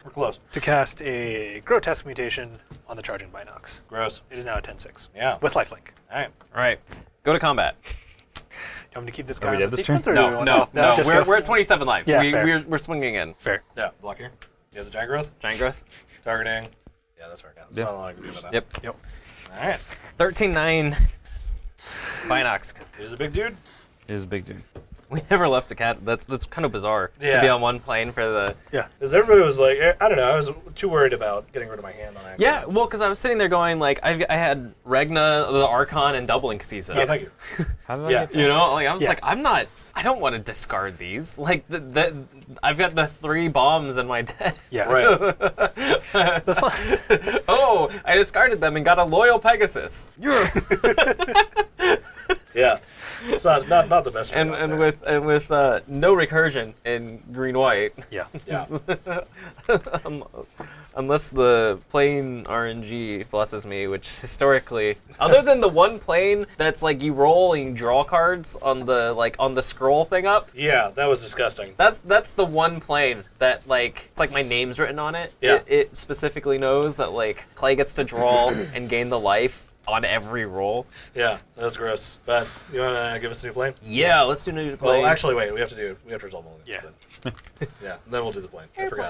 We're close. To cast a grotesque mutation on the charging Binocs. Gross. It is now a ten six. Yeah. With lifelink. All right. All right. Go to combat. Do you want me to keep this guy? Are we dead this turn? No, no, no. no, no. We're, we're at twenty-seven life. Yeah, we, fair. We're we're swinging in. Fair. Yeah. Block here. You have the giant growth. Giant growth. Targeting. Yeah, that's fair. That's yep. not a lot I can do about that. Yep. Yep. All right, thirteen nine Binocs. He's a big dude. He's a big dude. We never left a cat. That's that's kind of bizarre yeah. to be on one plane for the. Yeah, because everybody was like, I don't know. I was too worried about getting rid of my hand on accident. Yeah, well, because I was sitting there going like, I I had Regna, the Archon, and Doubling Caesar. Yeah, thank you. How did yeah. I get you know, like I was yeah. like, I'm not. I don't want to discard these. Like the, the I've got the three bombs in my deck. Yeah, right. Oh, I discarded them and got a Loyal Pegasus. Yeah. Yeah. It's not, not, not the best one. And, and, and with, and with uh, no recursion in green-white. Yeah. Yeah. Unless the plane R N G blesses me, which historically, other than the one plane that's like you roll and you draw cards on the like on the scroll thing up. Yeah, that was disgusting. That's that's the one plane that like it's like my name's written on it. Yeah. It, it specifically knows that like Clay gets to draw and gain the life. on every roll. Yeah, that's gross. But you want to give us a new plane? Yeah, let's do a new plane. Well, actually, wait. We have to do. We have to resolve all the games. Yeah. But, yeah. Then we'll do the plane. Airplane.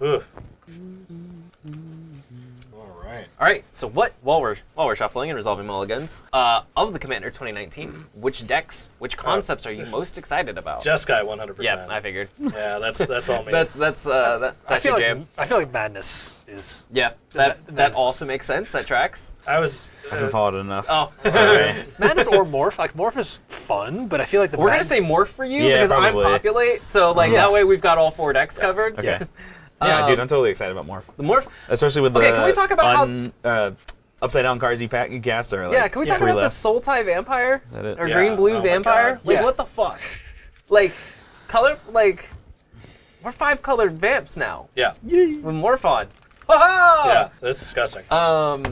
I forgot. Oof. All right. All right. So what? While we're while we're shuffling and resolving mulligans, uh, of the Commander twenty nineteen, which decks, which concepts uh, are you most excited about? Jeskai, one hundred percent. Yeah, I figured. Yeah, that's that's all me. that's that's uh, that, that's your like, jam. I feel like Madness is. Yeah, that that, that also makes sense. That tracks. I was. Uh, I haven't followed it enough. Oh, sorry. Madness or Morph. Like Morph is fun, but I feel like the. We're gonna say Morph for you yeah, because probably. I'm populate. So like yeah. that way we've got all four decks yeah. covered. Okay. Yeah. Yeah, um, dude, I'm totally excited about Morph. The Morph? Especially with okay, the can we talk about un, how, uh, upside-down cards you pack, you cast or like yeah, can we yeah. talk about less. the Soul-Tie Vampire? Is that it? Or yeah. Green-Blue oh Vampire? Like, yeah. what the fuck? Like, color, like, we're five-colored vamps now. Yeah. Yay. With Morph on. Ha-ha! Yeah, that's disgusting. Um,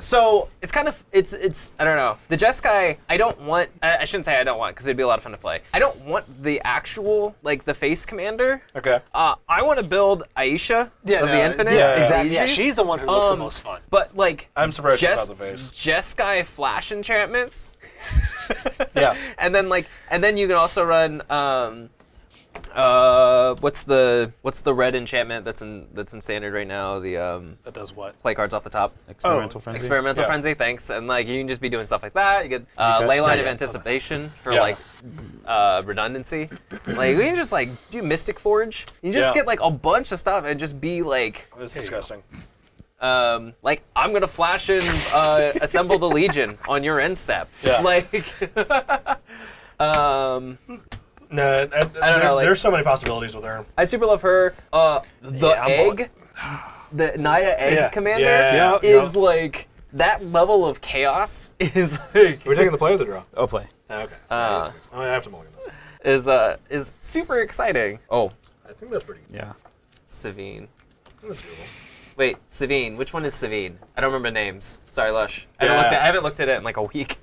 so, it's kind of, it's, it's, I don't know. The Jeskai, I don't want, I, I shouldn't say I don't want, because it'd be a lot of fun to play. I don't want the actual, like, the face commander. Okay. Uh, I want to build Aisha yeah, of no, the Infinite. Yeah, yeah, exactly. Yeah, she's the one who looks um, the most fun. But, like, I'm surprised Jes she's not the face. Jeskai flash enchantments. yeah. And then, like, and then you can also run, um, Uh, what's the what's the red enchantment that's in that's in standard right now? The um that does what? Play cards off the top. Experimental oh. frenzy. Experimental yeah. frenzy. Thanks, and like you can just be doing stuff like that. You get uh, you Leyline yeah, of yeah. Anticipation for yeah. like uh, redundancy. Like we can just like do Mystic Forge. You just yeah. get like a bunch of stuff and just be like. That's disgusting. Um, like I'm gonna flash in uh, Assemble the Legion on your end step. Yeah. Like. um. No, I, I, I don't there, know. Like, there's so many possibilities with her. I super love her. Uh, the yeah, egg, the Naya egg yeah. commander yeah. is yeah. like that level of chaos is like. Are we taking the play or the draw? Oh, play. Oh, okay. Uh, oh, I have to mulligan this. Is uh is super exciting. Oh, I think that's pretty good. Yeah. Savine. That's beautiful. Wait, Savine. Which one is Savine? I don't remember names. Sorry, Lush. I haven't, yeah. looked, at, I haven't looked at it in like a week.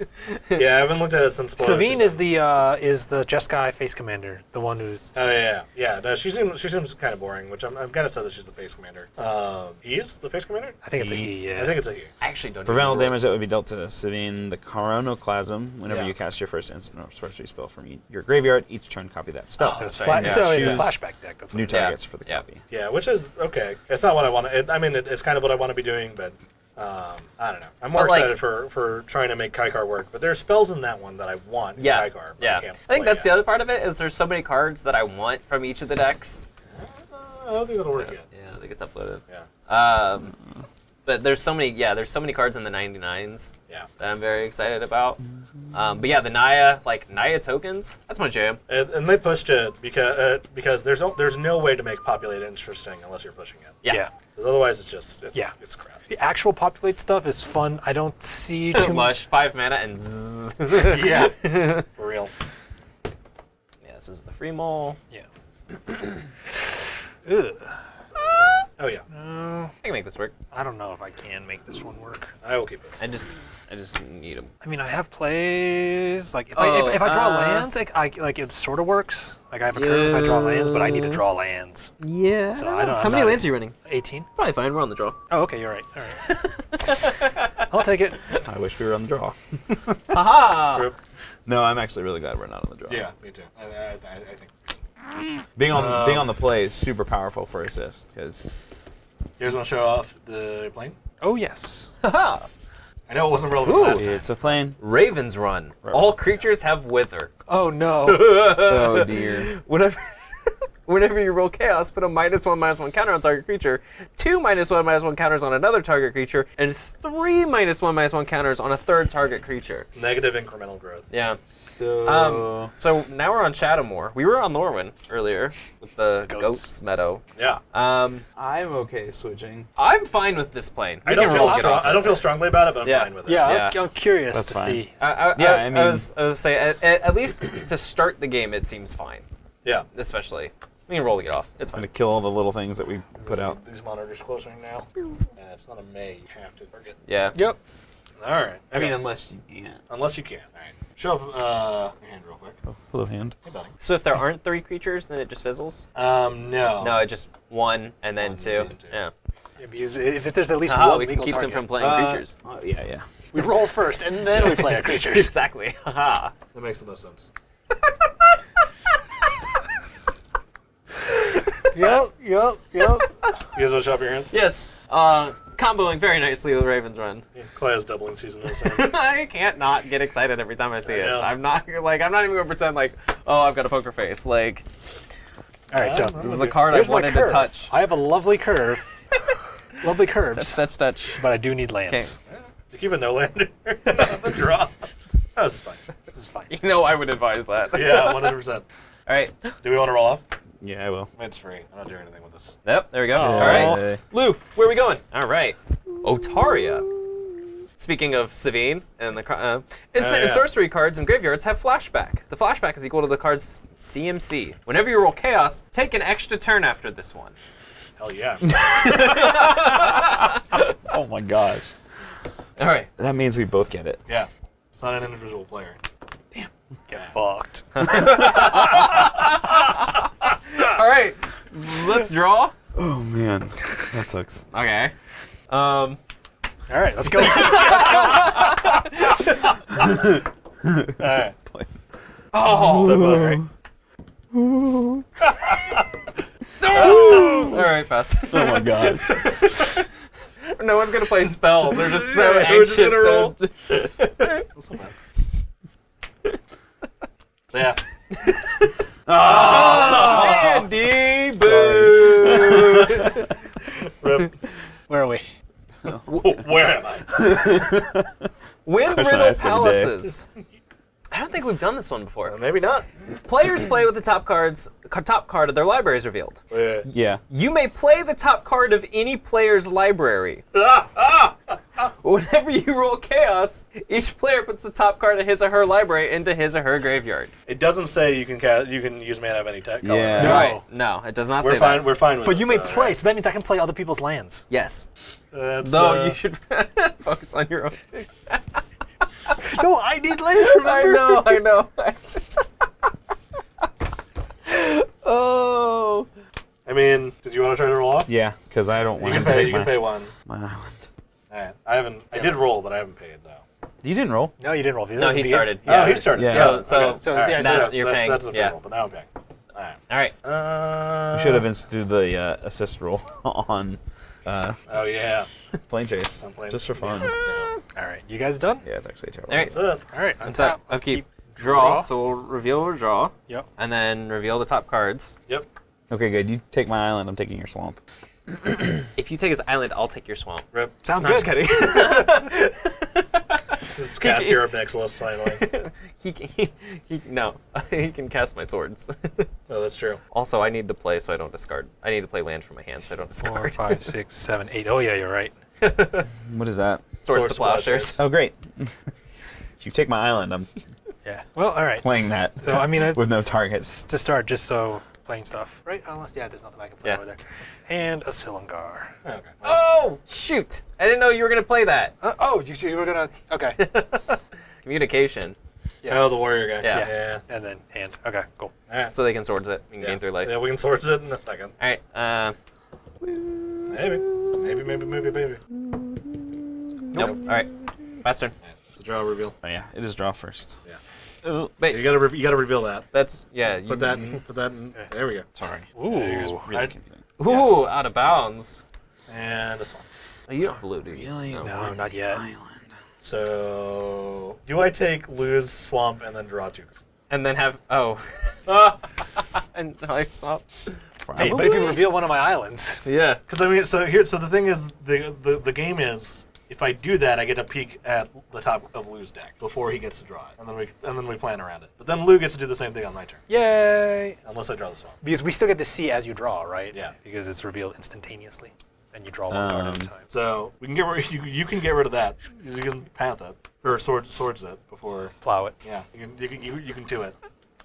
yeah, I haven't looked at it since. Savine is the uh, is the Jeskai face commander, the one who's. Oh uh, yeah, yeah. No, she seems she seems kind of boring, which I'm I'm kind of sad that she's the face commander. Um, he is the face commander. I think it's a he. Yeah. I think it's a he. I actually don't. Preventable damage that would be dealt to Savine, the Coronoclasm. Whenever yeah. you cast your first instant or sorcery spell from your graveyard, each turn copy that spell. Oh, so it's, flat, yeah. it's, yeah. a, it's a flashback deck. That's what new it is. targets for the yeah. copy. Yeah, which is okay. It's not what I want. I mean, it, it's kind of what I want to be doing, but. Um, I don't know. I'm more but excited like, for, for trying to make Kaikar work, but there's spells in that one that I want in yeah, Kaikar. Yeah, I, can't I think that's yet. the other part of it, is there's so many cards that I want from each of the decks. Uh, I don't think that'll work yeah, yet. Yeah, I think it's uploaded. Yeah. Um, but there's so many, yeah, there's so many cards in the ninety-nines yeah. that I'm very excited about. Um, but yeah, the Naya, like Naya tokens, that's my jam. And, and they pushed it because uh, because there's no, there's no way to make populate interesting unless you're pushing it. Yeah. yeah. Otherwise, it's just it's, yeah. it's crap. The actual populate stuff is fun. I don't see too much. Five mana and zzz. yeah, for real. Yeah, this is the free mole. Yeah. Ugh. Oh yeah. No. I can make this work. I don't know if I can make this one work. I will keep it. I just, I just need them. I mean, I have plays. Like if oh, I if, if I draw uh, lands, like I like it sort of works. Like I have a yeah. curve if I draw lands, but I need to draw lands. Yeah. So I don't. I don't know. How many lands are you running? eighteen. Probably fine. We're on the draw. Oh, okay. You're right. All right. I'll take it. I wish we were on the draw. Haha. No, I'm actually really glad we're not on the draw. Yeah, me too. I, I, I, I think. Being on um, being on the play is super powerful for assist because. You guys want to show off the plane? Oh yes. Haha. I know it wasn't relevant Ooh, last time. It's a plane. Raven's Run. Raven. All creatures have wither. Oh no. oh dear. Whenever whenever you roll chaos, put a minus one minus one counter on target creature, two minus one minus one counters on another target creature, and three minus one minus one counters on a third target creature. Negative incremental growth. Yeah. So um, so now we're on Shadowmoor. We were on Lorwyn earlier with the goats, goats meadow. Yeah. Um, I'm okay switching. I'm fine with this plane. I don't, feel strong, I don't feel strongly about it, but I'm yeah. fine with it. Yeah, yeah. I'm, I'm curious That's to fine. see. I, I, yeah, I, I mean, I was, I was saying at, at least to start the game, it seems fine. Yeah. Especially. We can roll to get off. It's fine. I'm going to kill all the little things that we put out. These monitors closer now. And it's not a May. You have to forget. Yeah. Yep. All right. I mean, unless you can. Unless you can. All right. Show up uh, your hand real quick. Oh, hello, hand. Hey, buddy. So if there aren't three creatures, then it just fizzles? Um, no. No, it just one and then one, two. two. Yeah. yeah because if there's at least uh, one, we can keep target. them from playing uh, creatures. Oh, yeah, yeah. We roll first, and then we play our creatures. Exactly. Haha. That makes the most sense. Yep, yep, yep. You guys want to chop your hands? Yes. Uh, comboing very nicely with Raven's Run. Yeah, Claire's doubling season. I can't not get excited every time I see I it. Know. I'm not like I'm not even gonna pretend like, oh, I've got a poker face. Like, all right, so this is the card I wanted to touch. I have a lovely curve. Lovely curves. Touch, touch, touch. But I do need lands. Yeah. You keep a no lander. The draw. That was fine. This is fine. You know, I would advise that. Yeah, one hundred percent. All right. Do we want to roll off? Yeah, I will. It's free. I'm not doing anything with this. Yep, there we go. Yeah. All right. Hey. Lou, where are we going? All right. Otaria. Speaking of Savine, and the uh, instant oh, yeah. and sorcery cards in graveyards have flashback. The flashback is equal to the card's C M C. Whenever you roll chaos, take an extra turn after this one. Hell yeah. Oh my gosh. All right. That means we both get it. Yeah. It's not an individual player. Damn. Get fucked. All right. Let's draw. Oh man. That sucks. Okay. Um. All right. Let's go. All right. Oh. So close. All right. No! All right, fast. Oh my gosh. No one's gonna play spells. They're just so yeah, anxious just to roll. So bad. Yeah. Oh, Andy, boo! Rip. Where are we? No. Where am I? Wind Riddle Palaces. I don't think we've done this one before. Well, maybe not. Players play with the top cards. Top card of their library is revealed. Yeah. yeah. You may play the top card of any player's library. Ah, ah, ah. Whenever you roll chaos, each player puts the top card of his or her library into his or her graveyard. It doesn't say you can cast, you can use mana of any color. Yeah. No. Right. No, it does not we're say fine, that. We're fine with But this, you may though, play, right? So that means I can play other people's lands. Yes. That's, Though uh... you should focus on your own. No, I need lands, remember? I know, I know. I just oh. I mean, did you want to try to roll off? Yeah, because I don't want to pay. You can pay one. My island. All right. I haven't. I did roll, but I haven't paid now. You didn't roll. No, you didn't roll. No, he started. Oh, he started. Yeah. So, so that's you're paying. That's the fair roll, but now I'm paying. All right. All right. Uh, we should have instituted the uh, assist roll on. Uh, oh yeah. Plane chase. Just for fun. All right, you guys done? Yeah, it's actually terrible. All right, all right. That's up. Upkeep. Draw. draw. So we'll reveal or draw. Yep. And then reveal the top cards. Yep. Okay, good. You take my island. I'm taking your swamp. If you take his island, I'll take your swamp. Rip. Sounds no, good. I'm just kidding. Just cast your Nexalus finally. He, he, he no, he can cast my swords. Oh, that's true. Also, I need to play so I don't discard. I need to play land from my hand so I don't discard. Four, five, six, seven, eight. Oh yeah, you're right. What is that? Source to Plowshares. Oh, great. If you take my island, I'm yeah. Well, all right. Playing that. So I mean, it's, with no targets to start, just so playing stuff, right? Unless yeah, there's nothing I can play yeah. over there. And a Silungar. Oh, okay. Well, oh shoot! I didn't know you were gonna play that. Uh, oh, you, you were gonna. Okay. Communication. Yeah. Oh, the warrior guy. Yeah. Yeah. yeah. And then hand. Okay, cool. All right. So they can swords it. We can yeah. gain through life. Yeah, we can swords it in a second. All right. Uh, maybe. Maybe. Maybe. Maybe. Maybe. Nope. nope. All right. Last turn. Yeah. It's a draw reveal. Oh yeah, it is draw first. Yeah. Uh, wait. You gotta you gotta reveal that. That's yeah. You, put that in, put that in. Yeah. There we go. Sorry. Ooh. Yeah, really Ooh, yeah. out of bounds. And this one. Oh, you don't blue, do you? Really? No, no not yet. Island. So do I take Lou's swamp and then draw two? And then have oh. and I swamp. Hey, but if you reveal one of my islands. Yeah. Because I mean, so here, so the thing is, the the the game is. If I do that, I get a peek at the top of Lou's deck before he gets to draw it, and then we and then we plan around it. But then Lou gets to do the same thing on my turn. Yay! Unless I draw this one. Because we still get to see as you draw, right? Yeah. Because it's revealed instantaneously, and you draw one um, card at a time. So we can get rid you, you can get rid of that. You can path it or sword swords it before plow it. Yeah. You can you can you, you can do it.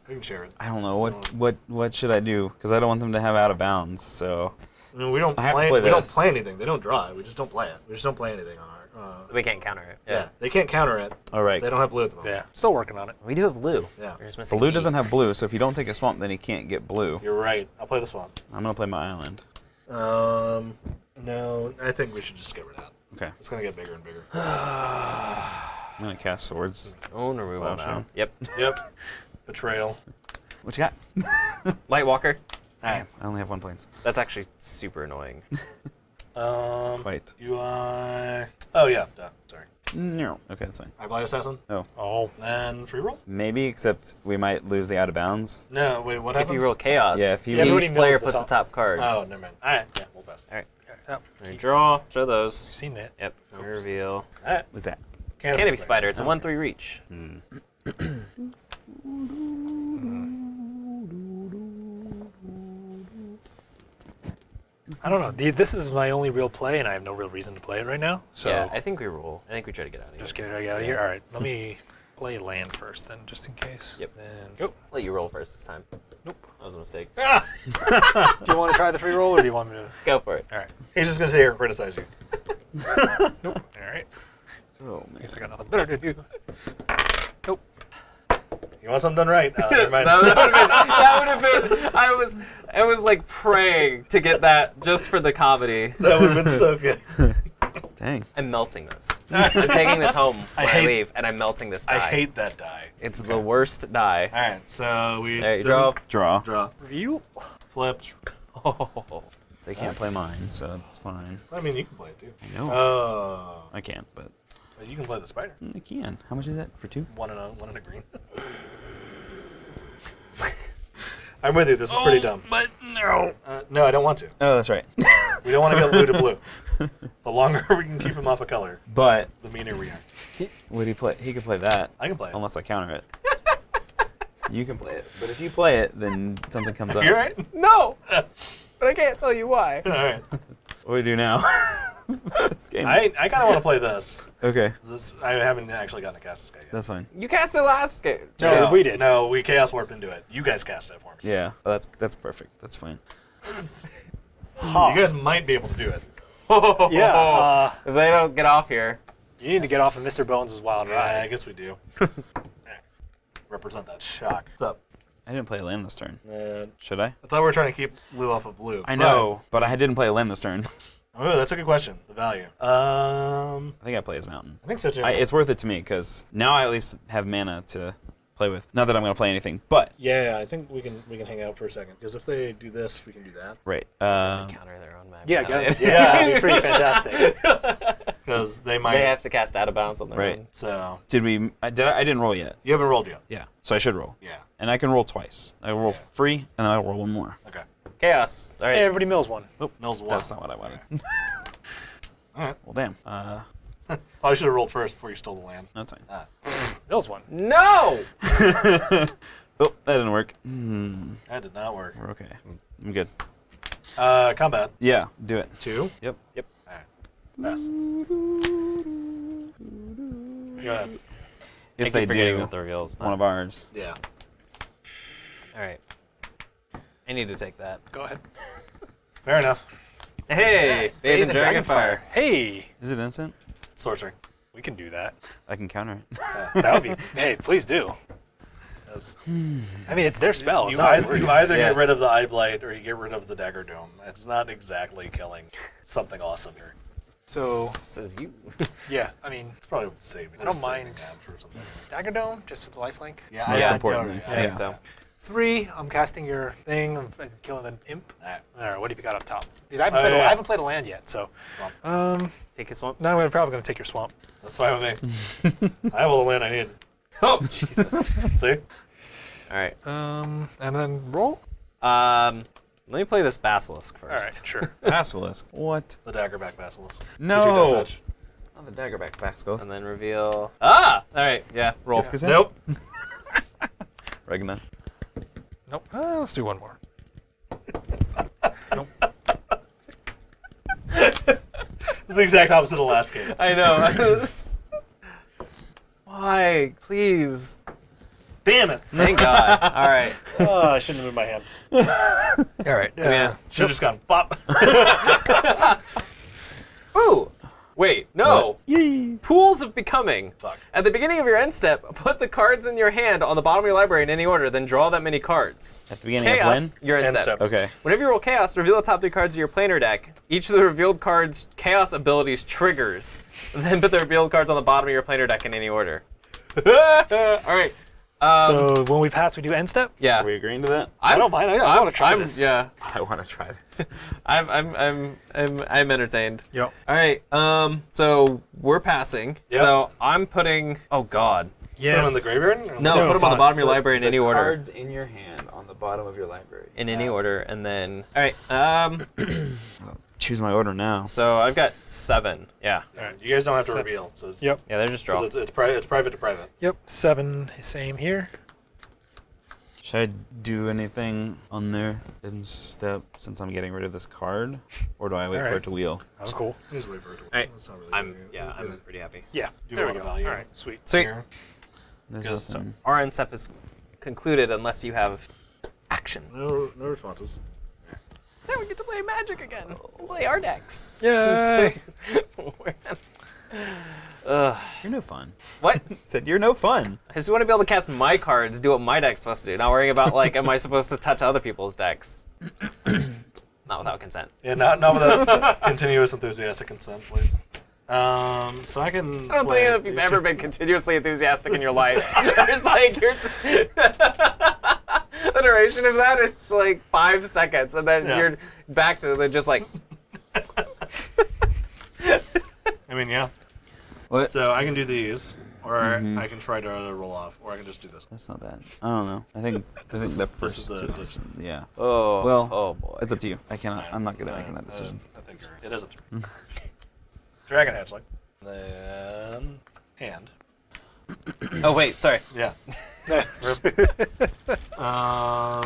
You can share it. I don't know so, what what what should I do because I don't want them to have out of bounds. So. I mean, we don't I play. play we don't play anything. They don't draw it. We just don't play it. We just don't play anything on our. Uh, we can't counter it. Yeah. yeah, they can't counter it. All right. They don't have blue at the moment. Yeah, still working on it. We do have blue. Yeah. We're just missing blue doesn't have blue, so if you don't take a swamp, then he can't get blue. You're right. I'll play the swamp. I'm gonna play my island. Um, no, I think we should just get rid of that. Okay. It's gonna get bigger and bigger. I'm gonna cast swords. Own or move on now. Yep. Yep. Betrayal. What you got? Light Walker. Damn. I only have one planes. That's actually super annoying. um. Quite. You uh. Oh yeah. Duh. Sorry. No. Okay, that's fine. I Blight Assassin? Oh. Oh. And free roll? Maybe, except we might lose the out of bounds. No, wait, what happens? If you roll Chaos, yeah, if you each player puts the top. the top card. Oh, never mind. All right, yeah, we'll bet. All right. All right. Oh, you draw, show those. You've seen that. Yep. Oops. Reveal. All right. What's that? Canopy, Canopy Spider. Spider. It's oh, a one three okay. reach. Hmm. I don't know. The, this is my only real play, and I have no real reason to play it right now. So yeah, I think we roll. I think we try to get out of here. Just get, it, get out of here. All right, let me play land first, then, just in case. Yep. Then go. Let you roll first this time. Nope. That was a mistake. Ah! Do you want to try the free roll, or do you want me to go for it? All right. He's just gonna sit here and criticize you. Nope. All right. Oh man. I guess I got nothing better to do. Nope. You want something done right? Uh, never mind. That would have been, that been. I was. I was like praying to get that just for the comedy. That would have been so good. Dang. I'm melting this. I'm taking this home when I, hate, I leave, and I'm melting this die. I hate that die. It's okay. The worst die. All right, so we. There you draw. Draw. Draw. Review. Flips. Oh. They can't okay. play mine, so it's fine. I mean, you can play it too. I know. Oh. I can't, but. But you can play the spider. I can. How much is that for two? One and a one and a green. I'm with you. This is oh, pretty dumb. But no. Uh, no, I don't want to. Oh, that's right. We don't want to go blue to blue. The longer we can keep him off of color, but the meaner we are. He, would he play? He could play that. I can play it. Unless I counter it. You can play it. But if you play it, then something comes up. You right? No. But I can't tell you why. All right. What do we do now? This game. I, I kind of want to play this. Okay. This, I haven't actually gotten to cast this guy yet. That's fine. You cast it last game. No, yeah. we did. No, we Chaos Warped into it. You guys cast it for me. Yeah, well, that's that's perfect. That's fine. Huh. You guys might be able to do it. Yeah. Uh, if they don't get off here. You need to get off of Mister Bones' Wild Ride. Yeah, I guess we do. Represent that shock. What's up? I didn't play a land this turn. Uh, Should I? I thought we were trying to keep blue off of blue. I know, but, but I didn't play a land this turn. Oh, that's a good question. The value. Um, I think I play his mountain. I think so too. I, it's worth it to me because now I at least have mana to play with. Not that I'm going to play anything, but yeah, I think we can we can hang out for a second because if they do this, we can do that. Right. Um, counter their own mana. Yeah, it. yeah, that'd be pretty fantastic. Because they might. They have to cast out of bounds on their right. own. So did we? I, did I, I didn't roll yet. You haven't rolled yet. Yeah. So I should roll. Yeah. And I can roll twice. I roll yeah. free, and then I will roll one more. Okay. Chaos. All right. Hey, everybody mills one. Oop, mills one. That's not what I wanted. All right. All right. Well, damn. Uh, oh, I should have rolled first before you stole the land. That's fine. Ah. Mills one. No! Oh, that didn't work. Mm. That did not work. We're okay. I'm good. Uh, combat. Yeah, do it. Two? Yep. Yep. All right. Pass. Go ahead. If they do, that the reveal's not one of ours. Yeah. All right. I need to take that. Go ahead. Fair enougf. Hey, bathe in Dragonfire. Hey. Is it instant? Sorcery. We can do that. I can counter it. Uh, that would be. Hey, please do. That's, I mean, it's their spell. You, you either, you either yeah. get rid of the Eye Blight or you get rid of the Dagger Dome. It's not exactly killing something awesome here. So says you. Yeah, I mean, it's probably saving. I don't mind. Or something. Dagger Dome, just with the lifelink. Yeah, most yeah, important. Yeah, I think yeah. so. Three, I'm casting your thing, I'm killing an imp. All right, All right what have you got up top? Because I haven't, oh, played, yeah. a, I haven't played a land yet, so. Swamp. Um, take your swamp? No, I'm probably going to take your swamp. That's fine with me. I have all the land I need. Oh, Jesus. See? All right. Um, and then roll? Um, let me play this Basilisk first. All right, sure. Basilisk? What? The Daggerback Basilisk. No! G G don't touch. Oh, the Daggerback Basilisk. And then reveal. Ah! All right, yeah, roll. Yeah. Nope. Regna. Nope. Uh, let's do one more. Nope. It's the exact opposite of the last game. I know. Why? Please. Damn it. Thank God. All right. Oh, I shouldn't have moved my hand. All right. Yeah. Uh, Should have just gone bop. Ooh. Wait, no. Pools of Becoming. Fuck. At the beginning of your end step, put the cards in your hand on the bottom of your library in any order, then draw that many cards. At the beginning chaos, of when? Your end, end step. step. Okay. Whenever you roll Chaos, reveal the top three cards of your planar deck. Each of the revealed cards' Chaos abilities triggers. Then put the revealed cards on the bottom of your planar deck in any order. All right. Um, so when we pass, we do end step. Yeah. Are we agreeing to that? I'm, I don't mind. I, I want to try I'm, this. Yeah. I want to try this. I'm, I'm, I'm, I'm, I'm entertained. Yep. All right. Um. So we're passing. Yep. So I'm putting. Oh God. Yeah. Put them in the graveyard. No, no. Put them on the bottom of your library in any order. Cards in your hand on the bottom of your library. In yeah. any order, and then. All right. Um. Choose my order now. So I've got seven. Yeah. All right. You guys don't have to seven. reveal. So it's, yep. Yeah, they're just draw. It's, it's, pri it's private to private. Yep. Seven. Same here. Should I do anything on there in step since I'm getting rid of this card, or do I wait right. for it to wheel? That's cool. You just wait for it to wheel. All right. It's not really I'm good. yeah. I'm pretty happy. Yeah. Do there we go. Value. All right. Sweet. Sweet. So our end step is concluded unless you have action. No. No responses. Now we get to play Magic again. We'll play our decks. Yay! uh, you're no fun. What? Said you're no fun. I just want to be able to cast my cards, do what my deck's supposed to do, not worrying about like, am I supposed to touch other people's decks? Not without consent. Yeah, not not without continuous enthusiastic consent, please. Um, so I can. I don't play. think if you've ever been continuously enthusiastic in your life. There's like you're the duration of that is like five seconds, and then yeah. you're back to the just like. I mean, yeah. What? So I can do these, or mm-hmm. I can try to roll off, or I can just do this. That's not bad. I don't know. I think I think the first is the, two options. Yeah. Oh. Well. Oh boy. It's up to you. I cannot. Right. I'm not good at making that decision. Uh, I think it is up to you. Dragon Hatchling. Then hand. Oh wait, sorry. Yeah. um, I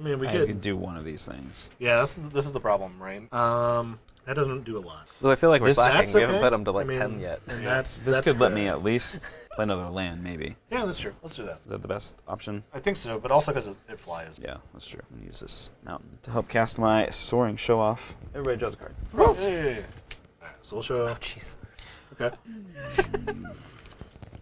mean, we I could, could do one of these things. Yeah, that's, this is the problem, right? Um, that doesn't do a lot. Well, I feel like we're slacking. We okay. haven't put them to like I mean, ten yet. And that's, this that's could good. let me at least play another land, maybe. Yeah, that's true. Let's do that. Is that the best option? I think so, but also because it, it flies. Yeah, that's true. I'm gonna use this mountain to help cast my soaring show off. Everybody draws a card. Oh, hey. So we'll show. Oh, jeez. Okay.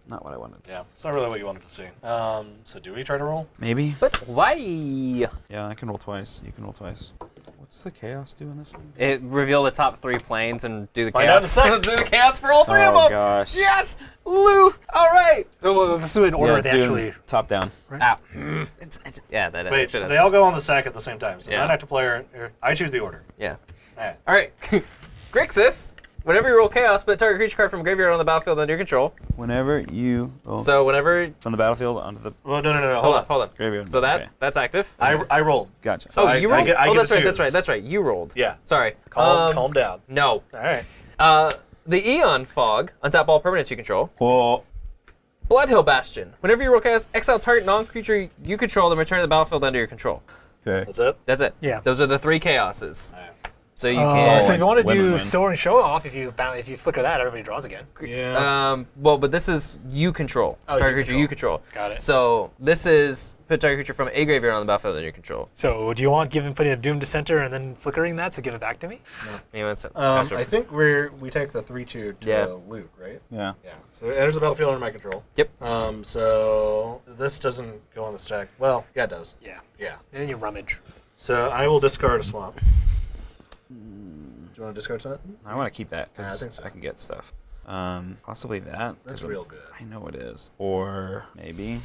Not what I wanted. Yeah, it's not really what you wanted to see. Um, so do we try to roll? Maybe. But why? Yeah, I can roll twice. You can roll twice. What's the chaos do in this one? It reveal the top three planes and do the Find chaos. Out do the chaos for all three oh, of them. Oh gosh. Yes, Lou. All right. Well, let's do it in order. Yeah, actually, top down. Right? Ah. Mm. It's, it's, yeah, that. Wait, they all go on the sack at the same time. So yeah. non-active player. I choose the order. Yeah. All right. All right. Grixis. Whenever you roll Chaos, put a target creature card from graveyard on the battlefield under your control. Whenever you roll so whenever from the battlefield onto the well, no, no, no, no. Hold on, hold on. Graveyard. So that okay. that's active. I, I rolled. Gotcha. So oh, I, you rolled. I get, I oh, that's right. Choose. That's right. That's right. You rolled. Yeah. Sorry. Calm, um, calm down. No. All right. Uh, the Eon Fog. Untap all permanents you control. Whoa. Bloodhill Bastion. Whenever you roll Chaos, exile target non-creature you control, then return to the battlefield under your control. Okay. That's it. That's it. Yeah. Those are the three Chaoses. All right. So you oh, can. So if you want to do Soaring Show Off, if you if you flicker that, everybody draws again. Yeah. Um. Well, but this is you control. Oh, target you creature control. you control. Got it. So this is put target creature from a graveyard on the battlefield under your control. So do you want giving putting a Doom to center and then flickering that to give it back to me? No. Um, I think we're we take the three two to yeah. the loot, right? Yeah. Yeah. So it enters the battlefield under my control. Yep. Um. So this doesn't go on the stack. Well, yeah, it does. Yeah. Yeah. And then you rummage. So I will discard a swamp. Do you want to discard that? I want to keep that because yeah, I, think so. I can get stuff. Um, possibly that. That's real good. I know it is. Or maybe.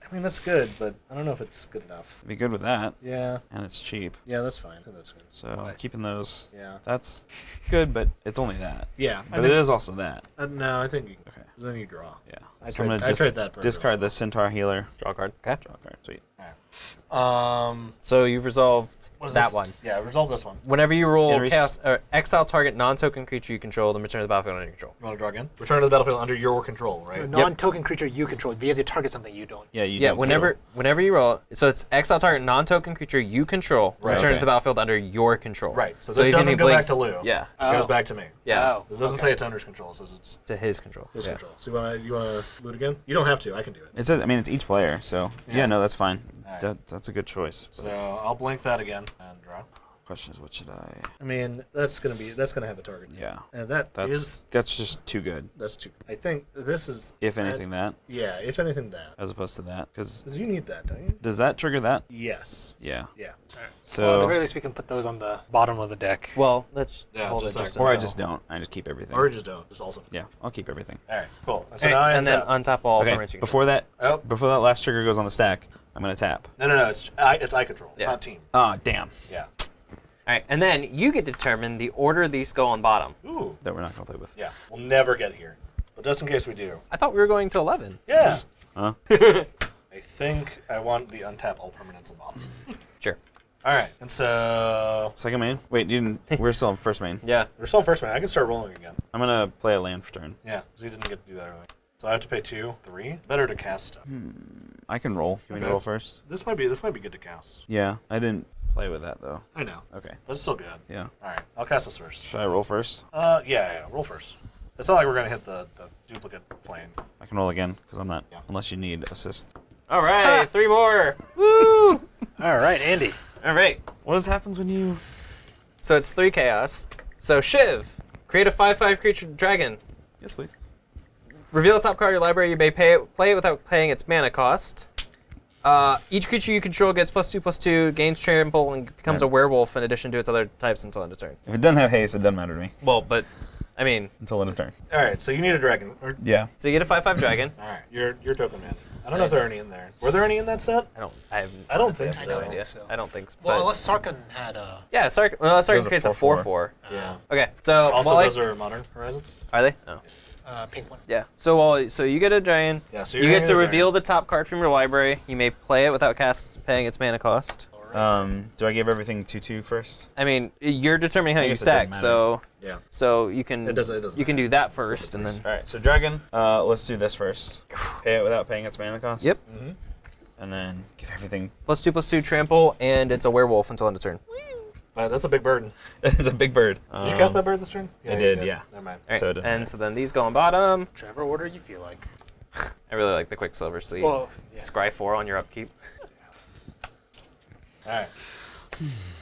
I mean, that's good, but I don't know if it's good enough. It'd be good with that. Yeah. And it's cheap. Yeah, that's fine. I think that's good. So okay. keeping those. Yeah. That's good, but it's only that. Yeah. But think, it is also that. Uh, no, I think. You, okay. Then you draw. Yeah. I so tried, I'm gonna I dis tried that. Discard well. the Centaur Healer. Draw a card. Okay. Draw a card. Sweet. All right. Um, so you've resolved that this? one. Yeah, resolve this one. Whenever you roll chaos, or exile target non-token creature you control, then return to the battlefield under your control. You want to draw again? Return to the battlefield under your control, right? No, non-token yep. creature you control. You have to target something you don't. Yeah, you. Yeah, don't whenever control. whenever you roll, so it's exile target non-token creature you control, right. return okay. to the battlefield under your control. Right. So this so doesn't go blinks, back to Lou. Yeah. It oh. goes back to me. Yeah. Oh. This doesn't okay. say it's under his control. It says it's to his control. His yeah. control. So you want to you want to loot again? You don't have to. I can do it. It says. I mean, it's each player. So yeah, yeah no, that's fine. Right. That, that's a good choice. So I'll blink that again and draw. Question is, what should I? I mean, that's gonna be that's gonna have a target. Yeah, and that that's, is that's just too good. That's too. I think this is. If anything, that, that. Yeah, if anything, that. As opposed to that, because you need that, don't you? Does that trigger that? Yes. Yeah. Yeah. All right. So well, at the very least, we can put those on the bottom of the deck. Well, let's yeah, hold it. Or I just don't. I just keep everything. Or I just don't. Just also. Yeah, I'll keep everything. All right. Cool. So hey, now and then untap all. Okay. Before that, oh. before that last trigger goes on the stack, I'm gonna tap. No, no, no. It's it's eye control. It's yeah. not team. Oh, damn. Yeah. All right, and then you get to determine the order these go on bottom. Ooh. That we're not going to play with. Yeah, we'll never get here. But just in case we do. I thought we were going to eleven. Yeah. Huh? I think I want the untap all permanents on bottom. Sure. All right, and so... Second main? Wait, you didn't... We're still on first main. Yeah. We're still on first main. I can start rolling again. I'm going to play a land for turn. Yeah, because you didn't get to do that earlier. So I have to pay two, three. Better to cast stuff. Hmm. I can roll. Can okay. we roll first? This might be. This might be good to cast. Yeah, I didn't play with that though. I know. Okay, but it's still good. Yeah. All right, I'll cast this first. Should I roll first? Uh, yeah, yeah, roll first. It's not like we're gonna hit the, the duplicate plane. I can roll again because I'm not. Yeah. Unless you need assist. All right, ah! three more. Woo! All right, Andy. All right. What is, happens when you? So it's three chaos. So Shiv, create a five five creature dragon. Yes, please. Reveal the top card of your library. You may pay it, play it without paying its mana cost. Uh, each creature you control gets plus two, plus two, gains trample, and becomes right. a werewolf in addition to its other types until end of turn. If it doesn't have haste, it doesn't matter to me. Well, but, I mean... Until end of turn. All right, so you need a dragon. Or... Yeah. So you get a five five dragon. All right, you're, you're token man. I don't know if there are any in there. Were there any in that set? I don't. I, have, I don't think so. I don't, so. I don't think so. Well, unless Sarkhan had a. Yeah, Sarkhan. Well, Sarkhan creates a four four. Yeah. Okay. So also, Wally, those are Modern Horizons. Are they? No. Yeah. Uh, pink one. Yeah. So Wally, so you get a dragon. Yeah. So you get to reveal the top card from your library. You may play it without cast paying its mana cost. Um, do I give everything two two first? I mean, you're determining how you stack, so yeah. So you can it doesn't, it doesn't you matter. can do that first, and then all right. So dragon, uh, let's do this first. Pay it without paying its mana cost. Yep. Mm-hmm. And then give everything plus two plus two trample, and it's a werewolf until end of turn. Uh, that's a big burden. It's a big bird. Did um, you cast that bird this turn? Yeah, I did. did. Yeah. Never mind. Right. So it and matter. so then these go on bottom. Whatever order you feel like. I really like the Quicksilver Sleeve. Well, yeah. Scry four on your upkeep. All right,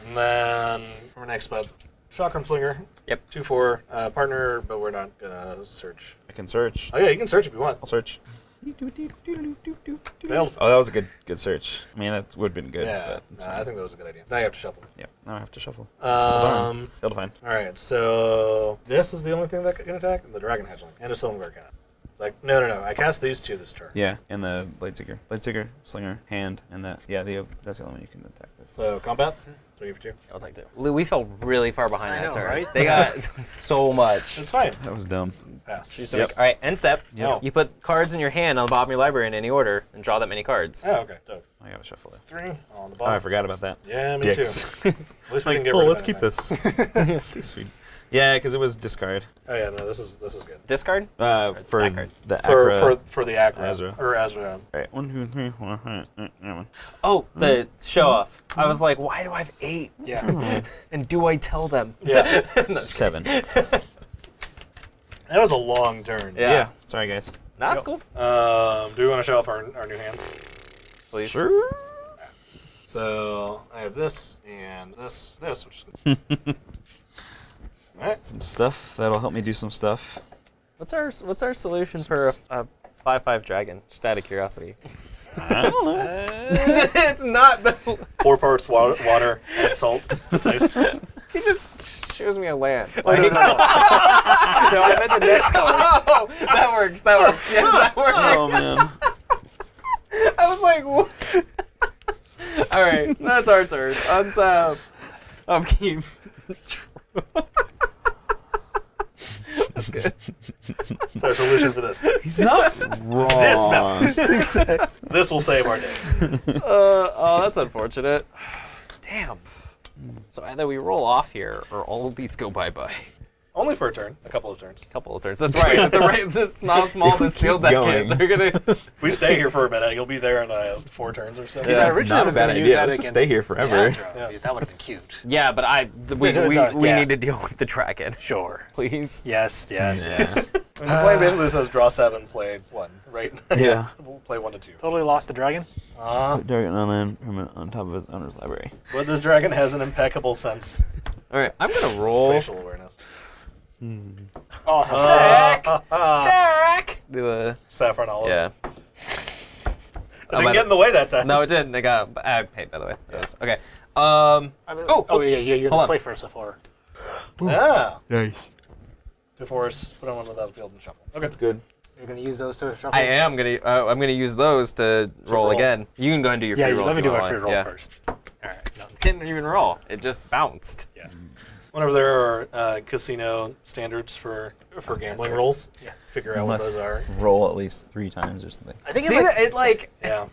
and then our next bub, Chakram Slinger. Yep. Two four uh, partner, but we're not gonna search. I can search. Oh yeah, you can search if you want. I'll search. Failed. Oh, that was a good good search. I mean, that would have been good. Yeah, but nah, I think that was a good idea. Now you have to shuffle. Yeah, now I have to shuffle. Um, failed to find. All right, so this is the only thing that can attack the dragon hatchling and a Silver Cannon. It's like, no, no, no, I cast these two this turn. Yeah, and the Bladeseeker. Bladeseeker, Slinger, Hand, and that. Yeah, the, that's the only one you can attack this. So, combat? Three for two? I'll take two. We fell really far behind I that know, turn. Right? They got so much. That's fine. That was dumb. Pass. Yep. All right, end step. Yep. Oh. You put cards in your hand on the bottom of your library in any order and draw that many cards. Oh, okay. So, I gotta shuffle it. Three on the bottom. Oh, I forgot about that. Yeah, me Dicks. too. At least we can get rid of it. Oh, let's keep this. Pretty sweet. Yeah, because it was discard. Oh yeah, no, this is this is good. Discard? Uh, for Acard. the Acra, for, for for the Acra Azra. or Azra. All right, one, two, three, four, five, eight, nine. Oh, the show off. I was like, why do I have eight? Yeah. And do I tell them? Yeah. Seven. That was a long turn. Yeah. yeah. Sorry guys. Nah, that's cool. Um, do we want to show off our our new hands? Please. Sure. So I have this and this, this, which is good. All right. Some stuff that'll help me do some stuff. What's our what's our solution for a, a five five dragon? Just out of curiosity. I don't know. Uh, it's not the four parts water, water and salt to taste. He just shows me a land. Like, no, no, no. no, I meant the next color. Oh, that works. That works. Yeah, that works. Oh man. I was like, what? All right, that's our turn. Untap. Upkeep. That's good. That's our solution for this. He's not wrong. This, this will save our day. Uh, oh, that's unfortunate. Damn. So either we roll off here, or all of these go bye-bye. Only for a turn. A couple of turns. A couple of turns. That's right. The right this small, small, this sealed that going. Kid. So we're gonna. We stay here for a minute. You'll be there in uh, four turns or so. Yeah, yeah. Originally not was a bad idea. That against... Stay here forever. Yeah, yeah. That would have been cute. Yeah, but I we we, we yeah. need to deal with the dragon. Sure. Please. Yes. Yes. Yeah. I mean, the play basically says draw seven, play one, right? Yeah. We'll play one to two. Totally lost the dragon. Uh, Put dragon on land from on top of his owner's library. But this dragon has an impeccable sense. All right, I'm gonna roll. Spatial awareness. Hmm. Oh, Derek! Uh, uh, uh, Derek! Do a saffron olive. Yeah. It didn't get in the way that time. No, it didn't. I got. I paid, by the way. Yeah. Yes. Okay. Um. I mean, oh, oh yeah, yeah. You're gonna play first, before. Yeah. Nice. To force, put on one of the battlefield and shuffle. Okay, that's good. You're gonna use those to shuffle. I am gonna. Uh, I'm gonna use those to, to roll, roll again. You can go and do your yeah, free roll. Yeah, let me do my free roll yeah. first. All right. No, it didn't even roll. It just bounced. Yeah. Whenever there are uh, casino standards for for gambling right. rolls, yeah. figure out what those are. Roll at least three times or something. I think See, it's like, it like yeah.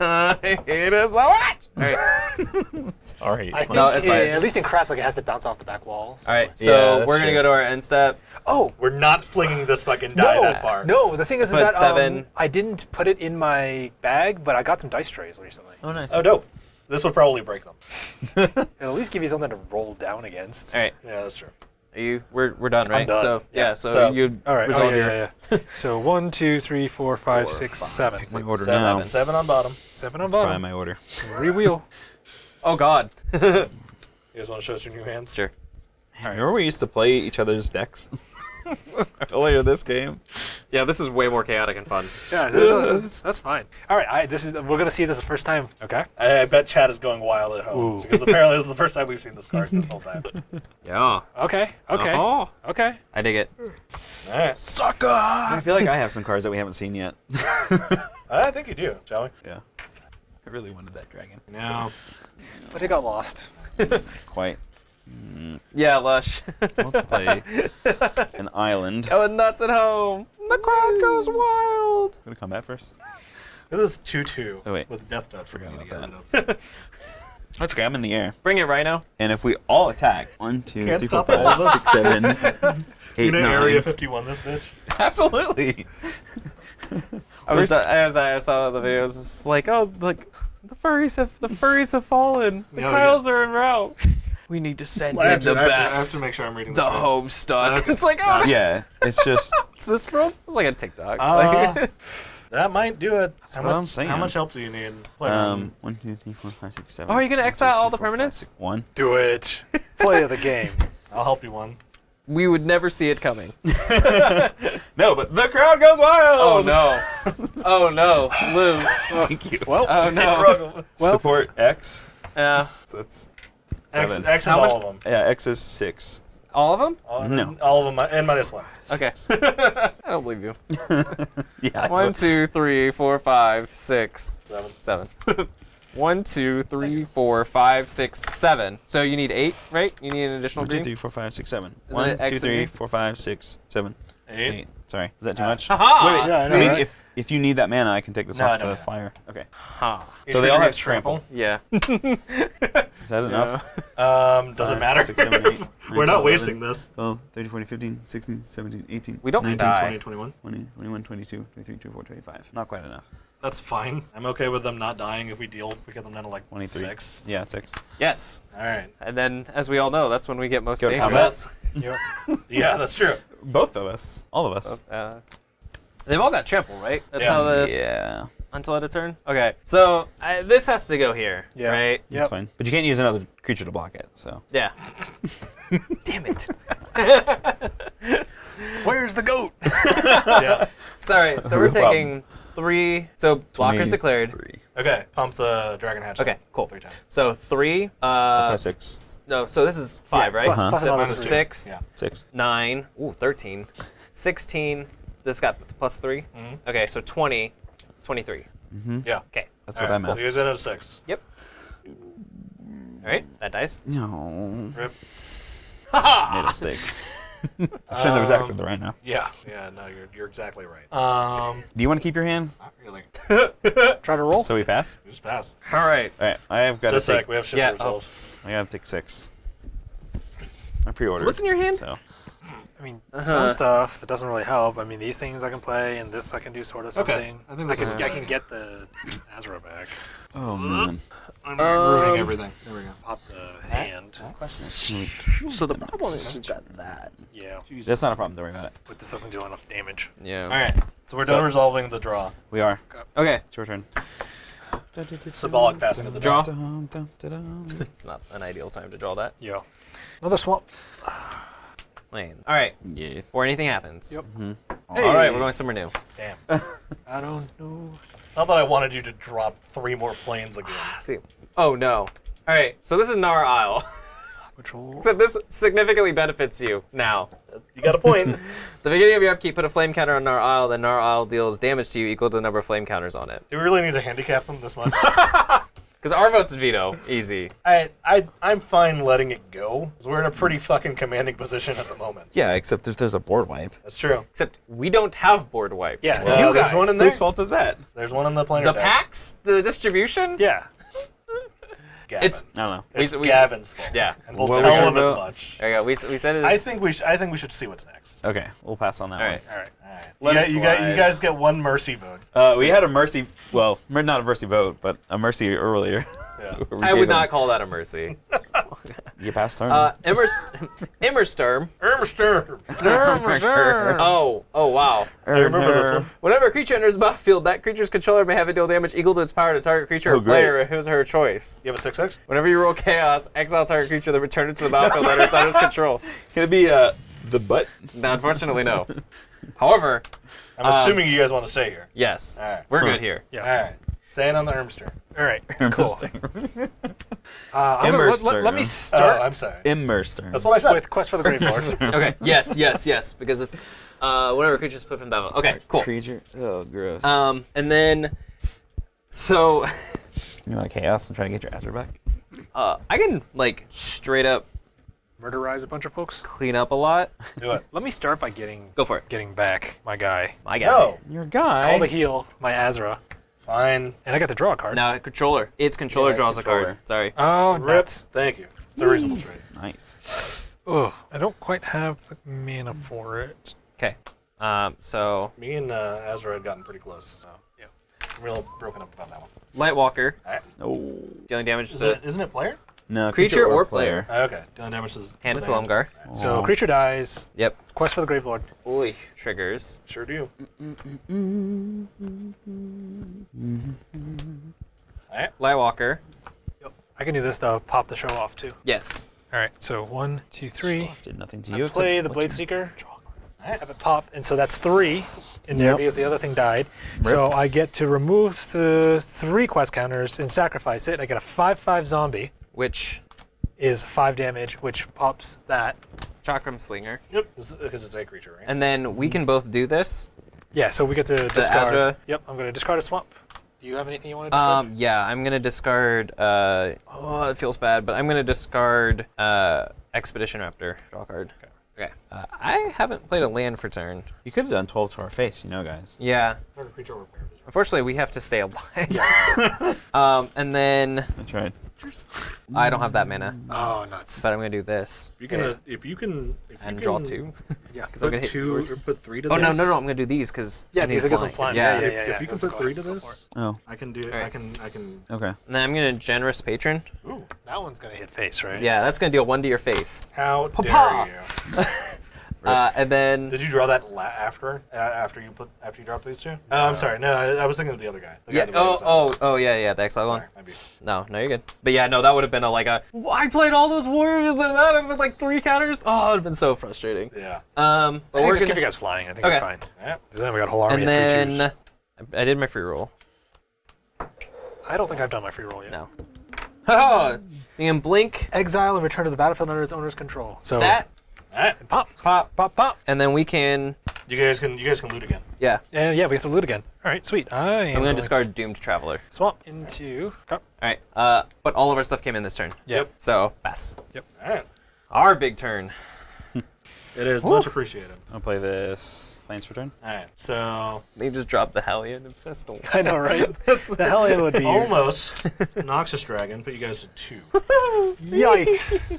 Uh, it is what? All right. Sorry. I think no, it's it, fine. At least in craps, like it has to bounce off the back wall. So. All right. So yeah, we're gonna true. go to our end step. Oh, we're not flinging this fucking die no, that far. No. The thing is, is that um, I didn't put it in my bag, but I got some dice trays recently. Oh nice. Oh dope. This would probably break them. It'll at least give you something to roll down against. All right. Yeah, that's true. Are you? We're we're done, right? I'm done. So yeah. yeah so, so you. All right. Oh, yeah, yeah, yeah. So one, two, three, four, five, four, six, five, seven. Six, my order seven. Now. Seven on bottom. Seven on bottom. Try my order. Rewheel. Oh God. You guys want to show us your new hands? Sure. All right. Remember we used to play each other's decks earlier this game. Yeah, this is way more chaotic and fun. Yeah, that's, that's fine. All right. I, this is we're gonna see this the first time. Okay. I, I bet Chad is going wild at home Ooh. because apparently this is the first time we've seen this card this whole time. Yeah. Okay. Okay. Uh -huh. Okay. I dig it. All right. Sucker. I feel like I have some cards that we haven't seen yet. I think you do. Shall we? Yeah. I really wanted that dragon. No. no. But it got lost. Quite. Mm. Yeah, Lush. Let's play an island. Oh, and nuts at home. The crowd goes wild. I'm gonna combat first. This is two two oh, wait. with death touch. Forgot about that. That's okay. I'm in the air. Bring it, Rhino. And if we all attack, one, two, Can't three, four, five, it. six, seven, eight, you know, nine. Area fifty-one. This bitch. Absolutely. I was as I saw the videos, it's like, oh, like the furries have the furries have fallen. The no, Kyles yeah. are en route. We need to send well, in the to, best. I have, to, I have to make sure I'm reading this. The Homestuck. Uh, okay. It's like, oh. Yeah, it's just. It's this from? It's like a TikTok. Uh, like, that might do it. That's how what much, I'm saying. How much help do you need? Um, one, two, three, four, five, six, seven. Oh, are you going to exile all the permanents? One. Do it. Play the game. I'll help you one. We would never see it coming. No, but the crowd goes wild. Oh no. Oh no, Lou. Oh. Thank you. Well, oh no. Well, support X. Yeah. So it's. Seven. X, X is How all much? of them. Yeah, X is six. All of them? All, no. All of them, and minus one. Okay. I don't believe you. Yeah. One, two, three, four, five, six, seven. Seven. One, two, three, four, five, six, seven. So you need eight, right? You need an additional green? One, two, three, four, five, six, seven. Isn't one, two, three, four, five, six, seven. Eight. Eight. Sorry, is that too much? Aha! Wait, yeah, See, I mean, right? if if you need that mana, I can take this no, off the flyer. Okay. Ha. So they all have trample. trample. Yeah. Is that yeah. enough? Um, doesn't Five, matter. Six, seven, eight, nine, We're not wasting this. twelve, thirty, forty, fifteen, sixteen, seventeen, eighteen. We don't nineteen, die. twenty, twenty-one, twenty, twenty-one, twenty-two, twenty-three, twenty-four, twenty-five. Not quite enough. That's fine. I'm okay with them not dying if we deal. We get them down to like six. Yeah, six. Yes. All right. And then, as we all know, that's when we get most Go dangerous. Yep. Yeah, that's true. Both of us. All of us. Uh, they've all got trample, right? That's yeah. how this... Yeah. Until at a turn? Okay. So I, this has to go here, yeah. right? Yeah. That's fine. But you can't use another creature to block it, so... Yeah. Damn it. Where's the goat? Yeah. Sorry, so we're taking... Three, so blockers declared. Three. Okay, pump the dragon hatchet. Okay, cool. Three times. So three, uh, five, six. No, so this is five, yeah, right? Plus, uh -huh. plus six, six, yeah. six, nine, ooh, thirteen, sixteen. This got plus three. Mm -hmm. Okay, so twenty, twenty-three. Mm -hmm. Yeah. Okay. That's All what right. I meant. So use it at six. Yep. All right, that dies. No. Rip. Made a mistake. I'm sure that was accurate right now. Yeah, yeah, no, you're you're exactly right. Um, do you want to keep your hand? Not really. Try to roll. So we pass. We just pass. All right. All right. I have got to take. We have shit yeah, to resolve. Oh. I gotta take six. I pre-ordered. So what's in your hand? So I mean, uh-huh. some stuff that doesn't really help. I mean, these things I can play, and this I can do sort of something. Okay. I think I can. Right. I can get the Azra back. Oh man! I'm um, ruining everything. There we go. Pop the hand. So the problem is we got that. Yeah. Jesus. That's not a problem. Don't worry about it. But this doesn't do enough damage. Yeah. All right. So we're so, done resolving the draw. We are. Okay. It's your turn. Symbolic passing of the draw. It's not an ideal time to draw that. Yeah. Another swamp. Lane. All right. Yes. Or anything happens. Yep. Mm-hmm. Hey. All right, we're going somewhere new. Damn. I don't know. Not that I wanted you to drop three more planes again. See. Oh no. All right. So this is Nara Isle. Patrol. So this significantly benefits you now. You got a point. The beginning of your upkeep, put a flame counter on Nara Isle. Then Nara Isle deals damage to you equal to the number of flame counters on it. Do we really need to handicap them this much? Because our vote's veto, easy. I, I, I'm fine letting it go, because we're in a pretty fucking commanding position at the moment. Yeah, except if there's a board wipe. That's true. Except we don't have board wipes. Yeah, well, you guys, there's one in there. Whose fault is that? There's one in the planar deck. The packs? The distribution? Yeah. Gavin. It's, I don't know. It's we, we, Gavin's fault. Yeah. And we'll, we'll tell him as much. There you go. We, we said it. I think we, sh I think we should see what's next. Okay. We'll pass on that all right. one. All right. All right. Let you, got, you, got, you guys get one mercy vote. Uh, so. We had a mercy, well, not a mercy vote, but a mercy earlier. Yeah. I would them. not call that a mercy. You passed turn. Uh, Immersturm. Immersturm. Immersturm. Oh, oh wow. I remember this one. Whenever a creature enters battlefield, that creature's controller may have it deal damage equal to its power to target creature oh, or player who's her choice. You have a six X? Whenever you roll chaos, exile target creature, then return it to the battlefield under its owner's control. Can it be uh, the butt? No, unfortunately, no. However, I'm um, assuming you guys want to stay here. Yes. All right. We're huh. good here. Yeah. All right. Staying on the Immersturm. All right, cool. uh, Immersturm. Let, let, let me start. Oh, I'm sorry. Immersturm. That's what I said. With Quest for the Graveyard. Okay. Yes. Yes. Yes. Because it's uh, whatever creatures put from Babylon. Okay. Cool. Creature. Oh, gross. Um, and then, so. You want to chaos and try to get your Azra back? Uh, I can like straight up murderize a bunch of folks. Clean up a lot. Do it. Let me start by getting. Go for it. Getting back my guy. My guy. No, your guy. Call the heal. My Azra. Fine. And I got to draw a card. No, controller. It's controller yeah, it's draws controller. a card. Sorry. Oh, ripped. Thank you. It's a reasonable trade. Nice. Ugh, I don't quite have the mana for it. Okay. Um, so. Me and uh, Azra had gotten pretty close. So, yeah. I'm real broken up about that one. Lightwalker. All right. Oh. Dealing damage Is to. It, isn't it player? No, creature, creature or, or player. player. Oh, okay. Dealing damage to. Hand to Lomgar. Right. So, creature dies. Yep. Quest for the Gravelord. Oy. Triggers. Sure do. Alright. Lightwalker. Yep. I can do this to pop the show off too. Yes. Alright, so one, two, three. Show off did nothing to you. I play the Blade Seeker. Alright, have it pop, and so that's three in there yep. because the other thing died. Rip. So I get to remove the three quest counters and sacrifice it. I get a five five zombie, which is five damage, which pops that. Chakram Slinger. Yep, because it's a creature, right? And then we can both do this. Yeah, so we get to the discard. Azra. Yep, I'm going to discard a swamp. Do you have anything you want to discard? Um, yeah, I'm going to discard, uh, oh, it feels bad, but I'm going to discard uh, Expedition Raptor. Draw card. Okay. Okay. Uh, I haven't played a land for turn. You could have done twelve to our face, you know, guys. Yeah. Unfortunately, we have to stay alive. um, and then... That's right. I don't have that mana. Oh, nuts. But I'm going to do this. You're gonna, yeah. If you can... If and you can, draw two. Yeah, put I'm gonna hit two yours. Or put three to oh, this. Oh, no, no, no. I'm going to do these because yeah, I need because flying. flying. Yeah, yeah, yeah. If, yeah, if yeah, you can put three to this, oh. I can do it. Right. I can... I can. Okay. And then I'm going to Generous Patron. Ooh, that one's going to hit face, right? Yeah, that's going to deal one to your face. How Papa! Dare you. Uh, and then did you draw that la after uh, after you put after you dropped these two? No. Uh, I'm sorry, no, I, I was thinking of the other guy. The yeah. Guy oh, oh, oh, yeah, yeah, the X L one. Maybe. No, no, you're good. But yeah, no, that would have been a, like a. I played all those warriors and that have been like three counters. Oh, it'd have been so frustrating. Yeah. Um, but I we're just gonna keep you guys flying. I think okay. we're fine. Yeah. Then we got a whole army of three twos. And then I did my free roll. I don't think I've done my free roll yet. No. Oh, you can blink, exile, and return to the battlefield under its owner's control. So that. All right, pop, pop, pop, pop, and then we can. You guys can, you guys can loot again. Yeah, and yeah, we have to loot again. All right, sweet. I am I'm gonna discard Doomed Traveler. Swamp into. All right, uh, but all of our stuff came in this turn. Yep. So pass. Yep. All right. Our big turn. It is Ooh. much appreciated. I'll play this. Planes for turn. All right. So they just dropped the Hellion and Pistol. I know, right? That's the Hellion would be almost Noxus Dragon, but you guys did two. Yikes.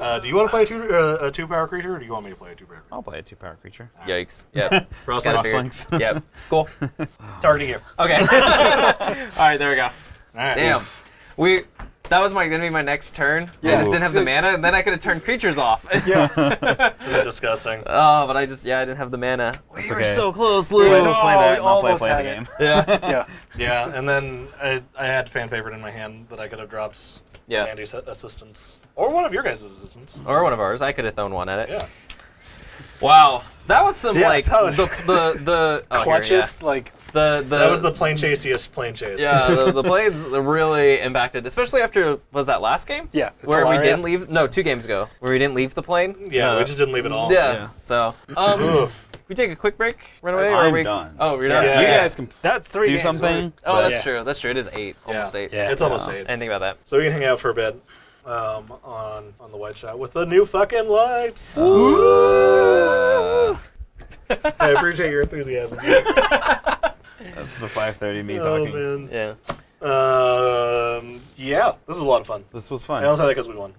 Uh, Uh, do you want to play a two, uh, a two-power creature, or do you want me to play a two-power creature? I'll play a two-power creature. All right. Yikes. Yep. Cross-slings. Yep. Cool. It's already here. Okay. All right, there we go. All right. Damn. Oof. We... That was my, gonna be my next turn. Yeah. I just didn't have the mana, and then I could have turned creatures off. Yeah. Disgusting. Oh, but I just, yeah, I didn't have the mana. We That's were okay. so close, Lou. Yeah, no, play that, not play, play the game. Yeah. yeah. Yeah, and then I, I had Fan Favorite in my hand that I could have dropped yeah. Andy's assistance. Or one of your guys' assistants. Or one of ours. I could have thrown one at it. Yeah. Wow. That was some, yeah, like, was the, the, the oh, clutchest, here, yeah. like, The, the, that was the plane chasiest plane chase. Yeah, the, the planes really impacted, especially after, was that last game? Yeah. Where we didn't leave, no, two games ago, where we didn't leave the plane. Yeah, uh, we just didn't leave it all. Yeah, yeah. so. Um, we take a quick break, run away? I'm or we, done. Oh, you're done. Yeah, you yeah. guys can that's three do something. Oh, that's yeah. true, that's true. It is eight, almost yeah. eight. Yeah, it's almost uh, eight. I didn't think about that. So we can hang out for a bit um, on, on the White Shot with the new fucking lights. Ooh. Ooh. I appreciate your enthusiasm. That's the five thirty me talking. Oh, man. Yeah. Um, yeah, this was a lot of fun. This was fun. I also had that because we won.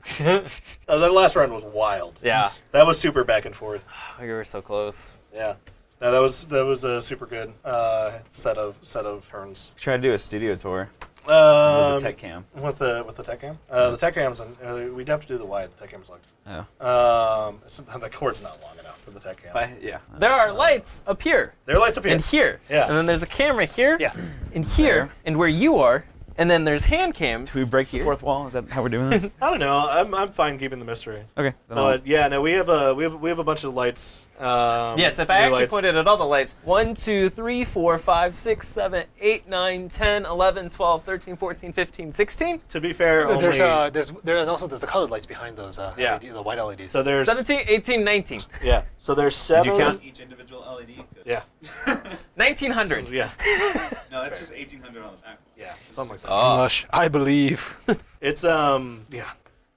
uh, that last round was wild. Yeah. That was super back and forth. Oh, you were so close. Yeah. No, that was that was a super good uh, set of set of turns. Try to do a studio tour. Um, with the tech cam. With the with the tech cam. Uh, yeah. The tech cam's and uh, we'd have to do the wide. The tech cam's like. Yeah. Um, the cord's not long enough for the tech cam. But, yeah. There are uh, lights up here. There are lights up here. And here. Yeah. And then there's a camera here. Yeah. And here. There. And where you are. And then there's hand cams. Do we break here. the fourth wall? Is that how we're doing this? I don't know. I'm I'm fine keeping the mystery. Okay. But I'll... yeah, no, we have a we have we have a bunch of lights. Um, yes, if I actually lights. pointed at all the lights, one, two, three, four, five, six, seven, eight, nine, ten, eleven, twelve, thirteen, fourteen, fifteen, sixteen. To be fair, there's only... Uh, there's, there's also there's the colored lights behind those, uh, yeah. L E D, the white L E Ds. So there's... seventeen, eighteen, nineteen. Yeah, so there's seven... Did you count each individual L E D? Yeah. nineteen hundred. So, yeah. No, that's fair. Just eighteen hundred on the back. Yeah, something like that. Oh. I believe. It's, um, yeah.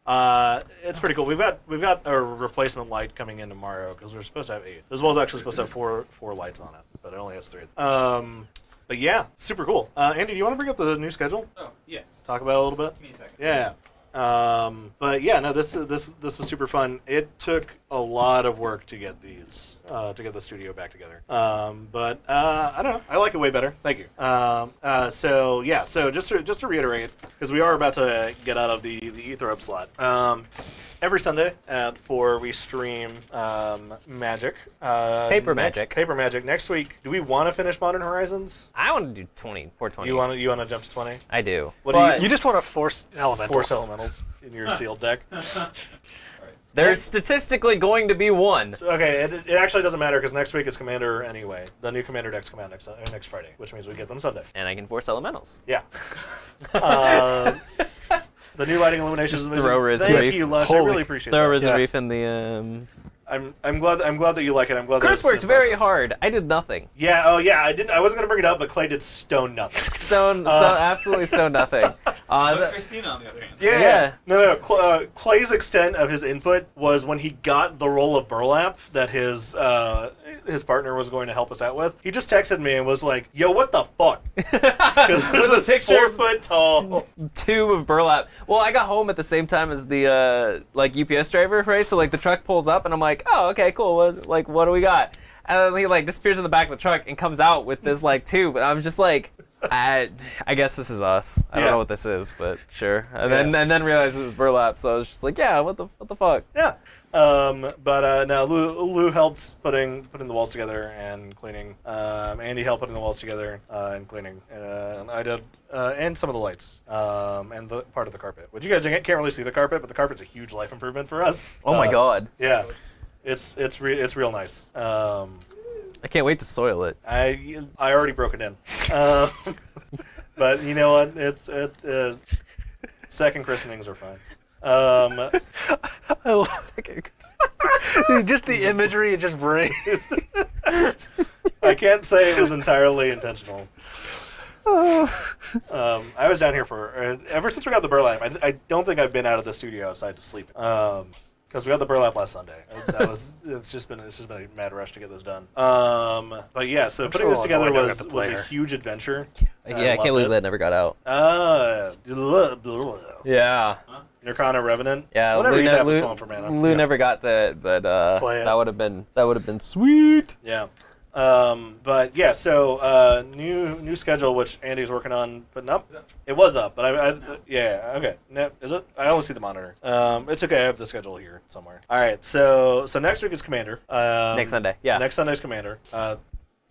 Uh, it's pretty cool. We've got we've got a replacement light coming in tomorrow because we're supposed to have eight. This wall's actually supposed to have four four lights on it, but it only has three. Um, but yeah, super cool. Uh, Andy, do you want to bring up the new schedule? Oh yes. Talk about it a little bit. Give me a second. Yeah. Um, but yeah, no, this this this was super fun. It took a lot of work to get these uh, to get the studio back together. Um, but uh, I don't know, I like it way better. Thank you. Um, uh, so yeah, so just to just to reiterate, because we are about to get out of the the Ether Hub slot. Um, every Sunday at four we stream um, Magic. Uh, paper next, Magic. Paper Magic. Next week, do we want to finish Modern Horizons? I want to do twenty. Four twenty. You want to you want to jump to twenty? I do. What do you? You just want to force elementals. Force elementals. In your sealed deck. There's statistically going to be one. Okay, it, it actually doesn't matter because next week is Commander anyway. The new Commander decks come out next, uh, next Friday, which means we get them Sunday. And I can force elementals. Yeah. uh, the new lighting illuminations. Throw Riz Thank Reef. you, Lush. Holy. I really appreciate throw that. Throw Riz yeah. Reef in the. Um... I'm I'm glad I'm glad that you like it. I'm glad. Chris that worked very awesome. hard. I did nothing. Yeah. Oh yeah. I didn't. I wasn't gonna bring it up, but Clay did stone nothing. Stone. Uh. So absolutely stone nothing. Uh, but Christina on the other hand. Yeah. yeah. No, no. Cl uh, Clay's extent of his input was when he got the roll of burlap that his uh, his partner was going to help us out with. He just texted me and was like, "Yo, what the fuck?" Because it was a picture, four foot tall tube of burlap. Well, I got home at the same time as the uh, like U P S driver, right? So like the truck pulls up, and I'm like, oh, okay, cool. What, like, what do we got? And then he like disappears in the back of the truck and comes out with this like tube. And I'm just like, I, I guess this is us. I yeah. don't know what this is, but sure. And yeah. then and then realized it was burlap. So I was just like, yeah, what the what the fuck? Yeah. Um, but uh, no, Lou, Lou helped putting putting the walls together and cleaning. Um, Andy helped putting the walls together uh, and cleaning. Uh, and I did, uh, and some of the lights um, and the part of the carpet. Which you guys can't really see the carpet, but the carpet's a huge life improvement for us. Oh uh, my god. Yeah. It's it's re it's real nice. Um, I can't wait to soil it. I I already broke it in, um, but you know what? It's it. Uh, second christenings are fine. Um, I love second. Just the imagery it just brings. I can't say it was entirely intentional. Oh. um, I was down here for uh, ever since we got the burlap. I I don't think I've been out of the studio outside to sleep. Um, Because we had the burlap last Sunday. That was it's just been it's just been a mad rush to get this done. Um, but yeah, so I'm putting sure this together was was a huge adventure. Yeah, I, I can't believe it. that never got out. Uh, blah, blah, blah. Yeah. Huh? Nirkana Revenant. Yeah, whatever. Lou, ne Lou, song for mana. Lou yeah. never got that, but uh, that would have been that would have been sweet. Yeah. Um, but yeah, so uh, new new schedule, which Andy's working on putting up. It was up, but I, I no. yeah okay. No, is it? I only see the monitor. Um, it's okay. I have the schedule here somewhere. All right. So so next week is Commander. Um, next Sunday. Yeah. Next Sunday's Commander. Uh,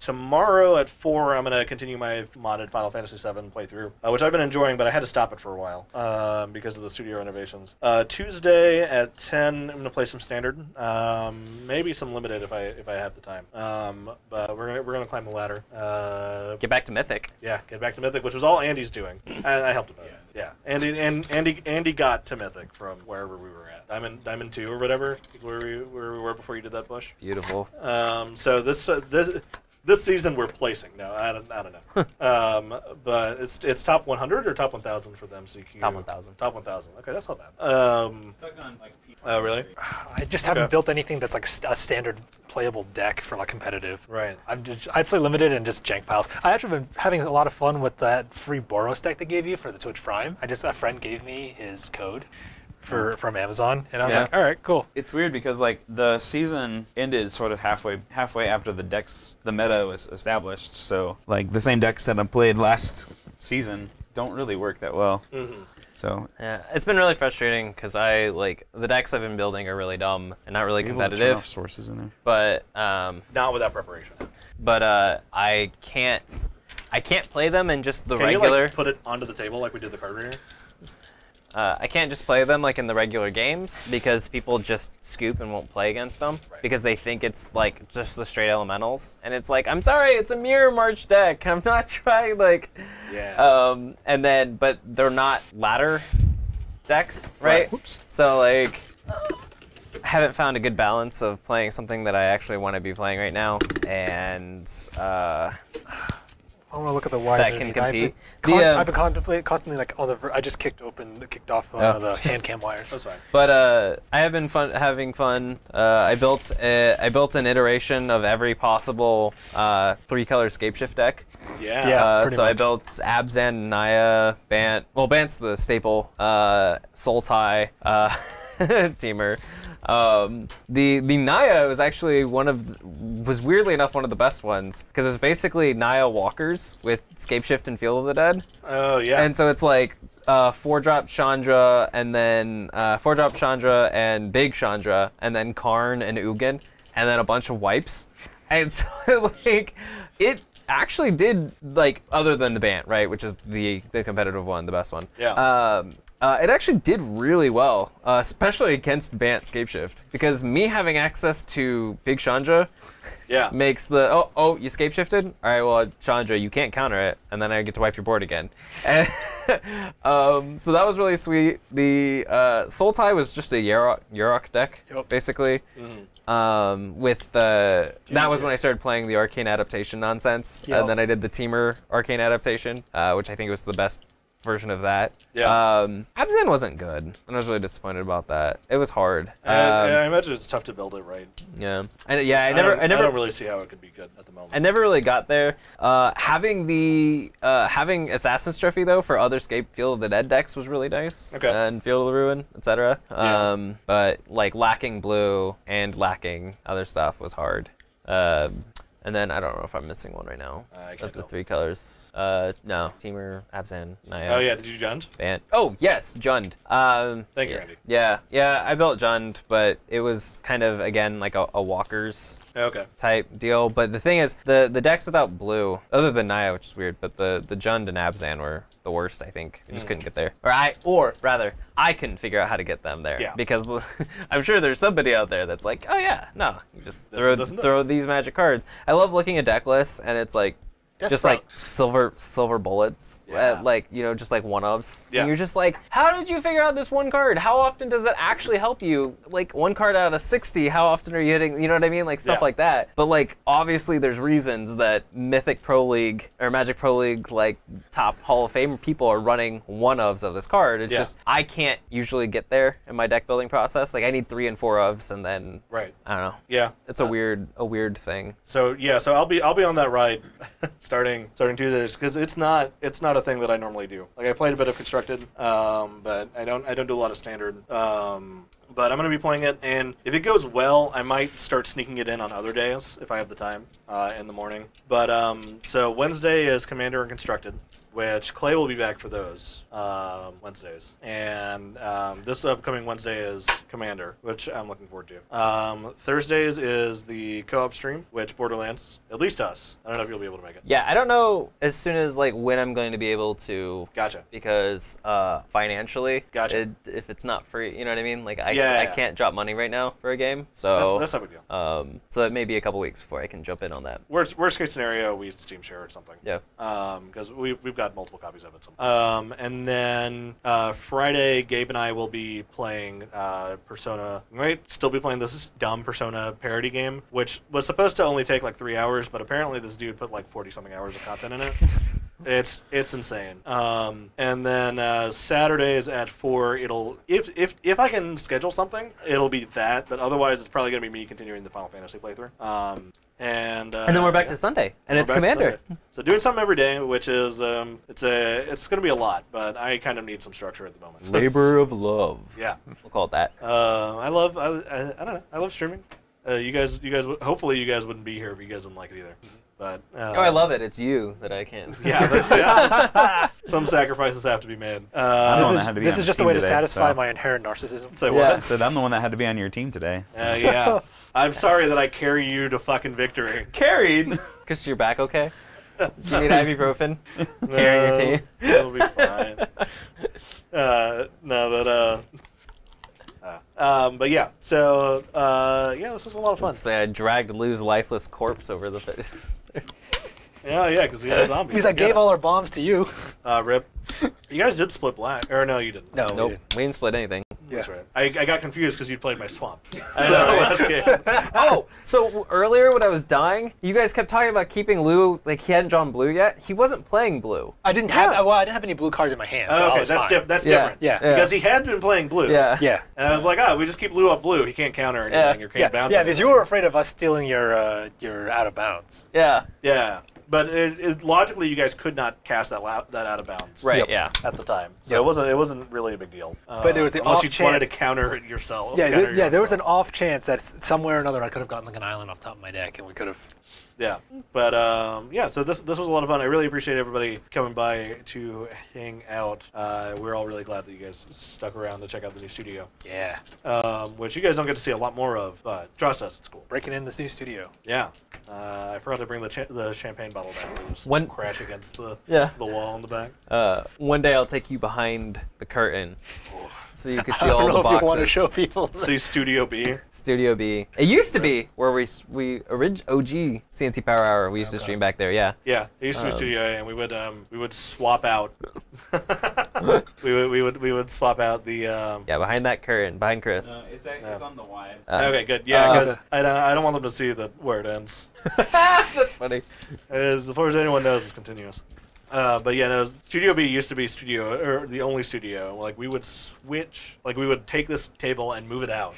Tomorrow at four, I'm going to continue my modded Final Fantasy seven playthrough, uh, which I've been enjoying, but I had to stop it for a while uh, because of the studio renovations. Uh, Tuesday at ten, I'm going to play some standard, um, maybe some limited if I if I have the time. Um, but we're gonna, we're going to climb the ladder. Uh, get back to Mythic. Yeah, get back to Mythic, which was all Andy's doing. I, I helped him out. Yeah. Yeah, Andy and Andy Andy got to Mythic from wherever we were at, Diamond Diamond Two or whatever, where we where we were before you did that, Bush. Beautiful. Um, so this uh, this. This season we're placing. No, I don't. I don't know. um, but it's it's top one hundred or top one thousand for the M C Q. Top one thousand. Top one thousand. Okay, that's not bad. Um, oh uh, really? I just haven't okay. built anything that's like a standard playable deck for like competitive. Right. I'm just I play limited and just jank piles. I actually been having a lot of fun with that free Boros deck they gave you for the Twitch Prime. I just a friend gave me his code. For, from Amazon, and I was yeah. like, all right, cool. It's weird because like the season ended sort of halfway halfway after the decks, the meta was established. So like the same decks that I played last season don't really work that well. Mm-hmm. So yeah, it's been really frustrating because I like the decks I've been building are really dumb and not really You're competitive. Able to turn off sources in there, but um, not without preparation. But uh, I can't, I can't play them in just the Can regular. You, like, put it onto the table like we did the card reader? Uh, I can't just play them like in the regular games because people just scoop and won't play against them right. because they think it's like just the straight elementals, and it's like, I'm sorry, it's a mirror march deck. I'm not trying like, yeah. Um, and then but they're not ladder decks, right? right. So like, I haven't found a good balance of playing something that I actually want to be playing right now, and. Uh, I want to look at the wise that can compete. I've been, con the, um, I've been contemplating constantly like all the. Ver I just kicked open, kicked off one oh, of the yes. hand cam wires. That's fine. But uh, I have been fun, having fun. Uh, I built a, I built an iteration of every possible uh, three color scapeshift deck. Yeah. yeah uh, so much. I built Abzan, Naya, Bant. Well, Bant's the staple. Uh, Sultai, uh, Teemer. Um, the the Naya was actually one of the, was weirdly enough one of the best ones because it was basically Naya walkers with Scapeshift and Field of the Dead. Oh yeah. And so it's like uh, four drop Chandra and then uh, four drop Chandra and Big Chandra and then Karn and Ugin and then a bunch of wipes. And so like it actually did like other than the Bant, right, which is the the competitive one, the best one. Yeah. Um, Uh, it actually did really well, uh, especially against Bant Scapeshift, because me having access to Big Chandra yeah. makes the, oh, oh, you Scapeshifted? All right, well, Chandra, you can't counter it, and then I get to wipe your board again. And, um, so that was really sweet. The uh, Sultai was just a Yurok, Yurok deck, yep. basically. Mm-hmm. um, with the, that was when I started playing the Arcane Adaptation nonsense, yep. and then I did the Teemer Arcane Adaptation, uh, which I think was the best version of that. Yeah. Um, Abzan wasn't good, and I was really disappointed about that. It was hard. I, um, I imagine it's tough to build it right. Yeah. And yeah, I never, I, I never I don't really see how it could be good at the moment. I never really got there. Uh, having the uh, having Assassin's Trophy though for other Scape Field of the Dead decks was really nice. Okay. And Field of the Ruin, et cetera. Yeah. Um, but like lacking blue and lacking other stuff was hard. Um, And then I don't know if I'm missing one right now. Uh, That's the three colors. Uh, no, Teemer, Abzan, Naya. Oh yeah, did you Jund? Bant. Oh yes, Jund. Um, Thank yeah, you, Andy. Yeah, yeah, I built Jund, but it was kind of again like a, a Walkers okay. type deal. But the thing is, the the decks without blue, other than Naya, which is weird, but the the Jund and Abzan were the worst. I think I just mm. couldn't get there, or I, or rather, I couldn't figure out how to get them there yeah. because I'm sure there's somebody out there that's like, oh yeah, no, you just this, throw this, this. throw these magic cards. I love looking at deck lists, and it's like Death just Sprout. Like silver silver bullets, yeah. uh, like, you know, just like one-ofs. Yeah. And you're just like, how did you figure out this one card? How often does that actually help you? Like one card out of sixty, how often are you hitting, you know what I mean? Like stuff yeah. like that. But like, obviously there's reasons that Mythic Pro League or Magic Pro League, like top Hall of Fame people are running one-ofs of this card. It's yeah. just, I can't usually get there in my deck building process. Like I need three and four-ofs and then, right. I don't know. Yeah. It's a uh, weird, a weird thing. So yeah, so I'll be, I'll be on that ride. starting starting Tuesday, because it's not it's not a thing that I normally do. Like I played a bit of Constructed, um, but I don't I don't do a lot of Standard. Um, but I'm going to be playing it, and if it goes well, I might start sneaking it in on other days if I have the time uh, in the morning. But um, so Wednesday is Commander and Constructed, which Clay will be back for those uh, Wednesdays. And um, this upcoming Wednesday is Commander, which I'm looking forward to. Um, Thursdays is the co-op stream, which Borderlands, at least us. I don't know if you'll be able to make it. Yeah, I don't know as soon as like when I'm going to be able to. Gotcha. Because uh, financially, gotcha. It, if it's not free, you know what I mean? Like I, yeah, I yeah. can't drop money right now for a game. So that's, that's not a big deal. Um, so it may be a couple weeks before I can jump in on that. Worst, worst case scenario, we Steam share or something. Yeah. Because um, we, we've got Got multiple copies of it. Um, and then uh, Friday, Gabe and I will be playing uh, Persona. We might still be playing this dumb Persona parody game, which was supposed to only take like three hours, but apparently this dude put like forty something hours of content in it. It's it's insane. Um, and then uh, Saturdays at four, it'll if if if I can schedule something, it'll be that. But otherwise, it's probably gonna be me continuing the Final Fantasy playthrough. Um, and uh, and then we're back yeah. to Sunday, and we're it's Commander. So doing something every day, which is um, it's a it's gonna be a lot, but I kind of need some structure at the moment. So Labor of love. Yeah, we'll call it that. Uh, I love I, I I don't know I love streaming. Uh, you guys you guys hopefully you guys wouldn't be here if you guys didn't like it either. But, uh, oh, I love it. It's you that I can't. Yeah, that's, yeah. Some sacrifices have to be made. Uh, this is, be this is just a way today, to satisfy so. my inherent narcissism. So yeah. what? So I'm the one that had to be on your team today. So. Uh, yeah. I'm sorry that I carry you to fucking victory. Carried? Because you're back okay? Do you need ibuprofen? No, carry your team? It'll be fine. Uh, no, but... Uh, Uh, um, but yeah, so uh, yeah, this was a lot of fun. Say I dragged Lou's lifeless corpse over the face. Yeah, yeah, because he's a zombie. Because I gave all our bombs to you. Uh, rip. You guys did split black, or no, you didn't. No, nope. we, didn't. we didn't split anything. Yeah. That's right. I, I got confused because you played my swamp. I know, last game. Oh, so earlier when I was dying, you guys kept talking about keeping Lou, like he hadn't drawn blue yet. He wasn't playing blue. I didn't yeah. have, well, I didn't have any blue cards in my hand. Oh, so okay, that's, diff that's yeah. different. Yeah. yeah, because he had been playing blue. Yeah. yeah. And I was like, oh, we just keep Lou up blue. He can't counter anything. Yeah. Or can't yeah. bounce. Yeah, because you were afraid of us stealing your uh, your out of bounds. Yeah. Yeah. But it, it, logically, you guys could not cast that loud, that out of bounds, right? Yep. Yeah, at the time, so yep. it wasn't it wasn't really a big deal. Uh, but it was the unless off you chance. wanted to counter it yourself. Yeah, there, yeah. Yourself. There was an off chance that somewhere or another I could have gotten like an island off top of my deck, and we could have. Yeah, but um, yeah. So this this was a lot of fun. I really appreciate everybody coming by to hang out. Uh, we're all really glad that you guys stuck around to check out the new studio. Yeah. Um, which you guys don't get to see a lot more of, but trust us, it's cool. Breaking in this new studio. Yeah. Uh, I forgot to bring the cha the champagne bottle back. It just one crash against the yeah. the wall in the back. Uh, one day I'll take you behind the curtain. Oh. So you could see all the boxes. I don't know if you want to show people. See Studio B. Studio B. It used to be where we we orig O G C N C Power Hour. We used okay. to stream back there. Yeah. Yeah. It used to be um, Studio A, and we would um we would swap out. we would we would we would swap out the. Um, yeah, behind that curtain, behind Chris. No, it's it's yeah. on the wide. Uh, okay, good. Yeah, because uh, I don't I don't want them to see the where it ends. That's funny. As far as anyone knows, it's continuous. Uh, but yeah, no, Studio B used to be studio, or the only studio. Like, we would switch, like, we would take this table and move it out,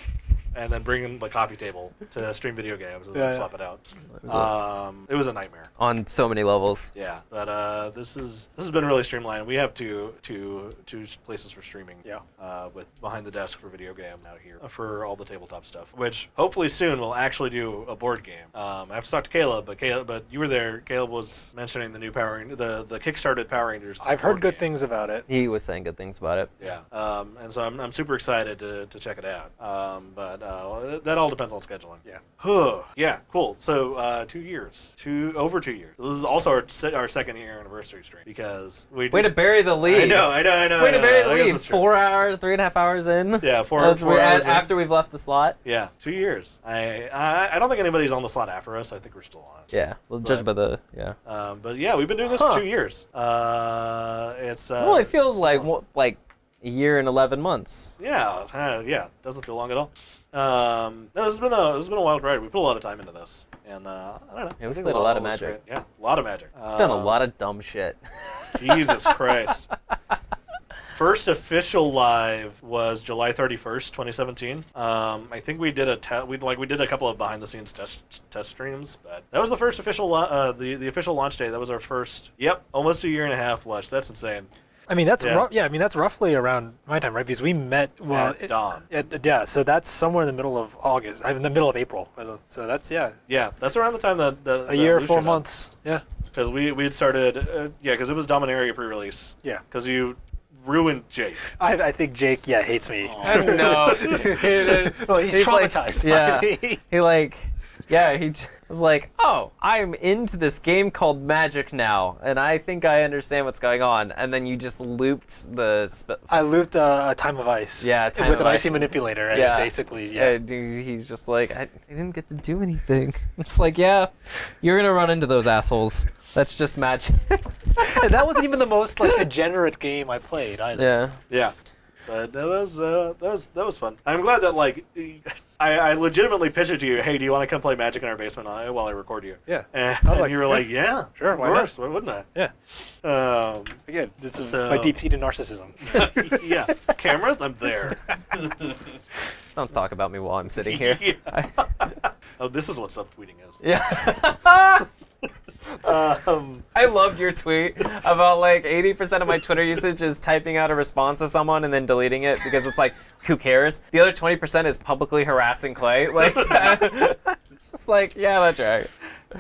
and then bring in the coffee table to stream video games and yeah, then swap yeah. it out. It was, um, it was a nightmare. On so many levels. Yeah, but uh, this is this has been really streamlined. We have two, two, two places for streaming. Yeah. Uh, with behind the desk for video game, out here for all the tabletop stuff, which hopefully soon we'll actually do a board game. Um, I have to talk to Caleb, but Caleb, but you were there. Caleb was mentioning the new Power the the Kickstarted Power Rangers. I've heard good game. things about it. He was saying good things about it. Yeah. Um, and so I'm I'm super excited to to check it out. Um, but uh, that all depends on scheduling. Yeah. Huh. Yeah. Cool. So uh, two years, two over two years. This is also our, se our second year anniversary stream because we. Way to bury the lead. I know. I know. I know. Way to bury the lead. Four hours, three and a half hours in. Yeah. Four, four we, hours. After in. We've left the slot. Yeah. Two years. I, I I don't think anybody's on the slot after us. I think we're still on. Yeah. Well, but, judged by the yeah. Um, but yeah, we've been doing this huh. for two years. Uh, it's. Uh, well, it feels like what, like. A year and eleven months. Yeah, uh, yeah, doesn't feel long at all. Um, no, this has been a this has been a wild ride. We put a lot of time into this, and uh, I don't know. Yeah, we played a lot of Magic. Yeah, a lot of Magic. Uh, done a lot of dumb shit. Jesus Christ. First official live was July thirty-first, twenty seventeen. Um, I think we did a we like we did a couple of behind the scenes test test streams, but that was the first official uh, the the official launch day. That was our first. Yep, almost a year and a half launch. That's insane. I mean that's yeah. yeah. I mean that's roughly around my time, right? Because we met well at it, dawn. It, yeah, so that's somewhere in the middle of August. I'm in the middle of April. So that's yeah. Yeah, that's around the time that the, a the year, four months. Up. Yeah, because we we had started. Uh, yeah, because it was Dominaria pre-release. Yeah, because you ruined Jake. I, I think Jake yeah hates me. I don't know. Well, he's, he's traumatized. Like, by yeah, me. He like yeah he. was like, oh, I'm into this game called Magic now, and I think I understand what's going on. And then you just looped the. Sp I looped uh, a Time of Ice. Yeah, Time with of an Ice. Icy Manipulator. Right? Yeah, basically. Yeah, yeah dude, he's just like, I, I didn't get to do anything. I'm just like, yeah, you're gonna run into those assholes. That's just Magic. And that wasn't even the most like degenerate game I played either. Yeah. Yeah. But that was uh, that was that was fun. I'm glad that like. I, I legitimately pitched it to you. Hey, do you want to come play Magic in our basement while I record you? Yeah. And I was like, you were like, yeah, sure, of course. Why wouldn't I? Yeah. Um, Again, this is so, my deep-seated narcissism. Yeah. Cameras, I'm there. Don't talk about me while I'm sitting here. Yeah. Oh, this is what subtweeting is. Yeah. Um, I loved your tweet about like eighty percent of my Twitter usage is typing out a response to someone and then deleting it because it's like, who cares? The other twenty percent is publicly harassing Clay. Like, it's just like, yeah, that's right.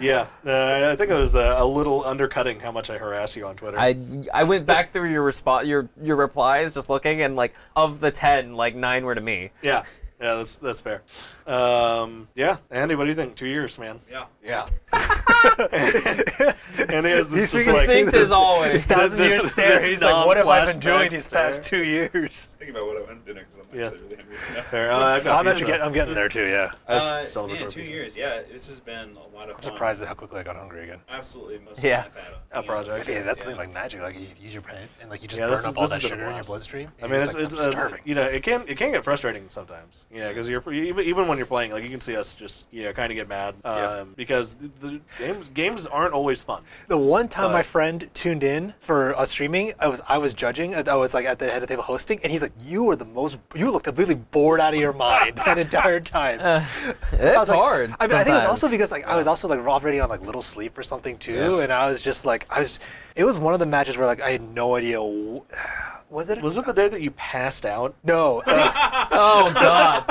Yeah, uh, I think it was uh, a little undercutting how much I harass you on Twitter. I I went back through your response, your your replies, just looking, and like of the ten, like nine were to me. Yeah. Yeah, that's that's fair. Um, yeah, Andy, what do you think? Two years, man. Yeah, yeah. Andy has this just like this, as always. Thousand year stare. He's like, what have I been doing these past two years? Just thinking about what I've been doing because I'm yeah. actually really hungry. Uh, I'm, get, I'm getting there too. Yeah. Uh, yeah, two years. Yeah, this has been a lot of. I'm surprised at how quickly I got hungry again. Absolutely. Most yeah. Of a project. Yeah, that's yeah. the thing like Magic. Like you use your brain and like you just yeah, burn up all that sugar in your bloodstream. I mean, it's it's you know it can it can get frustrating sometimes. Yeah, because you're even even when you're playing, like you can see us just you know kind of get mad um, yeah. because the, the games games aren't always fun. The one time uh, my friend tuned in for uh, streaming, I was I was judging, I was like at the head of the table hosting, and he's like, "You were the most, you looked completely bored out of your mind that entire time." Uh, it's like, hard. I mean, sometimes. I think it was also because like I was also like operating on like little sleep or something too, yeah. and I was just like I was. It was one of the matches where like I had no idea. Was it? Was it the day that you passed out? No. Uh, oh God.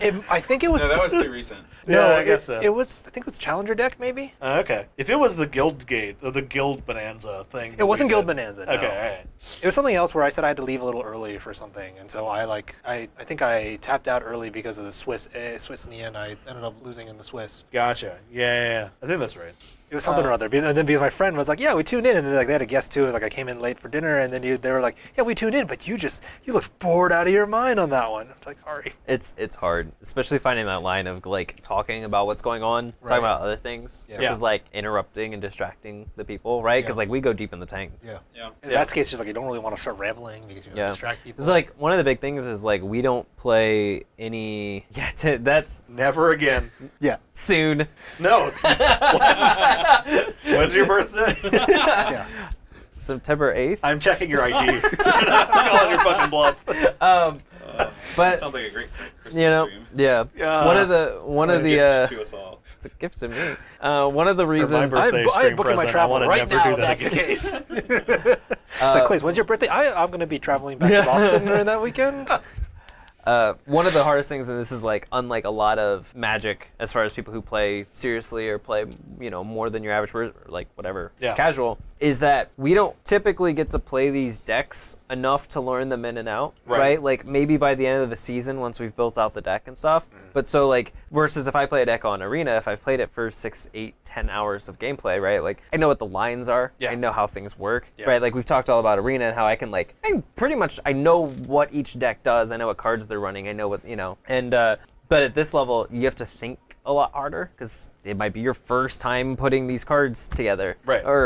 It, I think it was. No, that was too recent. No, yeah, I guess it, so. It was. I think it was Challenger Deck, maybe. Uh, okay. If it was the Guild Gate or the Guild Bonanza thing. It wasn't Guild Bonanza. No. Okay. All right. It was something else where I said I had to leave a little early for something, and so I like I, I think I tapped out early because of the Swiss eh, Swiss in the end. I ended up losing in the Swiss. Gotcha. Yeah, yeah, yeah. I think that's right. It was something uh, or other, because, and then because my friend was like, "Yeah, we tuned in," and then like they had a guest too. It was like I came in late for dinner, and then you, they were like, "Yeah, we tuned in, but you just you looked bored out of your mind on that one." I'm like, sorry. It's it's hard, especially finding that line of like talking about what's going on, right. talking about other things, yeah. which yeah. is like interrupting and distracting the people, right? Because yeah. like we go deep in the tank. Yeah, yeah. In yeah. that case, just like you don't really want to start rambling because you yeah. distract people. It's like one of the big things is like we don't play any. Yeah, t that's never again. Yeah, soon. No. When's your birthday? Yeah. September eighth. I'm checking your I D. I'm calling your fucking bluff. Um, uh, but sounds like a great Christmas you know, stream. Yeah. Uh, one of the one of the uh, to us all. It's a gift to me. Uh, one of the reasons I'm booking my travel right now. That's the case. uh, like, Clay, when's your birthday? I, I'm going to be traveling back to Boston during that weekend. Uh, one of the hardest things, and this is like unlike a lot of Magic, as far as people who play seriously or play, you know, more than your average, or like whatever, yeah. casual, is that we don't typically get to play these decks enough to learn them in and out, right? right? Like maybe by the end of the season, once we've built out the deck and stuff. Mm. But so like versus if I play a deck on Arena, if I've played it for six, eight, ten hours of gameplay, right? Like I know what the lines are. Yeah. I know how things work, yeah. right? Like we've talked all about Arena and how I can like, I can pretty much, I know what each deck does. I know what cards they're running. I know what, you know, and uh, but at this level, you have to think a lot harder because it might be your first time putting these cards together, right? Or,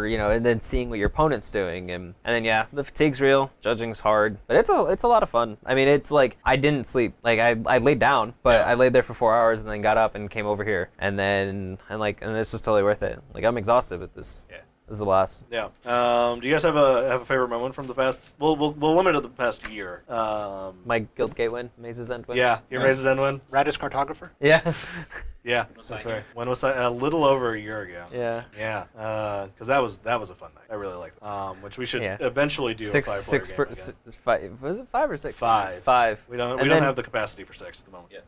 or you know, and then seeing what your opponent's doing, and and then yeah, the fatigue's real, judging's hard, but it's a it's a lot of fun. I mean, it's like I didn't sleep, like I I laid down, but yeah. I laid there for four hours and then got up and came over here, and then and like and it's just totally worth it. Like I'm exhausted with this. Yeah. This is a blast. Yeah. Um, do you guys have a have a favorite moment from the past? We'll we'll, we'll limit it to the past year. Um, My Guild Gate win, Maze's End win. Yeah, your right. Maze's End win. Radis Cartographer. Yeah. Yeah, that's right. When was that? A little over a year ago. Yeah. Yeah, because uh, that was that was a fun night. I really liked that. Um, which we should yeah. eventually do six, a five-player six game per, again. Six, five, was it five or six? Five. Five. We don't. And we then, don't have the capacity for six at the moment. Yeah.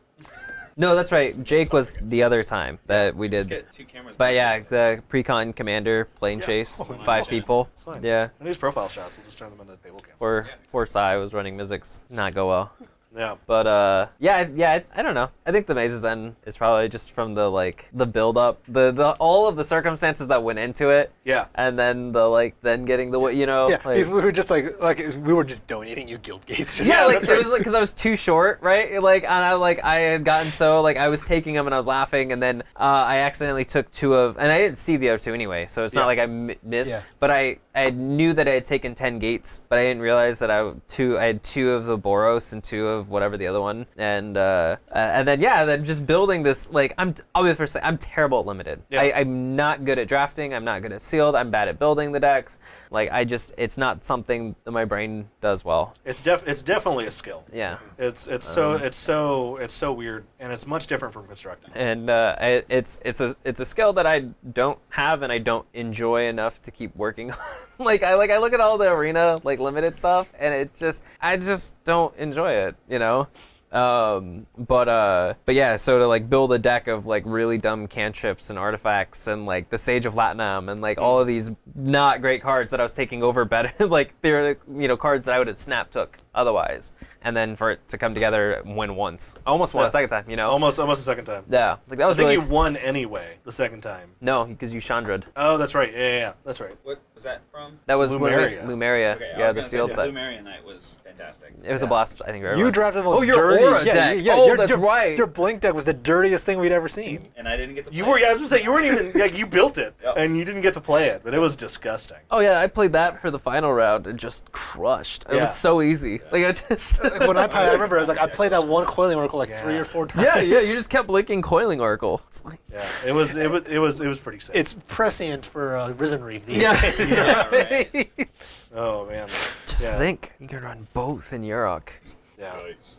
No, that's right. Jake was the other time that we did. Get two cameras but yeah, the pre-con commander, plane yeah. chase, oh, five people. That's fine. Yeah. I need profile shots. We'll just turn them into table cams. Or yeah, exactly. Forsyth was running Mizzix. Not go well. Yeah. But uh, yeah, yeah. I, I don't know. I think the Maze's End is probably just from the like the build up, the the all of the circumstances that went into it. Yeah. And then the like then getting the you know. Yeah. Like, we were just like like we were just donating you guild gates. Just, yeah. Like it right. was like because I was too short, right? Like and I like I had gotten so like I was taking them and I was laughing and then uh, I accidentally took two of and I didn't see the other two anyway, so it's yeah. not like I m missed. Yeah. But I I knew that I had taken ten gates, but I didn't realize that I two I had two of the Boros and two of whatever the other one and uh and then yeah then just building this like I'm I'll be the first thing, I'm terrible at limited yeah. I, I'm not good at drafting, I'm not good at sealed, I'm bad at building the decks, like I just it's not something that my brain does well. It's def it's definitely a skill. Yeah, it's it's so um, it's so it's so weird and it's much different from constructing and uh I, it's it's a it's a skill that I don't have and I don't enjoy enough to keep working on. like I like I look at all the Arena like limited stuff and it just I just don't enjoy it. You know, um, but uh, but yeah. So to like build a deck of like really dumb cantrips and artifacts and like the Sage of Latinum and like all of these not great cards that I was taking over better like theoretical you know cards that I would have snap took otherwise, and then for it to come together win once, almost won yeah. a second time. You know, almost almost a second time. Yeah, like that was. I think really... you won anyway the second time. No, because you Chandra'd. Oh, that's right. Yeah, yeah, yeah, that's right. What was that from? That was Lumeria. Lumeria. Okay, yeah, the sealed set. Lumeria night was fantastic. It was yeah. a blast. I think. Right you right. drafted a oh, your dirty. Aura yeah, deck. Yeah, yeah, oh, your, that's your, right. Your blink deck was the dirtiest thing we'd ever seen. And I didn't get to. Play you were. It. Yeah, I was gonna say you weren't even like you built it yep. and you didn't get to play it, but it was disgusting. Oh yeah, I played that for the final round and just crushed. It yeah. was so easy. Like I just like when I played, I remember I was like I played that one Coiling Oracle like yeah. three or four times. Yeah, yeah, you just kept blinking Coiling Oracle. It's like, yeah, it was it was it was it was pretty sad. It's prescient for uh, Risen Reef these yeah. days. Yeah, right. Oh man, just yeah. think you can run both in Yurok. Yeah,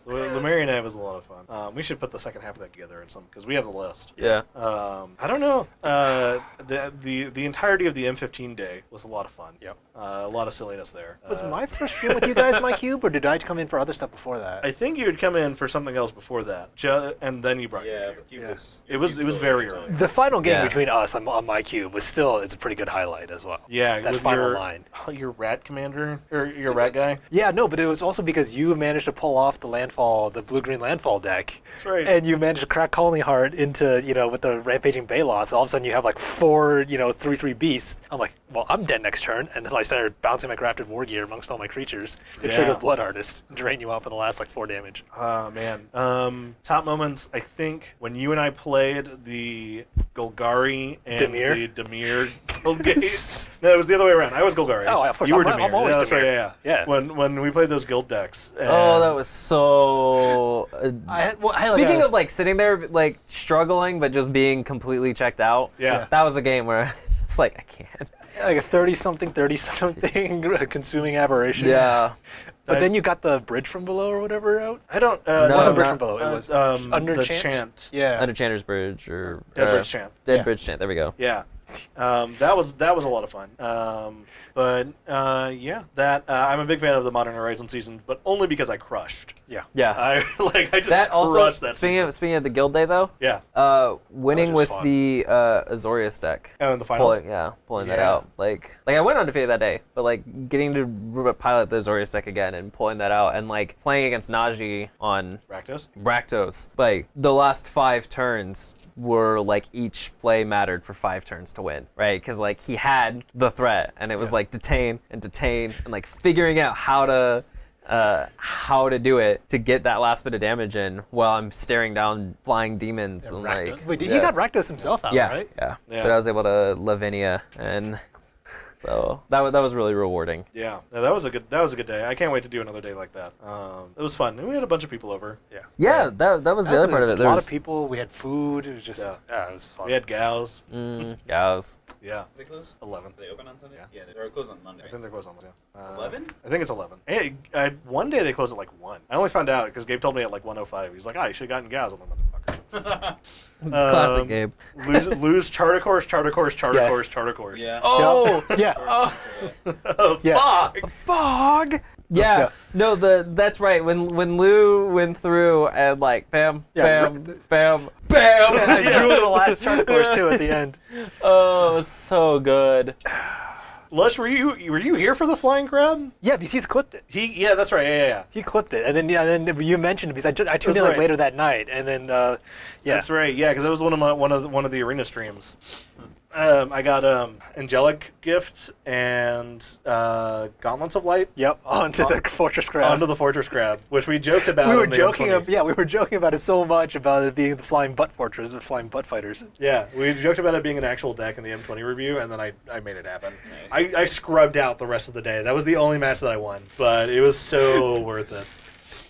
Lumeria Night was a lot of fun. Um, we should put the second half of that together in some because we have the list. Yeah. Um, I don't know. Uh, the the the entirety of the M fifteen day was a lot of fun. Yep. Uh, a lot of silliness there. Was uh, my first stream with you guys my cube, or did I come in for other stuff before that? I think you would come in for something else before that, Ju and then you brought yeah, your cube. Yeah, was, it was it was very early. The final game yeah. between us on, on my cube was still it's a pretty good highlight as well. Yeah, that final your, line. Oh, your rat commander or your rat guy. Yeah, no, but it was also because you managed to pull off the landfall, the blue-green landfall deck, that's right. and you managed to crack Colony Heart into, you know, with the rampaging Baylos. All of a sudden, you have like four, you know, three-three beasts. I'm like, well, I'm dead next turn, and then I started bouncing my Crafted War Gear amongst all my creatures. It yeah. triggered Blood Artist, drain you off in the last like four damage. Ah uh, man, um, top moments. I think when you and I played the Golgari and Dimir. the Dimir Guild Gates. No, it was the other way around. I was Golgari. Oh, of course, you I'm, were Dimir. I'm always yeah, that's Dimir. Right, yeah, yeah, yeah. When when we played those guild decks. Oh, that was. So uh, I had, well, I had speaking like a, of like sitting there like struggling but just being completely checked out. Yeah, that was a game where I was just like I can't. Like a thirty-something, thirty-something consuming aberration. Yeah. But I, then you got the Bridge from Below or whatever out? I don't... Uh, no, it wasn't Bridge from Below. It uh, was um, Under Chant. Yeah. Under Chanter's Bridge or... Dead uh, Bridge Chant. Dead yeah. Bridge Chant. There we go. Yeah. Um, that was that was a lot of fun. Um, but uh, yeah, that uh, I'm a big fan of the Modern Horizon season, but only because I crushed. Yeah, yeah. I, like I just that also, crushed that. Speaking season. of speaking of the guild day though, yeah, uh, winning with fun. the uh, Azorius deck. Oh, in the finals. Pulling, yeah, pulling yeah. that out. Like like I went undefeated that day, but like getting to pilot the Azorius deck again and pulling that out, and like playing against Najee on Rakdos. Rakdos. Like the last five turns were like each play mattered for five turns to win. Right, because like he had the threat, and it was yeah. like detain and detain, and like figuring out how to uh, how to do it to get that last bit of damage in while I'm staring down flying demons yeah, and Rakdos. like. Wait, yeah. he got Rakdos himself out, yeah, right? Yeah, yeah. But I was able to Lavinia, and so that was that was really rewarding. Yeah, no, that was a good that was a good day. I can't wait to do another day like that. Um, it was fun, and we had a bunch of people over. Yeah, yeah, yeah. that that was that the was other part of it. There was a lot of people. We had food. It was just yeah, yeah it was fun. We had gals. Mm, gals. Yeah. They close? eleven. Are they open on Sunday? Yeah. yeah, they're closed on Monday. I think they're closed on Monday. Uh, eleven? I think it's eleven. Hey, I, one day they close at like one. I only found out because Gabe told me at like one oh five. He's like, ah, oh, you should have gotten gas. I'm like, motherfucker. um, Classic Gabe. lose, lose charter course, charter course, charter yes. course, charter course. Yeah. Oh! Yeah. oh, yeah. Fog! Fog! Yeah. yeah, no, the that's right. When when Lou went through and like bam, yeah, bam, bam, bam, yeah, I drew the last charter course too at the end. Oh, it's so good. Lush, were you were you here for the flying crab? Yeah, because he's clipped it. He yeah, that's right. Yeah, yeah, yeah. He clipped it, and then yeah, and then you mentioned it because I, just, I tuned in like right. later that night, and then uh, yeah, that's right. Yeah, because it was one of my one of the, one of the arena streams. Um, I got um, Angelic Gift and uh, Gauntlets of Light. Yep, onto on, the Fortress Crab. Onto the Fortress Crab, which we joked about. We were joking, up, yeah, we were joking about it so much about it being the flying butt fortress, the flying butt fighters. Yeah, we joked about it being an actual deck in the M twenty review, and then I, I made it happen. Nice. I, I scrubbed out the rest of the day. That was the only match that I won, but it was so worth it.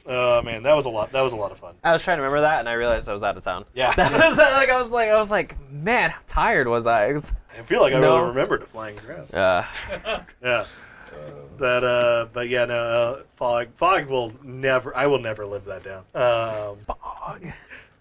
Oh man, that was a lot. That was a lot of fun. I was trying to remember that, and I realized I was out of town. Yeah, that was, like I was like, I was like, man, how tired was I? Was, I feel like I no. really remembered a flying crab. Yeah, uh. yeah. That, uh, but yeah, no, uh, fog, fog will never. I will never live that down. Um, fog.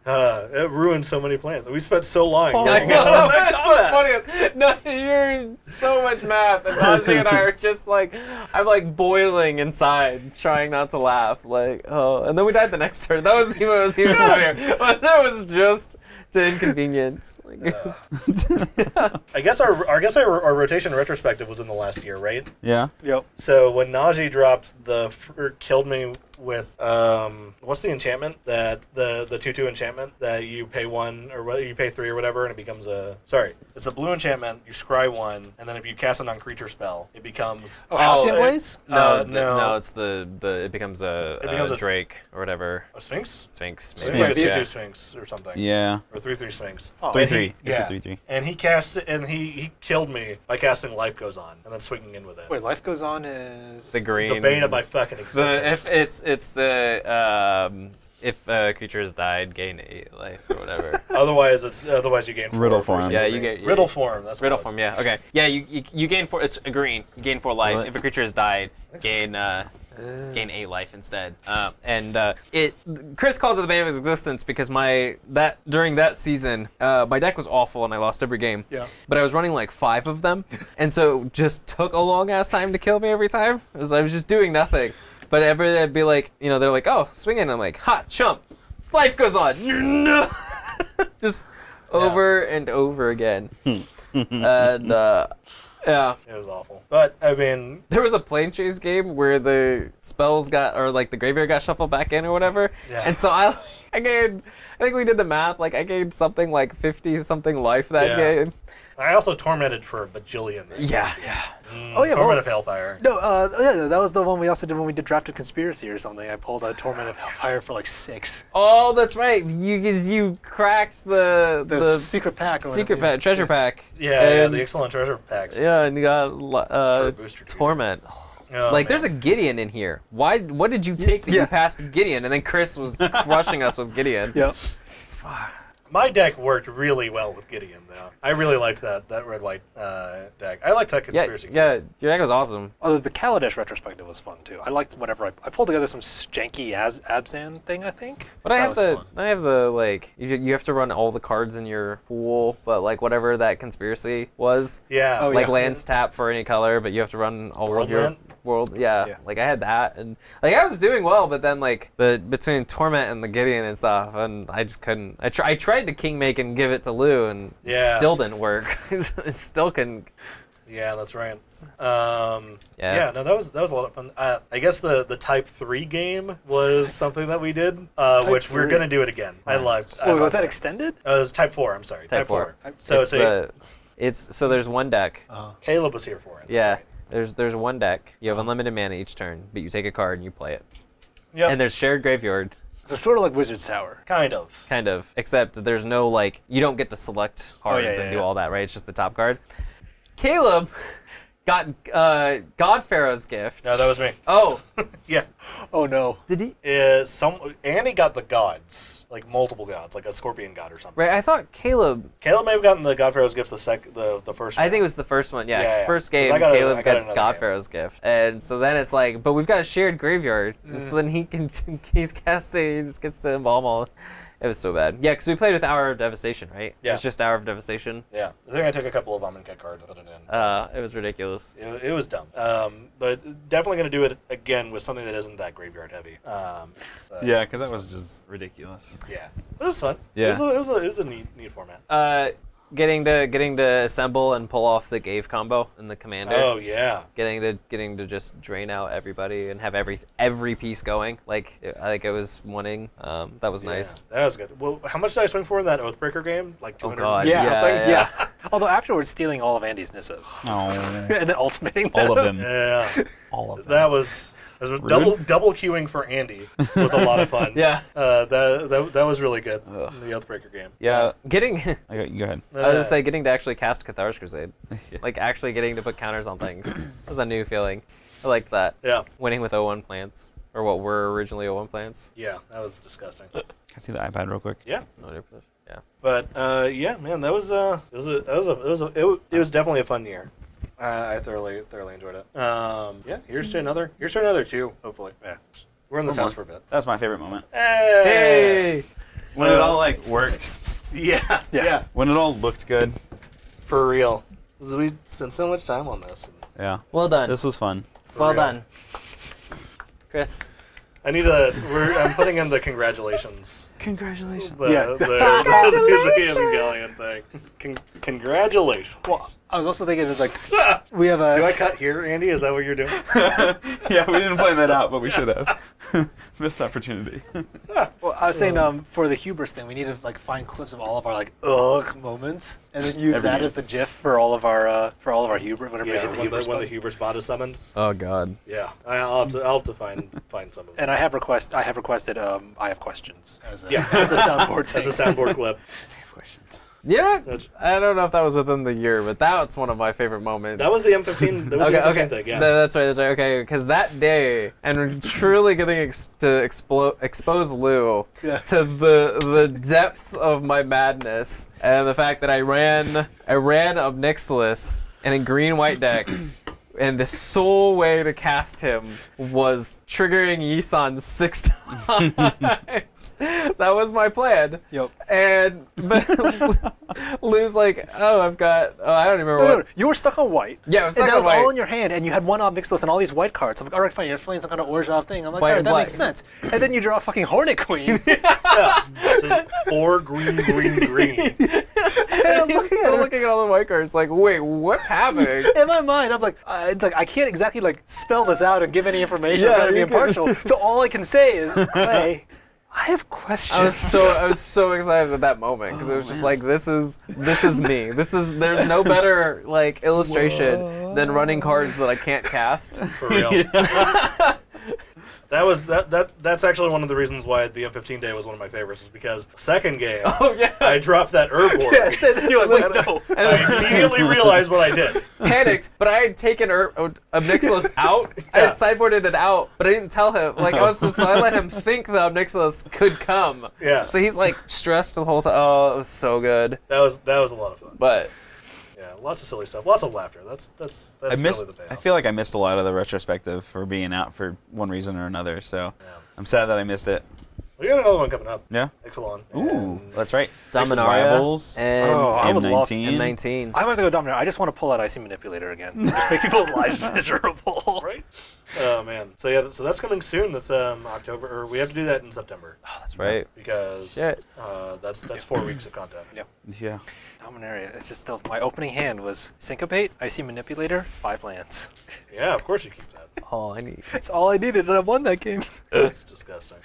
Uh, it ruined so many plans. We spent so long. Oh my God, that's the funniest. No, you're so much math, and Najee and I are just like, I'm like boiling inside, trying not to laugh. Like, oh, and then we died the next turn. That was even, it was even funnier. But that was just to inconvenience. Like, uh, yeah. I guess our, I guess our, our rotation retrospective was in the last year, right? Yeah. Yep. So when Najee dropped the or killed me. With um, what's the enchantment that the the two two enchantment that you pay one or what you pay three or whatever and it becomes a sorry it's a blue enchantment you scry one and then if you cast a non-creature spell it becomes oh, oh it, no uh, no no it's the the it becomes a, it becomes a drake a, or whatever a sphinx sphinx maybe. It's like a two two yeah. sphinx or something yeah or three three sphinx oh, three three he, yeah. it's a three three and he cast and he he killed me by casting Life Goes On and then swinging in with it. Wait, Life Goes On is the green the bane of my fucking existence. The, if it's It's the um, if a creature has died, gain eight life or whatever. otherwise, it's otherwise you gain four riddle form. Yeah, you get riddle form. That's riddle form. Yeah. Okay. Yeah, you, you you gain four. It's a green. You gain four life. What? If a creature has died, gain. Uh, Gain eight life instead, uh, and uh, it. Chris calls it the bane of his existence because my that during that season, uh, my deck was awful and I lost every game. Yeah. But I was running like five of them, and so it just took a long ass time to kill me every time. It was, I was just doing nothing. But ever they'd be like, you know, they're like, oh, swing in. I'm like, hot chump, Life Goes On. No, just yeah. over and over again, and. Uh, Yeah, it was awful. But I mean, there was a plane chase game where the spells got, or like the graveyard got shuffled back in or whatever. Yeah. And so I, I gained, I think we did the math. Like I gained something like fifty something life that yeah. game. I also tormented for a bajillion. Yeah, yeah. Mm, oh yeah, Torment well, of Hellfire. No, uh, yeah, that was the one we also did when we did Drafted Conspiracy or something. I pulled a Torment of Hellfire for like six. Oh, that's right. You you cracked the the, the secret pack, secret pack, treasure pack. Yeah, yeah, the excellent treasure packs. Yeah, and you got uh, Torment. Oh, like, man. There's a Gideon in here. Why? What did you take yeah. that you passed Gideon? And then Chris was crushing us with Gideon. Yep. Fuck. My deck worked really well with Gideon, though. I really liked that that red-white uh, deck. I liked that Conspiracy. Yeah, yeah, your deck was awesome. Oh, the Kaladesh retrospective was fun, too. I liked whatever. I, I pulled together some janky Az Abzan thing, I think. But I have the, fun. I have the, like, you, you have to run all the cards in your pool, but, like, whatever that Conspiracy was. Yeah. Oh, like, yeah. Lands tap for any color, but you have to run all world your world. Yeah, yeah. Like, I had that. And, like, I was doing well, but then, like, the between Torment and the Gideon and stuff, and I just couldn't. I, tr I tried. to Kingmake and give it to Lou, and yeah. still didn't work. It still couldn't. Yeah, that's right. Um, yeah. yeah, no, that was that was a lot of fun. Uh, I guess the the Type Three game was something that we did, uh, which we we're gonna do it again. Right. I loved. Well, I loved was that, that extended? Uh, it was Type Four. I'm sorry. Type, type four. four. So it's, it's, a, it's so there's one deck. Uh, Caleb was here for it. Yeah, right. there's there's one deck. You have unlimited mana each turn, but you take a card and you play it. Yeah. And there's shared graveyard. It's sort of like Wizard's Tower. Kind of. Kind of. Except that there's no, like, you don't get to select cards oh, yeah, yeah, and do yeah. all that, right? It's just the top card. Caleb got uh, God Pharaoh's Gift. No, that was me. Oh. yeah. Oh, no. Did he? Uh, some, Annie got the gods, like multiple gods, like a scorpion god or something. Right, I thought Caleb... Caleb may have gotten the God Pharaoh's Gift the sec the, the first I game. think it was the first one, yeah. yeah, yeah. First game, got Caleb a, got, got God game. Pharaoh's Gift. And so then it's like, but we've got a shared graveyard. Mm. And so then he can, he's casting, he just gets to involve all... It was so bad. Yeah, because we played with Hour of Devastation, right? Yeah. It's just Hour of Devastation. Yeah. I think I took a couple of Amonkhet cards and put it in. Uh, it was ridiculous. It, it was dumb. Um, but definitely going to do it again with something that isn't that graveyard heavy. Um, yeah, because that was just ridiculous. Yeah. But it was fun. Yeah. It was a, it was a, it was a neat, neat format. Uh, Getting to getting to assemble and pull off the Gave combo in the commander. Oh yeah. Getting to getting to just drain out everybody and have every every piece going. Like it, I think I was winning. Um, that was yeah, nice. That was good. Well, how much did I swing for in that Oathbreaker game? Like two hundred. Oh god. Yeah. Something? Yeah. yeah. yeah. Although afterwards, stealing all of Andy's Nissos. Oh. and then ultimating all of them. Yeah. all of them. That was. Double double queuing for Andy was a lot of fun. yeah, uh, that, that that was really good. Ugh. The Oathbreaker game. Yeah, getting. I got, go ahead. Uh, I was gonna say getting to actually cast Cathar's Crusade, yeah. like actually getting to put counters on things was a new feeling. I liked that. Yeah, winning with O one plants or what were originally O one plants. Yeah, that was disgusting. Can I see the iPad real quick? Yeah. No, yeah. But uh, yeah, man, that was uh, it was a, that was a, it was a, it, it was definitely a fun year. Uh, I thoroughly, thoroughly enjoyed it. Um, yeah, here's to another. Here's to another two. Hopefully, yeah. We're in this house for a bit. That's my favorite moment. Hey! hey! When uh, it all like worked. yeah, yeah, yeah. When it all looked good. For real. We spent so much time on this. Yeah. Well done. This was fun. For well real. done, Chris. I need a. We're, I'm putting in the congratulations. Congratulations. The, yeah. The, congratulations. The, the thing. Con congratulations. Well, I was also thinking it was like we have a. Do I cut here, Andy? Is that what you're doing? yeah, we didn't plan that out, but we should have. Missed opportunity. well, I was saying um, for the hubris thing, we need to like find clips of all of our like ugh moments, and then use Every that year. as the GIF for all of our uh, for all of our hubris. Whenever yeah, we get the hubris, when the hubris bot is summoned. Oh God. Yeah, I'll have to I'll have to find find some of them. And I have request I have requested um I have questions as a yeah. as a soundboard thing. as a soundboard clip. I have questions. Yeah, I don't know if that was within the year, but that's one of my favorite moments. That was the M fifteen. That was okay, the M fifteen okay. thing, yeah. That's right, that's right. Okay, because that day, and truly getting ex to explode, expose Lou yeah. to the the depths of my madness, and the fact that I ran, I ran Obnixilis in a green-white deck. And the sole way to cast him was triggering Yisan six times. That was my plan. Yep. And but Lou's like, oh, I've got, oh, I don't even remember no, what. No, no. You were stuck on white. Yeah, I was stuck and on white. That was all in your hand, and you had one Obnixilis and all these white cards. I'm like, all right, fine, you're playing some kind of Orzhov thing. I'm like, white all right, that black. makes sense. And then you draw a fucking Hornet Queen. yeah. yeah. Or green, green, green. and I'm looking, still at looking at all the white cards like, wait, what's happening? In my mind, I'm like, I It's like I can't exactly like spell this out and give any information. Yeah, I'm trying to be impartial. Can. So all I can say is, Clay, I have questions. I was so I was so excited at that moment because oh, it was man. just like this is this is me. This is there's no better like illustration Whoa. than running cards that I can't cast. For real. Yeah. That was that that that's actually one of the reasons why the M fifteen day was one of my favorites, is because second game oh, yeah. I dropped that herb board. Yeah, so then you're like, wait, no. I immediately realized what I did. Panicked, but I had taken Obnixilis out. Yeah. I had sideboarded it out, but I didn't tell him. Like, I was just, so I let him think the Obnixilis could come. Yeah. So he's like stressed the whole time. Oh, it was so good. That was that was a lot of fun. But. Yeah, lots of silly stuff, lots of laughter. That's that's that's I missed, really the day off. I feel like I missed a lot of the retrospective for being out for one reason or another. So yeah. I'm sad that I missed it. We got another one coming up. Yeah, Ixalan. Ooh, that's right. Dominaria Rivals and M nineteen. I want to go Dominaria. I just want to pull out I C Manipulator again. Just make people's lives miserable, right? Oh man. So yeah, so that's coming soon. That's um October. Or we have to do that in September. Oh, that's right. Because uh, that's that's four weeks of content. Yeah. Yeah. Dominaria. It's just still my opening hand was Syncopate, I C Manipulator, five lands. Yeah, of course you keep that. All I need. That's all I needed, and I won that game. That's disgusting.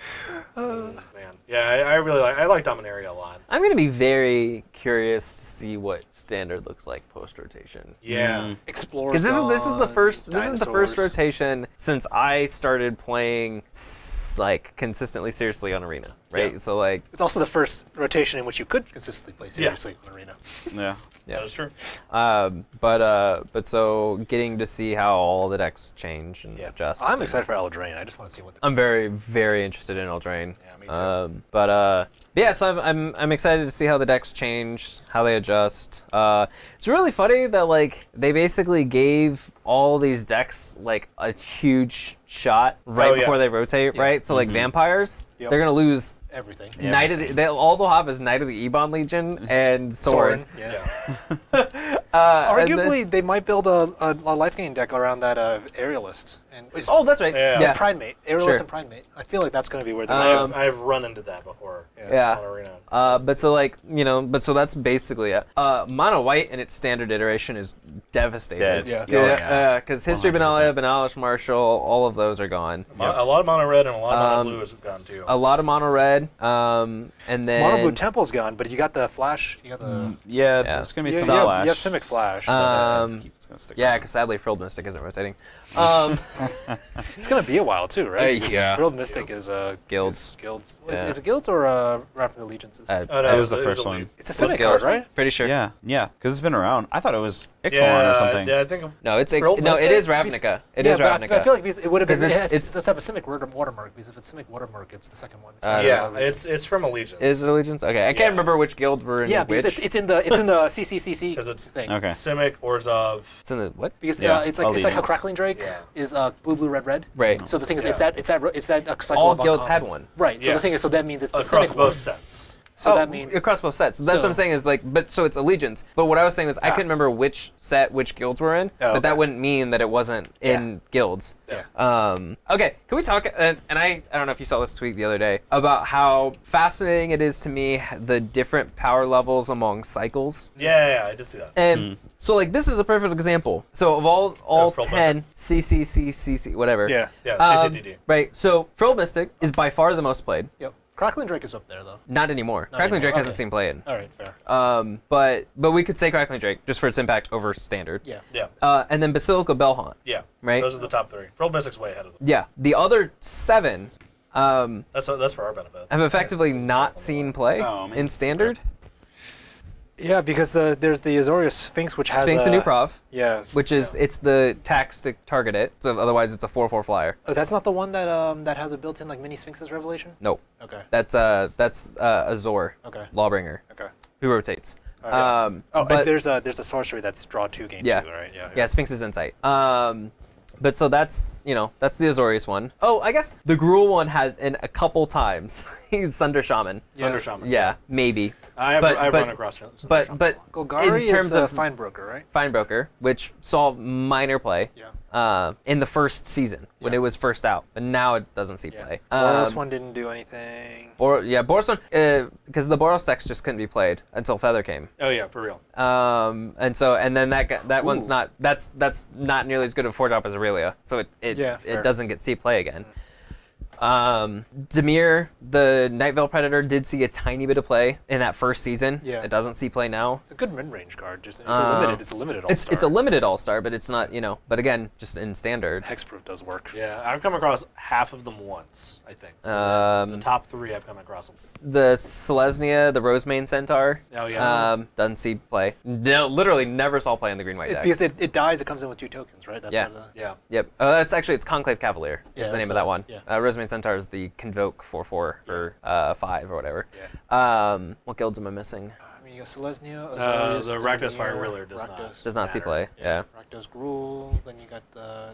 Uh, man, yeah, I, I really like. I like Dominaria a lot. I'm gonna be very curious to see what Standard looks like post rotation. Yeah, mm. explore. Because this is this is the first dinosaurs. this is the first rotation since I started playing like consistently seriously on Arena, right? Yeah. So like it's also the first rotation in which you could consistently play seriously yeah. on Arena. Yeah, yeah, that's true. Um, but uh, but so getting to see how all the decks change and yeah. adjust. I'm excited for Eldraine. I just want to see what. I'm very very interested in Eldraine. Yeah, me too. Um, but uh, yeah, so I'm I'm I'm excited to see how the decks change, how they adjust. Uh, it's really funny that like they basically gave all these decks like a huge shot right oh, yeah. before they rotate, yeah. right? So like mm-hmm. vampires, yep. they're gonna lose everything. Knight of the, they, all they'll have is Knight of the Ebon Legion and Sorin. Yeah. uh, Arguably, and the, they might build a, a, a life gain deck around that uh, Aerialist. And oh, that's right. Yeah. yeah. Primate, Aerialist sure. and Primate. I feel like that's going to be where they're um, I've, I've run into that before. Yeah. yeah. On Arena. Uh, but so like you know, but so that's basically it. Uh, Mono White in its standard iteration is devastated. Dead. Yeah. Because yeah. yeah. uh, History Benalia, Banalish Marshall, all of those are gone. Yeah. A lot of Mono Red and a lot of um, Mono Blue is gone too. A lot of Mono Red. Um, and then Mono Blue Temple's gone, but you got the flash. You got the mm, yeah, yeah. It's gonna be yeah, flash. You have Simic Flash. Um, so it's gonna stick yeah, because sadly, Frilled Mystic isn't rotating. Um, it's gonna be a while too, right? Uh, yeah. Frilled Mystic yeah. is a guilds. Is guilds. Yeah. Is, is it guilds or uh, Wrath of Allegiances? Uh, oh, no, it was the it first was one. It's a Simic card, right? Pretty sure. Yeah, yeah, because it's been around. I thought it was Ixalan yeah, or something. Yeah, I think. No, it's no, Mystic? It is Ravnica. It yeah, is Ravnica. I feel like it would have been. It's the Simic Watermark because if it's Simic Watermark, it's the second one. Yeah. It's it's from Allegiance. Is it Allegiance? Okay, I can't yeah. remember which guild we're in. Yeah, because it's, it's in the it's in the C C C C because it's thing. Okay. Simic Orzhov. It's in the what? Because yeah, uh, it's like Allegiance. It's like how Crackling Drake yeah. is uh, blue blue red red. Right. So the thing is, yeah. it's that it's that it's that uh, cycle. All guilds had one. Right. So yeah. the thing is, so that means it's the across Simic both one. Sets. So oh, that means across both sets. That's so, what I'm saying is like, but so it's Allegiance. But what I was saying was ah. I couldn't remember which set which guilds were in, oh, but okay. that wouldn't mean that it wasn't yeah. in guilds. Yeah. Um, okay, can we talk? And, and I, I don't know if you saw this tweet the other day about how fascinating it is to me the different power levels among cycles. Yeah, yeah, yeah I did see that. And mm. so like this is a perfect example. So of all all oh, ten C C C C C whatever. Yeah, yeah, C C D D. Um, right. So Frilled Mystic is by far the most played. Yep. Crackling Drake is up there though. Not anymore. Not Crackling anymore. Drake okay. hasn't seen played. All right, fair. Um, but but we could say Crackling Drake just for its impact over Standard. Yeah. Yeah. Uh, and then Basilica Bellhaunt. Yeah. Right. Those are the top three. Frilled Mystic's way ahead of them. Yeah. The other seven. Um, that's that's for our benefit. Have effectively yeah. not seen play oh, in Standard. Yeah, because the there's the Azorius Sphinx, which has Sphinx a, and Uprov. Yeah. Which is yeah. it's the tax to target it. So otherwise, it's a four four flyer. Oh, that's not the one that um that has a built-in like mini Sphinx's Revelation. No. Okay. That's uh that's uh, Azor. Okay. Lawbringer. Okay. Who rotates. Right. Um. Oh, but, and there's a there's a sorcery that's draw two gain yeah. two, right? Yeah. Yeah. yeah Sphinx's Insight. Um. But so that's, you know, that's the Azorius one. Oh, I guess the Gruul one has in a couple times. He's Sunder Shaman. Yeah. Sunder Shaman. Yeah, maybe. I have, but, I've but, run across Sunder but, Shaman. But Golgari in terms is the of Finebroker, right? Finebroker, which saw minor play yeah. uh, in the first season yeah. when it was first out. But now it doesn't see yeah. play. Um, Boros one didn't do anything. Bor yeah, Boros one, because uh, the Boros decks just couldn't be played until Feather came. Oh yeah, for real. Um, and so, and then that that Ooh. one's not, that's that's not nearly as good of a four drop as Aurelia. So it it, yeah, it doesn't get C play again. Um, Dimir, the Night Vale Predator, did see a tiny bit of play in that first season. Yeah. It doesn't see play now. It's a good mid-range card. Just, it's, uh, a limited, it's a limited all-star. It's, it's a limited all-star, but it's not, you know, but again, just in standard. Hexproof does work. Yeah, I've come across half of them once, I think. Um, the top three I've come across them. The Selesnya, the Rosemane Centaur. Oh, yeah. Um, doesn't see play. No, literally never saw play in the green white deck. Because it, it dies, it comes in with two tokens, right? That's yeah. The, yeah. Yep. Uh, that's actually, it's Conclave Cavalier is yeah, the name of that one. Yeah. Uh, Rosemane Centaur is the Convoke four four or uh, five or whatever. Yeah. Um, what guilds am I missing? I mean, you got Selesnya, uh, the Rakdos Fire Whirler does Rakdos not. Does not see play, yeah. yeah. Rakdos Gruul, then you got the,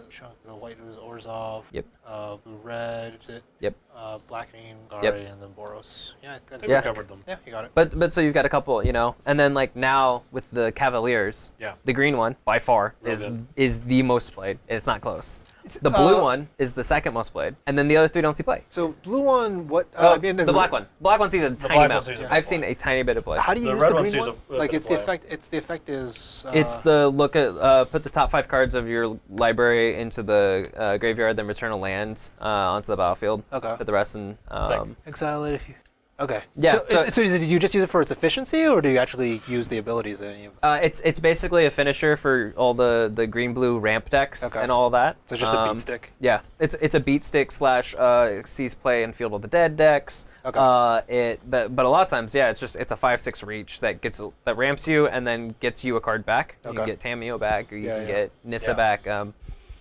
the white is Orzhov, yep. uh, blue-red, is it? Yep. Uh, Blackening, Gari, yep. and then Boros. Yeah, that's yeah. covered them. Yeah, you got it. But, but so you've got a couple, you know, and then like now with the Cavaliers, yeah. the green one, by far, Real is good. is the most played. It's not close. The blue uh, one is the second most played, and then the other three don't see play. So blue one, what? Uh, oh, the the black one. Black one sees a tiny amount. I've play. seen a tiny bit of play. How do you the use red the green one? one? Like it's the effect. It's the effect is. Uh, it's the look at uh, put the top five cards of your library into the uh, graveyard, then return a land uh, onto the battlefield. Okay. Put the rest in. Um, Exile it if you. Okay. Yeah. So, so, so did you just use it for its efficiency, or do you actually use the abilities in it? Uh, it's it's basically a finisher for all the the green blue ramp decks okay. and all that. So it's just um, a beat stick. Yeah. It's it's a beat stick slash uh, cease play and Field of the Dead decks. Okay. Uh, it but but a lot of times yeah it's just it's a five six reach that gets that ramps you and then gets you a card back. Okay. You can get Tamiyo back or you yeah, can yeah. get Nissa yeah. back. Um,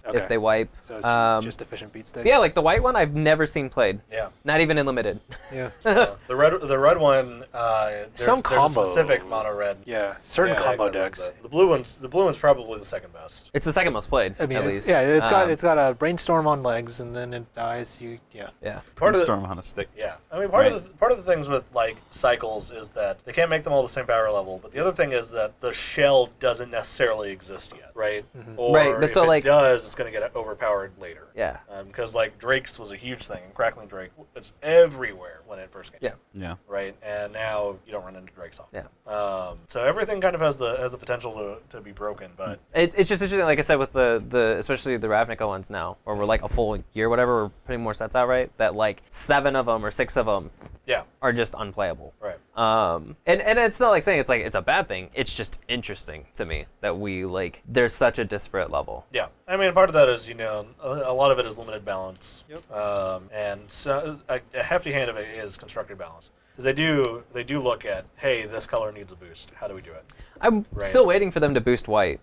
Okay. If they wipe. So it's um, just efficient beat stick. Yeah, like the white one I've never seen played. Yeah. Not even in limited. Yeah. uh, the red the red one uh there's, Some combo. there's a specific mono red. Yeah. Certain yeah, combo decks. Red, the blue one's the blue one's probably the second best. It's the second most played. I mean, at least. Yeah, it's um, got it's got a brainstorm on legs and then it dies you yeah. Yeah. Part brainstorm of the, on a stick. Yeah. I mean part right. of the part of the things with like cycles is that they can't make them all the same power level, but the other thing is that the shell doesn't necessarily exist yet, right? Mm-hmm. Or right, but if so it like does it's going to get overpowered later. Yeah. Because um, like Drake's was a huge thing, and Crackling Drake was everywhere when it first came. Yeah. Out, yeah. Right. And now you don't run into Drake's often. Yeah. Um, so everything kind of has the has the potential to, to be broken, but it's it's just interesting. Like I said, with the the especially the Ravnica ones now, where we're like a full year, whatever, we're putting more sets out, right? That like seven of them or six of them. Yeah. Are just unplayable. Right. Um. And and it's not like saying it's like it's a bad thing. It's just interesting to me that we like there's such a disparate level. Yeah. I mean. And part of that is, you know, a lot of it is limited balance, yep. um, and so a, a hefty hand of it is constructed balance. Because they do, they do look at, hey, this color needs a boost. How do we do it? I'm right. still waiting for them to boost white.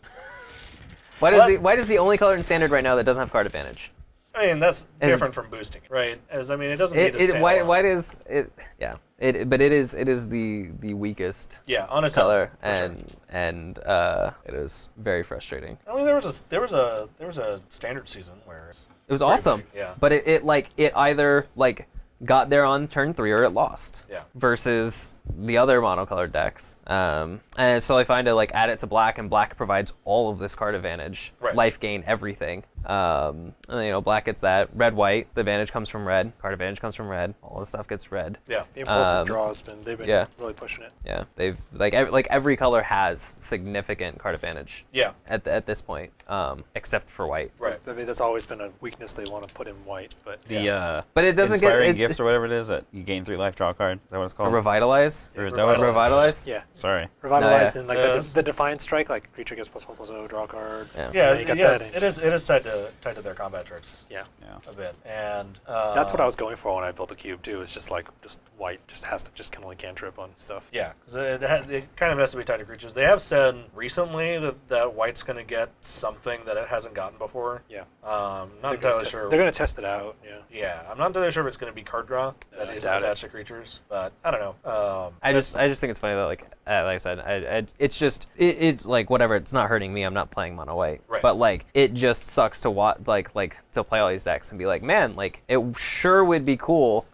Why does well, the Why does the only color in standard right now that doesn't have card advantage? I mean, that's As, different from boosting, right? As I mean, it doesn't. It, need to it, why, why does it? Yeah. It, but it is it is the the weakest yeah on a color and sure. and uh, it is very frustrating. I mean there was a there was a there was a standard season where it was awesome big, yeah but it, it like it either like got there on turn three or it lost yeah versus the other monocolored decks um, and so I find it like add it to black and black provides all of this card advantage right. life gain everything. Um, and, you know, black gets that. Red, white, the advantage comes from red. Card advantage comes from red. All this stuff gets red. Yeah, the impulsive um, draw has been, they've been yeah. really pushing it. Yeah, they've, like, ev like every color has significant card advantage. Yeah. At, the, at this point, um, except for white. Right, I mean, that's always been a weakness they want to put in white, but yeah. The, uh, but it doesn't inspiring get- Inspiring Gifts or whatever it is that you gain three life, draw a card. Is that what it's called? Or Revitalize? Yeah, or is Revitalize. that what Revitalize? Yeah. Sorry. Revitalize no, yeah. and, like, the, the Defiant Strike, like, creature gets plus one plus zero, draw a card. Yeah, yeah, you got yeah that it is, it is tied to tied to their combat tricks. Yeah. yeah. A bit. And uh, that's what I was going for when I built the cube too. It's just like just white just has to just can only cantrip on stuff. Yeah. Cuz it, it kind of has to be tied to creatures. They have said recently that that white's going to get something that it hasn't gotten before. Yeah. Um not they're entirely test, sure. They're going to test it out. Yeah. Yeah. I'm not entirely sure if it's going to be card draw that is attached to creatures, but I don't know. Um I just I just think it's funny that like uh, like I said I, I it's just it, it's like whatever, it's not hurting me. I'm not playing mono white. Right. But like it just sucks to watch, like, like to play all these decks and be like, man, like it sure would be cool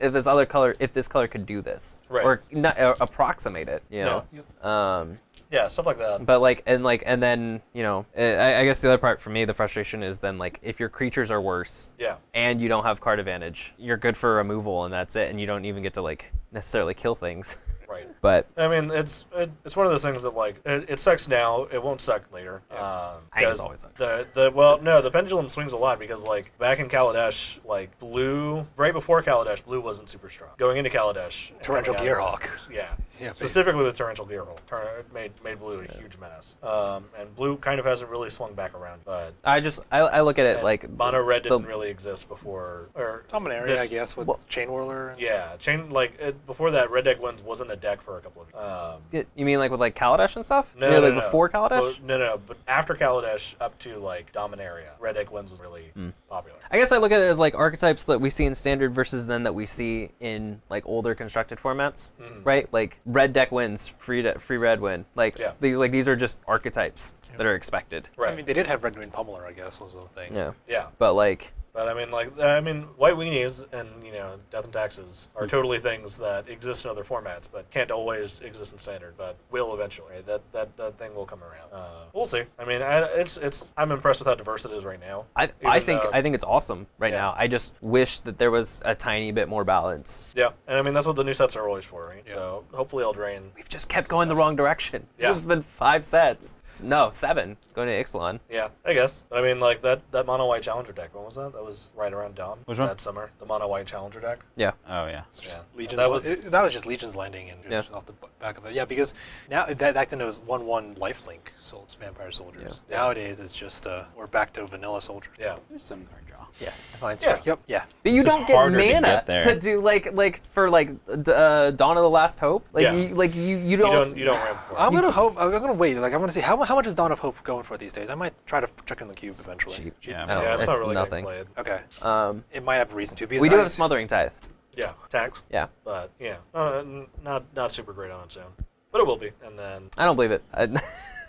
if this other color, if this color could do this, right. or, not, or approximate it, you know. Yeah. Yep. Um, yeah, stuff like that. But like, and like, and then you know, I, I guess the other part for me, the frustration is then like, if your creatures are worse, yeah, and you don't have card advantage, you're good for removal and that's it, and you don't even get to like necessarily kill things, right. But I mean, it's it, it's one of those things that like it, it sucks now. It won't suck later. Yeah. Uh, I think it's always sucks. The the well no the pendulum swings a lot because like back in Kaladesh, like Blue right before Kaladesh, Blue wasn't super strong. Going into Kaladesh, Torrential Gearhawk. Yeah. yeah, specifically baby. with Torrential Gearhawk, Tor made made Blue a yeah. huge menace. Um, and Blue kind of hasn't really swung back around. But I just I, I look at it like Mono Red didn't the, really exist before or Dominaria, this, I guess, with well, Chain Whirler. Yeah, Chain like it, before that, Red Deck Wins wasn't a deck for a couple of years. Um, you mean like with like Kaladesh and stuff? No, you know, no like no. before Kaladesh? Well, no, no, but after Kaladesh up to like Dominaria, Red Deck Wins was really mm. popular. I guess I look at it as like archetypes that we see in Standard versus then that we see in like older constructed formats, mm. right? Like Red Deck Wins, free de free Red win. Like yeah. these like these are just archetypes yeah. that are expected. Right. I mean, they did have Red Green Pummeler, I guess, was the thing. Yeah. Yeah. But like. But I mean, like, I mean, white weenies and, you know, death and taxes are totally things that exist in other formats, but can't always exist in standard, but will eventually. That that, that thing will come around. Uh, we'll see. I mean, I, it's it's. I'm impressed with how diverse it is right now. I I think though, I think it's awesome right yeah. now. I just wish that there was a tiny bit more balance. Yeah, and I mean that's what the new sets are always for, right? Yeah. So hopefully Eldraine. We've just kept going the wrong direction. Yeah. This has been five sets. No, seven. Going to Ixalan. Yeah, I guess. I mean, like that that mono white challenger deck. When was that? That was right around Dom Which one? that summer. The mono white challenger deck. Yeah. Oh yeah. It's just yeah. Legion's that, was, it, that was just Legion's Landing and just yeah. off the back of it. Yeah, because now that back then it was one one lifelink, so it's Vampire Soldiers. Yeah. Nowadays it's just uh, we're back to vanilla soldiers. Yeah. There's some card draw. Yeah. Divine Strike. Yeah. Yep. Yeah. But you it's don't get mana to, get to do like like for like uh, Dawn of the Last Hope. Like yeah. you like you you don't you don't, you don't ramp for it. I'm gonna hope. I'm gonna wait. Like I'm gonna see how how much is Dawn of Hope going for these days. I might try to check in the cube it's eventually. Cheap. Cheap. Yeah. yeah it's, it's not really nothing. Played. Okay. Um, it might have a reason to. Because we do I, have Smothering Tithe. Yeah, tax. Yeah, but yeah, uh, not not super great on its own, but it will be. And then I don't believe it.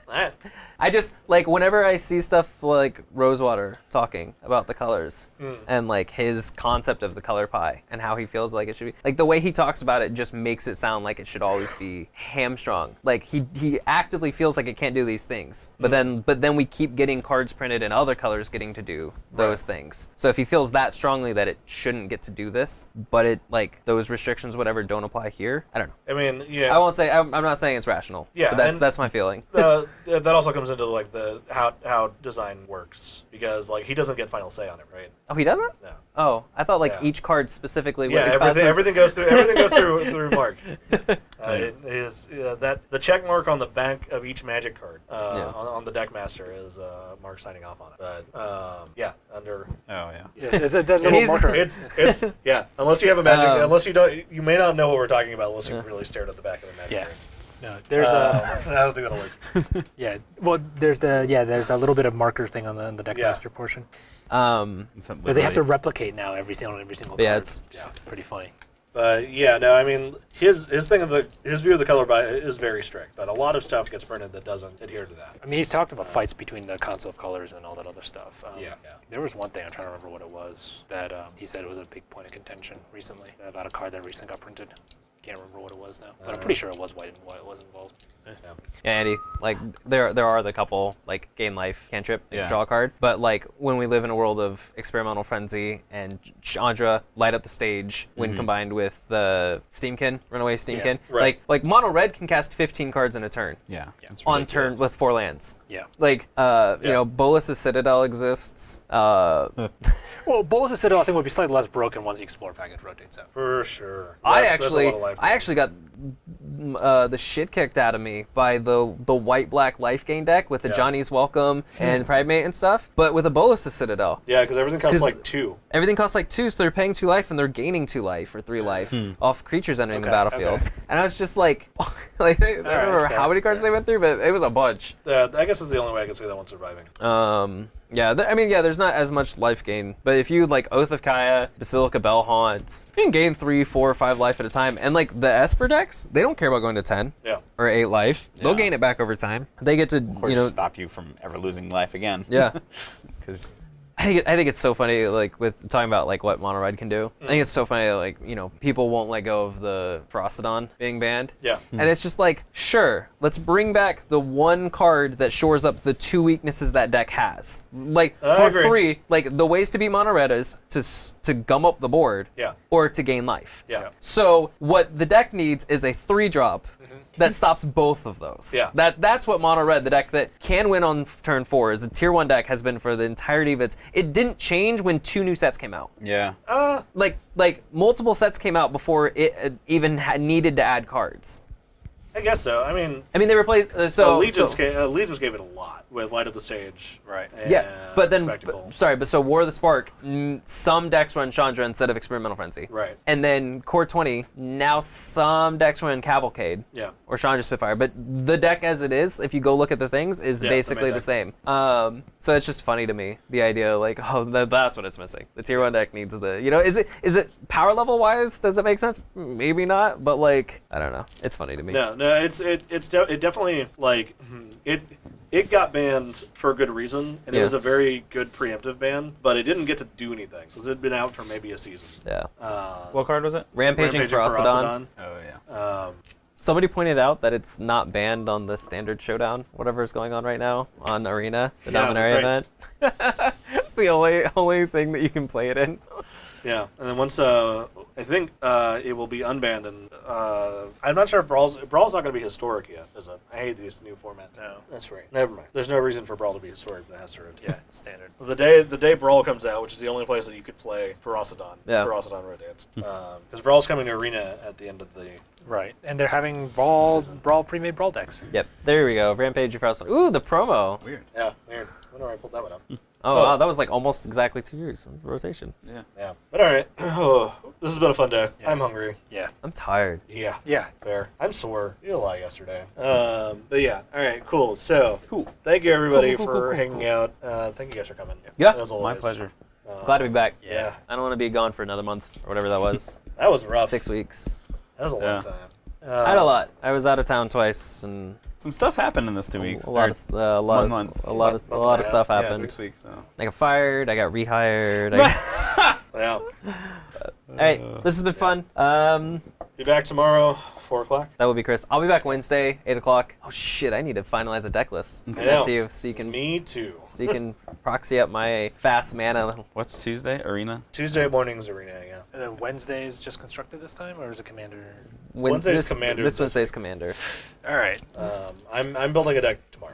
I, I just like whenever I see stuff like Rosewater talking about the colors mm. and like his concept of the color pie and how he feels like it should be, like the way he talks about it just makes it sound like it should always be hamstrung. Like he he actively feels like it can't do these things, but mm. then but then we keep getting cards printed and other colors getting to do those right. things. So if he feels that strongly that it shouldn't get to do this, but it like those restrictions whatever don't apply here, I don't know. I mean, yeah. I won't say I'm, I'm not saying it's rational. Yeah, but that's that's my feeling. The, that also comes into like the how how design works because like he doesn't get final say on it, right? Oh, he doesn't? No. Oh, I thought like yeah. each card specifically. Yeah, everything causes... everything goes through everything goes through through Mark. Uh, it is uh, that the check mark on the back of each Magic card uh, yeah. on, on the deck master is uh, Mark signing off on it. But um, yeah, under. Oh yeah. yeah it's, that little marker. It's, it's yeah. Unless you have a Magic, um, unless you don't, you may not know what we're talking about unless you yeah. really stared at the back of a Magic yeah. card. No, there's uh, a. I don't think that'll work. Yeah, well, there's the yeah, there's a little bit of marker thing on the, on the deck yeah. master portion. Um, but they have to replicate now every single every single. Yeah, card. It's yeah. pretty funny. But yeah, no, I mean his his thing of the his view of the color by is very strict, but a lot of stuff gets printed that doesn't adhere to that. I mean, he's talked about fights between the console of colors and all that other stuff. Um, yeah, yeah. There was one thing I'm trying to remember what it was that um, he said it was a big point of contention recently about a card that recently got printed. Can't remember what it was now, but I'm pretty sure it was white and white was involved. Yeah, Andy, like there there are the couple like gain life cantrip and yeah. draw card, but like when we live in a world of experimental frenzy and Chandra light up the stage when mm-hmm. combined with the Steamkin runaway Steamkin, yeah, right. like like mono red can cast fifteen cards in a turn. Yeah, yeah. on turn with four lands. Yeah, like uh, yeah. you know, Bolas's Citadel exists. Uh, well, Bolas's Citadel I think would be slightly less broken once the Explorer package rotates out. For sure. That's, I actually. That's a lot of I actually got uh, the shit kicked out of me by the the white black life gain deck with the yeah. Johnny's Welcome and Pride Mate and stuff, but with a Bolas to Citadel. Yeah, because everything costs like two. Everything costs like two, so they're paying two life and they're gaining two life or three life hmm. off creatures entering okay, the battlefield. Okay. And I was just like, like I don't right, remember okay. how many cards yeah. they went through, but it was a bunch. Uh, I guess it's the only way I can say that one's surviving. Um. Yeah, I mean, yeah, there's not as much life gain, but if you like Oath of Kaya, Basilica Bell Haunts, you can gain three, four, or five life at a time. And like the Esper decks, they don't care about going to ten yeah. or eight life. Yeah. They'll gain it back over time. They get to, of course, you know, stop you from ever losing life again. Yeah, because. I think, I think it's so funny, like, with talking about, like, what Monoride can do. Mm. I think it's so funny, like, you know, people won't let go of the Frostodon being banned. Yeah. Mm. And it's just like, sure, let's bring back the one card that shores up the two weaknesses that deck has. Like, I for agree. Free, like, the ways to beat Monoride is to, to gum up the board yeah. or to gain life. Yeah. So what the deck needs is a three-drop mm-hmm. that stops both of those. Yeah. That, that's what Monoride, the deck that can win on turn four, is a tier one deck, has been for the entirety of its... It didn't change when two new sets came out. Yeah. Uh, like, like multiple sets came out before it uh, even ha needed to add cards. I guess so. I mean, I mean they replaced uh, so. Allegiance, so gave, Allegiance gave it a lot with Light of the Sage, right? Yeah, but then but, sorry, but so War of the Spark. Some decks run Chandra instead of Experimental Frenzy, right? And then Core twenty. Now some decks run Cavalcade, yeah, or Chandra Spitfire. But the deck as it is, if you go look at the things, is yeah, basically the, the same. Um, so it's just funny to me the idea like, oh, that's what it's missing. The tier one deck needs the, you know, is it is it power level wise? Does it make sense? Maybe not, but like I don't know. It's funny to me. No, no. No, it's it it's de it definitely like it it got banned for a good reason, and yeah. it was a very good preemptive ban, but it didn't get to do anything because it had been out for maybe a season. Yeah. Uh, what card was it? Rampaging, Rampaging Frostodon. Oh yeah. Um, Somebody pointed out that it's not banned on the standard showdown, whatever's going on right now on Arena, the yeah, Dominaria right. event. It's the only only thing that you can play it in. Yeah, and then once uh, I think uh, it will be unbanned, and uh, I'm not sure if Brawl's Brawl's not going to be historic yet, is it? I hate this new format. No, that's right. Never mind. There's no reason for Brawl to be historic. That has to rotate. Yeah, it's standard. The day the day Brawl comes out, which is the only place that you could play Ferocedon. Yeah. Ferocedon rotates because um, Brawl's coming to Arena at the end of the. Right, and they're having Brawl Brawl pre-made Brawl decks. Yep. There we go. Rampage Ferocedon. Ooh, the promo. Weird. Yeah, weird. I wonder why I pulled that one up. Oh, oh wow, that was like almost exactly two years since the rotation. Yeah. Yeah. But all right. Oh, this has been a fun day. Yeah. I'm hungry. Yeah. I'm tired. Yeah. Yeah. Fair. I'm sore. I did a lot yesterday. Um, but yeah. All right. Cool. So cool. Thank you everybody cool, cool, cool, for cool, hanging cool. out. Uh, thank you guys for coming. Yeah. As always. My pleasure. Um, Glad to be back. Yeah. I don't want to be gone for another month or whatever that was. That was rough. Six weeks. That was a yeah. long time. Uh, I had a lot. I was out of town twice, and some stuff happened in this two weeks. A lot of, uh, a lot of, month. a lot of, a lot of stuff happened. Yeah, six weeks. So. I got fired. I got rehired. I... yeah. Uh, all right. This has been yeah. fun. Um, be back tomorrow, four o'clock. That will be Chris. I'll be back Wednesday, eight o'clock. Oh shit! I need to finalize a deck list. Yeah. So you, so you can. Me too. So you can proxy up my fast mana. What's Tuesday? Arena. Tuesday morning's Arena. Yeah. And then Wednesday's just constructed this time, or is it Commander? When, Wednesday's this, Commander. This Wednesday's Commander. All right. Um, I'm I'm building a deck tomorrow.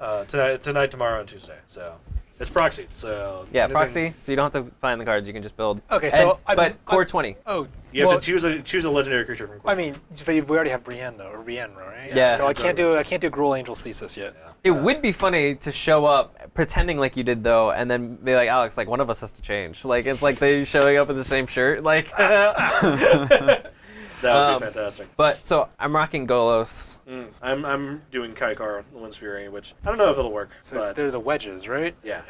uh, tonight, tonight, tomorrow, and Tuesday. So it's proxy. So yeah, anything... proxy. So you don't have to find the cards. You can just build. Okay. So and, I, but I, core twenty. Oh. You have well, to choose a choose a legendary creature from. Core. I mean, we already have Brienne though, or Brienne, right? Yeah. yeah. So I can't do I can't do Gruul Angel's Thesis yet. Yeah. It uh, would be funny to show up pretending like you did though, and then be like, Alex, like one of us has to change. Like it's like they showing up in the same shirt, like. That would be um, fantastic. But so I'm rocking Golos. Mm, I'm I'm doing Kaikar Lens Fury, which I don't know if it'll work. So but they're the wedges, right? Yeah.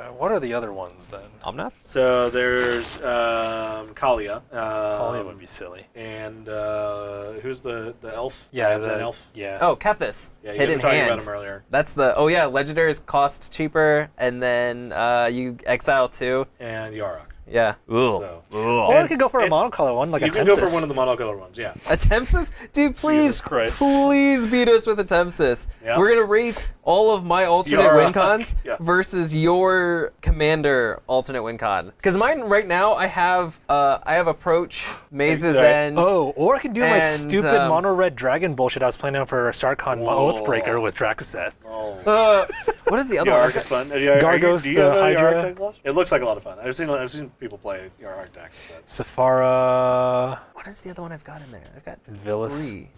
Uh, what are the other ones then? Omnath. So there's um, Kalia. Um, Kalia would be silly. And uh, who's the the elf? Yeah, the, an elf. Yeah. Oh, Kethis. Yeah, you Hidden guys were talking Hand. About him earlier. That's the oh yeah, legendaries cost cheaper, and then uh, you exile two. And Yarok. Yeah. So. Or and, I could go for a monocolor one, like a Tempsis. You can go for one of the monocolor ones, yeah. A Tempsis? Dude, please, please beat us with a Tempsis. Yeah. We're going to race all of my alternate Yarok. win cons yeah. versus your commander alternate win con. Because mine right now, I have uh, I have Approach, Maze's right. End. Oh, or I can do and, my stupid um, mono-red dragon bullshit I was playing out for StarCon Oathbreaker with Drakaseth. Oh. Uh, what is the other one? Yarok is fun. Gargos, you, the Hydra. It looks like a lot of fun. I've seen, I've seen people play Yarok decks. But. Saphara. What is the other one I've got in there? I've got Villas. Three.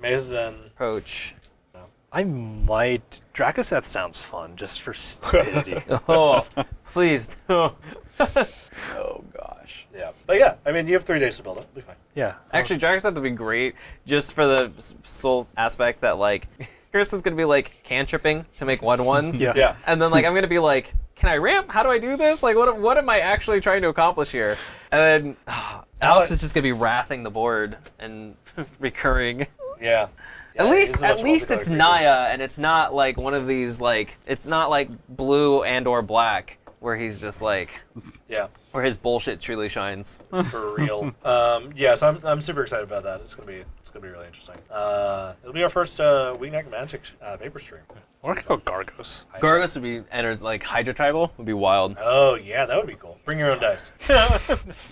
Mazen. Approach. No. I might. Drakaseth sounds fun just for stupidity. Oh, please. No. Oh, gosh. Yeah. But yeah, I mean, you have three days to build it. It'll be fine. Yeah. Actually, Drakaseth would be great just for the sole aspect that, like, Chris is going to be, like, cantripping to make one ones. Yeah. yeah. And then, like, I'm going to be like, can I ramp? How do I do this? Like, what what am I actually trying to accomplish here? And then oh, Alex is just going to be wrathing the board and recurring. Yeah. Yeah, at least, at least it's creatures. Naya, and it's not like one of these like it's not like blue and or black. where he's just like, yeah, where his bullshit truly shines. For real. Um, yeah, so I'm I'm super excited about that. It's gonna be it's gonna be really interesting. Uh, it'll be our first uh, Weakneck Magic uh, Vapor stream. Or I could go Gargos. Gargos would be enters like Hydro Tribal would be wild. Oh yeah, that would be cool. Bring your own dice.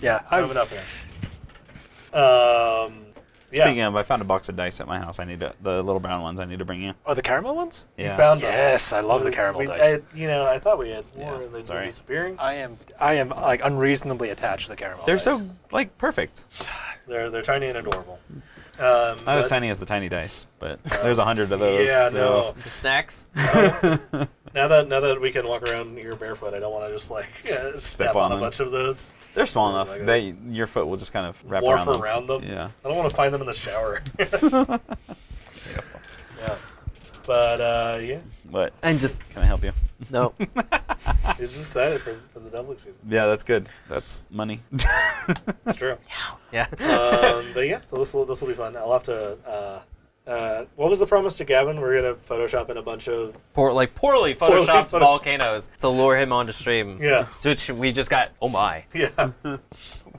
Yeah, I have enough here. Um. Speaking yeah. of, I found a box of dice at my house. I need to, the little brown ones. I need to bring you. Oh, the caramel ones? Yeah. You found yes, them. I love the caramel we, dice. I, you know, I thought we had more. Yeah. Sorry. Disappearing. I am, I am like unreasonably attached to the caramel. They're dice. so like perfect. They're they're tiny and adorable. Um, Not but, as tiny as the tiny dice, but uh, there's a hundred of those. Yeah, so. no snacks. Uh, now that now that we can walk around here barefoot, I don't want to just like yeah, step, step on, on a bunch of those. They're small enough. Like they, your foot will just kind of wrap around them. around them. Yeah. I don't want to find them in the shower. Yeah. But uh, yeah. What? And just can I help you? No. He's just excited for, for the Double X season. Yeah, that's good. That's money. It's true. Yeah. Um, but yeah, so this will this will be fun. I'll have to. Uh, Uh, what was the promise to Gavin? We're gonna Photoshop in a bunch of Poor, like poorly photoshopped poorly volcanoes to lure him onto stream. Yeah, to which we just got. Oh my. Yeah.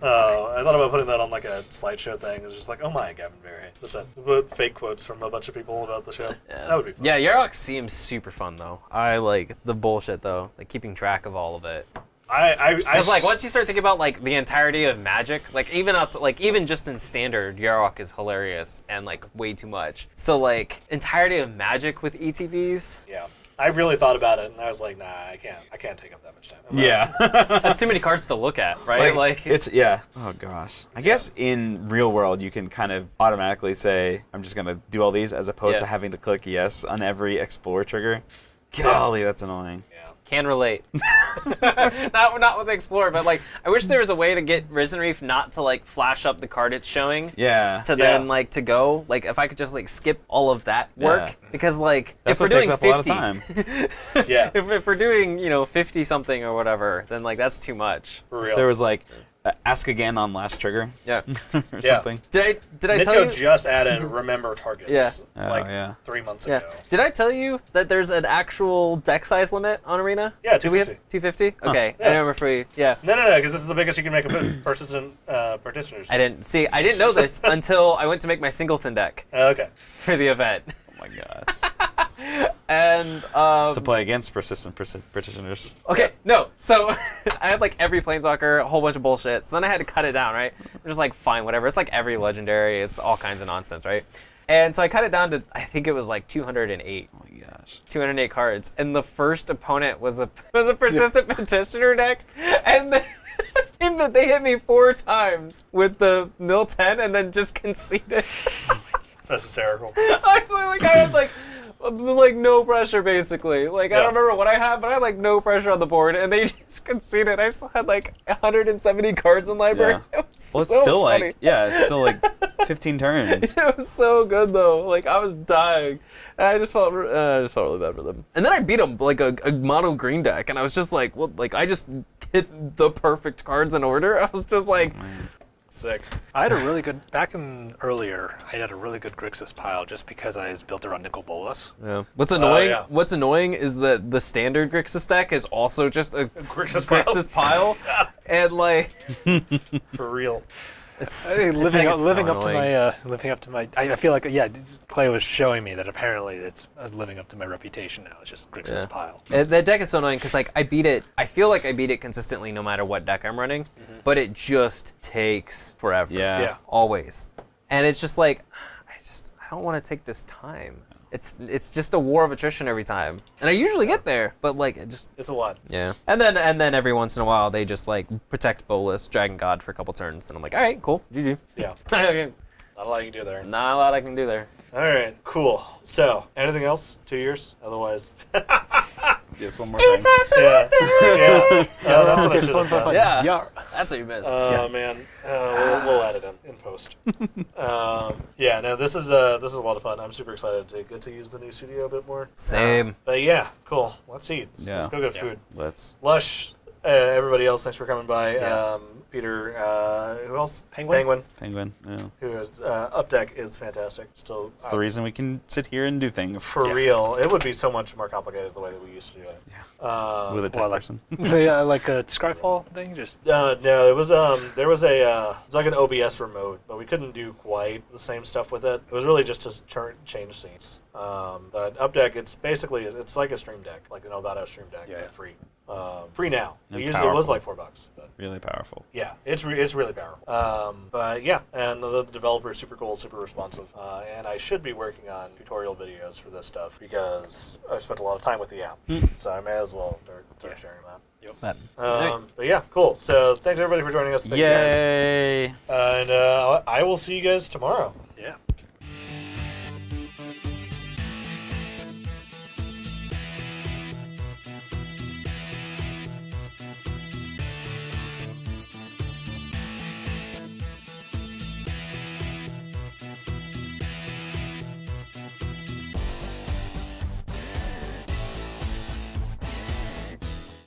Oh, I thought about putting that on like a slideshow thing. It's just like, oh my, Gavin Berry. That's it. Put fake quotes from a bunch of people about the show. Yeah. That would be fun. Yeah, Yarok seems super fun though. I like the bullshit though, like keeping track of all of it. I, I, so I like once you start thinking about like the entirety of Magic, like even outside, like even just in Standard, Yarok is hilarious and like way too much. So like entirety of Magic with E T Bs. Yeah, I really thought about it and I was like, nah, I can't, I can't take up that much time. I'm yeah, that's too many cards to look at, right? Like, like it's yeah. Oh gosh, I yeah. guess in real world you can kind of automatically say I'm just gonna do all these as opposed yeah. to having to click yes on every Explorer trigger. Golly, that's annoying. Yeah. Can relate. not not with Explorer, but like I wish there was a way to get Risen Reef not to like flash up the card it's showing. Yeah. To then yeah. like to go. Like if I could just like skip all of that work. Yeah. Because like That's if we're doing fifty, a lot of time. Yeah. If, if we're doing, you know, fifty something or whatever, then like that's too much. For real. If there was like Uh, ask again on last trigger. Yeah. or yeah. something. Did I did I Nitko tell you just added remember targets? Yeah. Oh, like yeah. three months yeah. ago. Did I tell you that there's an actual deck size limit on Arena? Yeah, two fifty. Two fifty? Okay. Huh. Yeah. I remember for you. Yeah. No, no, no, because this is the biggest you can make a persistent uh, practitioners. I didn't see. I didn't know this until I went to make my singleton deck. Uh, okay. For the event. Oh my god. And um, to play against persistent practitioners. Okay, no. So I had like every planeswalker, a whole bunch of bullshit. So then I had to cut it down, right? I'm just like, fine, whatever. It's like every legendary. It's all kinds of nonsense, right? And so I cut it down to, I think it was like two hundred eight. Oh my gosh. two hundred eight cards. And the first opponent was a was a persistent yeah. petitioner deck, and then they hit me four times with the mill ten, and then just conceded. That's hysterical. I like I had like like no pressure basically. Like yeah. I don't remember what I had, but I had like no pressure on the board, and they just conceded. I still had like one hundred seventy cards in library. Yeah. It was well, it's so still funny. like yeah, it's still like fifteen turns. It was so good though. Like I was dying. And I just felt uh, I just felt really bad for them. And then I beat them like a, a mono green deck, and I was just like, well, like I just hit the perfect cards in order. I was just like. Oh, sick. I had a really good, back in earlier, I had a really good Grixis pile just because I was built around Nicol Bolas. Yeah. What's annoying, uh, yeah. what's annoying is that the standard Grixis deck is also just a, a Grixis, Grixis pile. pile and like... For real. It's, I mean, living up, so living up to my, uh, living up to my, I, I feel like, yeah, Clay was showing me that apparently it's living up to my reputation now. It's just Grixis yeah. pile. And that deck is so annoying because, like, I beat it, I feel like I beat it consistently no matter what deck I'm running, mm-hmm. but it just takes forever. Yeah. yeah. Always. And it's just like, I just, I don't want to take this time. It's it's just a war of attrition every time, and I usually get there, but like it just it's a lot. Yeah, and then and then every once in a while they just like protect Bolas, Dragon God for a couple turns, and I'm like, all right, cool, G G. Yeah, okay. Not a lot you can do there. Not a lot I can do there. All right, cool. So anything else? Two years, otherwise. Yes, one more it's thing. It's happening. Yeah, yeah. No, that's what I should have done. Yeah. yeah, that's what you missed. Oh uh, yeah. man, uh, we'll, we'll add it in, in post. um, yeah, no, this is uh, this is a lot of fun. I'm super excited to get to use the new studio a bit more. Same. Um, but yeah, cool. Let's eat. Let's, yeah. let's go get yeah. food. Let's. Lush. Uh, everybody else, thanks for coming by. Yeah. Um, Peter, uh, who else? Penguin. Penguin. Penguin. Yeah. Who is uh, Updeck is fantastic. Still, it's um, the reason we can sit here and do things for yeah. real. It would be so much more complicated the way that we used to do it. Yeah. Uh, With a tech well, person. Yeah, like a Skyfall yeah. thing. Just. Uh, no, it was um, there was a uh, it was like an O B S remote, but we couldn't do quite the same stuff with it. It was really just to turn change scenes. Um, but Updeck, it's basically it's like a Stream Deck, like an Elgato Stream Deck, yeah, yeah. free. Um, free now. It usually powerful. was like four bucks. But really powerful. Yeah, it's re it's really powerful. Um, but yeah, and the, the developer is super cool, super responsive. Uh, and I should be working on tutorial videos for this stuff because I spent a lot of time with the app, so I may as well start, start yeah. sharing that. Yep. Um, but yeah, cool. So thanks everybody for joining us. Thank Yay! You guys. Uh, and uh, I will see you guys tomorrow.